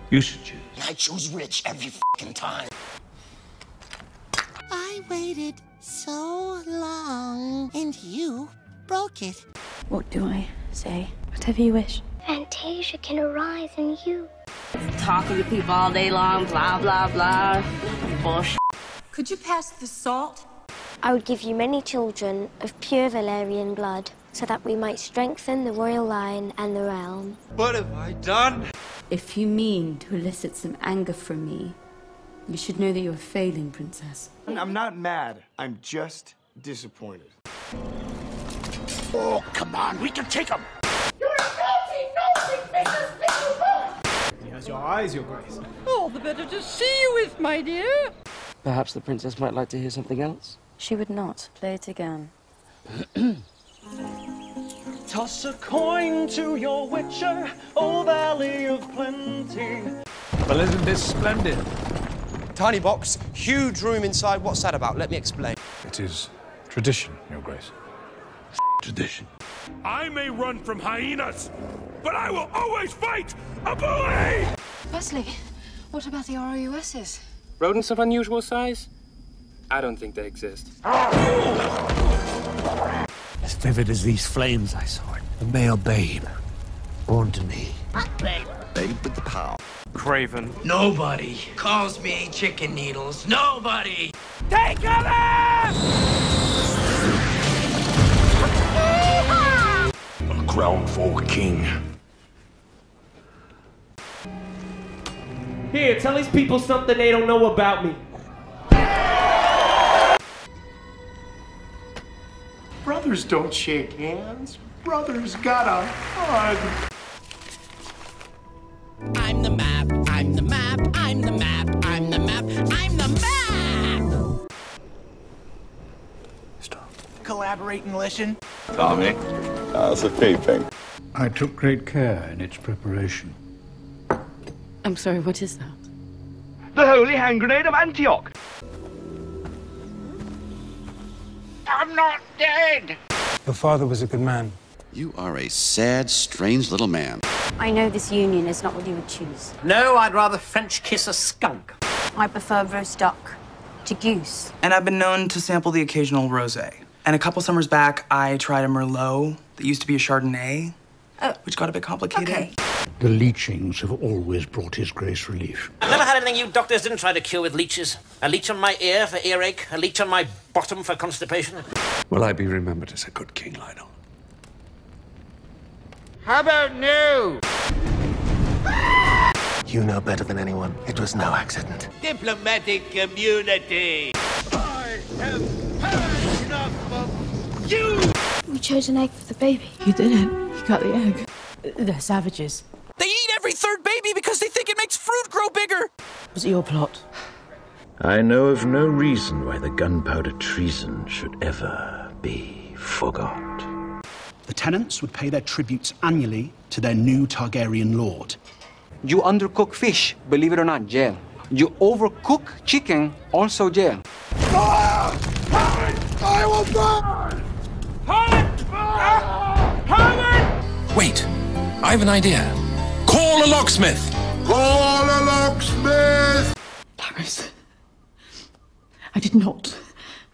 You should choose. I choose rich every fucking time. I waited so long, and you broke it. What do I say? Whatever you wish. Fantasia can arise in you. Talking to people all day long, blah, blah, blah. Bullshit. Could you pass the salt? I would give you many children of pure Valyrian blood, so that we might strengthen the royal line and the realm. What have I done? If you mean to elicit some anger from me, you should know that you're failing, Princess. I'm not mad. I'm just disappointed. Oh, come on. We can take him. You're a naughty, Princess Bittlebone! He has your eyes, Your Grace. All the better to see you with, my dear. Perhaps the Princess might like to hear something else? She would not. Play it again. Toss a coin to your witcher, O Valley of Plenty. Well, isn't this splendid? Tiny box, huge room inside. What's that about? Let me explain. It is tradition, Your Grace. Tradition. I may run from hyenas, but I will always fight a bully! Wesley, what about the ROUSs? Rodents of unusual size? I don't think they exist. As vivid as these flames I saw it. A male babe, born to me. What babe? Babe with the power. Craven. Nobody calls me chicken needles. Nobody! Take cover! I'm crowned for king. Here, tell these people something they don't know about me. Brothers don't shake hands. Brothers gotta hug. I'm the map, I'm the map, I'm the map, I'm the map, I'm the map! Stop. Collaborate and listen. Tommy, how's the painting? I took great care in its preparation. I'm sorry, what is that? The Holy Hand Grenade of Antioch! I'm not dead! Your father was a good man. You are a sad, strange little man. I know this union is not what you would choose. No, I'd rather French kiss a skunk. I prefer roast duck to goose. And I've been known to sample the occasional rosé. And a couple summers back, I tried a Merlot that used to be a Chardonnay, which got a bit complicated. Okay. The leechings have always brought His Grace relief. I've never had anything you doctors didn't try to cure with leeches. A leech on my ear for earache, a leech on my bottom for constipation. Will I be remembered as a good king, Laena? How about new? You know better than anyone. It was no accident. Diplomatic community. I have had enough of you. We chose an egg for the baby. You didn't. You got the egg. They're savages. They eat every third baby because they think it makes fruit grow bigger. Was it your plot? I know of no reason why the gunpowder treason should ever be forgot. The tenants would pay their tributes annually to their new Targaryen lord. You undercook fish, believe it or not, jail. You overcook chicken, also jail. Fire! Howard! I will burn! Howard! Howard! Wait, I have an idea. Call a locksmith! Call a locksmith! Larys, I did not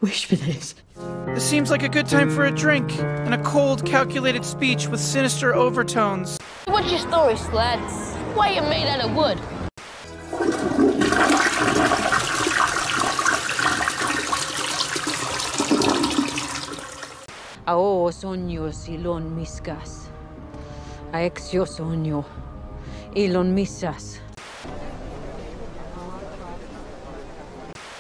wish for this. This seems like a good time for a drink and a cold, calculated speech with sinister overtones. What's your story, lads? Why you made out of wood? Ao sonio silon miscas. Aexio sonio ilon misas.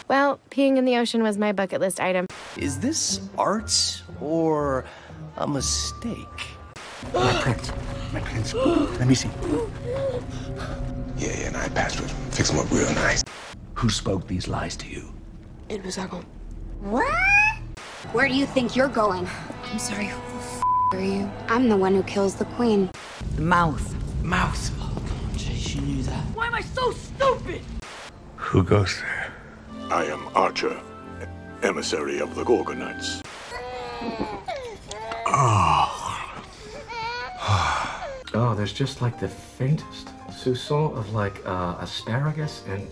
Well, peeing in the ocean was my bucket list item. Is this art or a mistake? I pricked. My pants. Let me see. Yeah, and I patched it. Fix them up real nice. Who spoke these lies to you? It was Aegon. What? Where do you think you're going? I'm sorry, who the f are you? I'm the one who kills the queen. The mouth. Mouth. Oh, jeez, you knew that. Why am I so stupid? Who goes there? I am Archer. Emissary of the Gorgonites. Oh. go, there's just like the faintest soupçon of like asparagus, and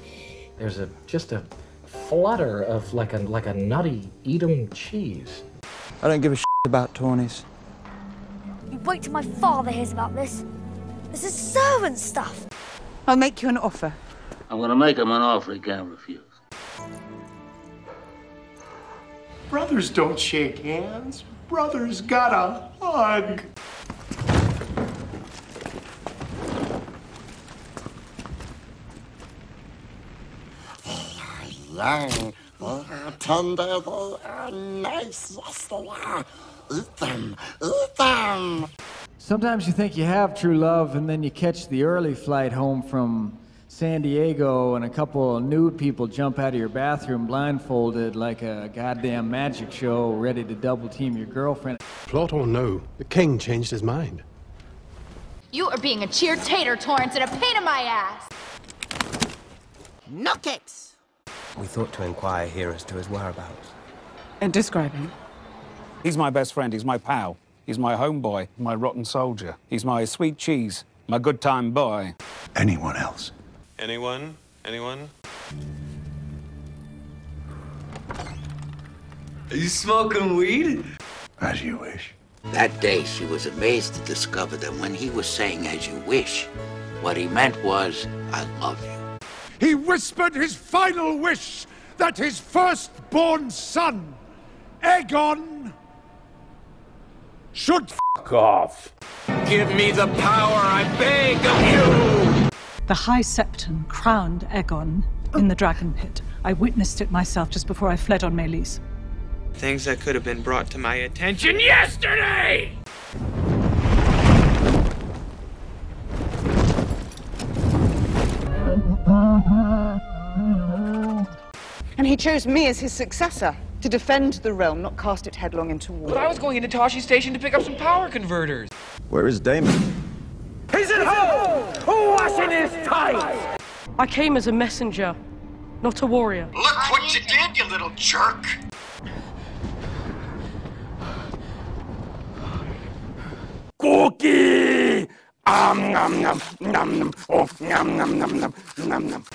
there's a just a flutter of like a nutty Edam cheese. I don't give a shit about Tawnies. You wait till my father hears about this. This is servant stuff. I'll make you an offer. I'm gonna make him an offer he can't refuse. Brothers don't shake hands. Brothers gotta hug. They are tender, they are nice, yes they are. Eat them, eat them. Sometimes you think you have true love and then you catch the early flight home from San Diego and a couple of nude people jump out of your bathroom blindfolded like a goddamn magic show, ready to double team your girlfriend. Plot or no, the king changed his mind. You are being a cheer tater, Torrance, and a pain in my ass. Knock it! We thought to inquire here as to his whereabouts. And describe him. He's my best friend, he's my pal. He's my homeboy, my rotten soldier. He's my sweet cheese, my good time boy. Anyone else? Anyone? Anyone? Are you smoking weed? As you wish. That day she was amazed to discover that when he was saying as you wish, what he meant was, I love you. He whispered his final wish that his firstborn son, Aegon, should fuck off. Give me the power, I beg of you! The High Septon crowned Aegon in the Dragon Pit. I witnessed it myself just before I fled on Maelys. Things that could have been brought to my attention yesterday! And he chose me as his successor to defend the realm, not cast it headlong into war. But I was going into Tashi Station to pick up some power converters. Where is Daemon? He's at home, washing his tights. I came as a messenger, not a warrior. Look what you did, you little jerk! Cookie! Nom nom nom nom nom nom nom nom nom nom.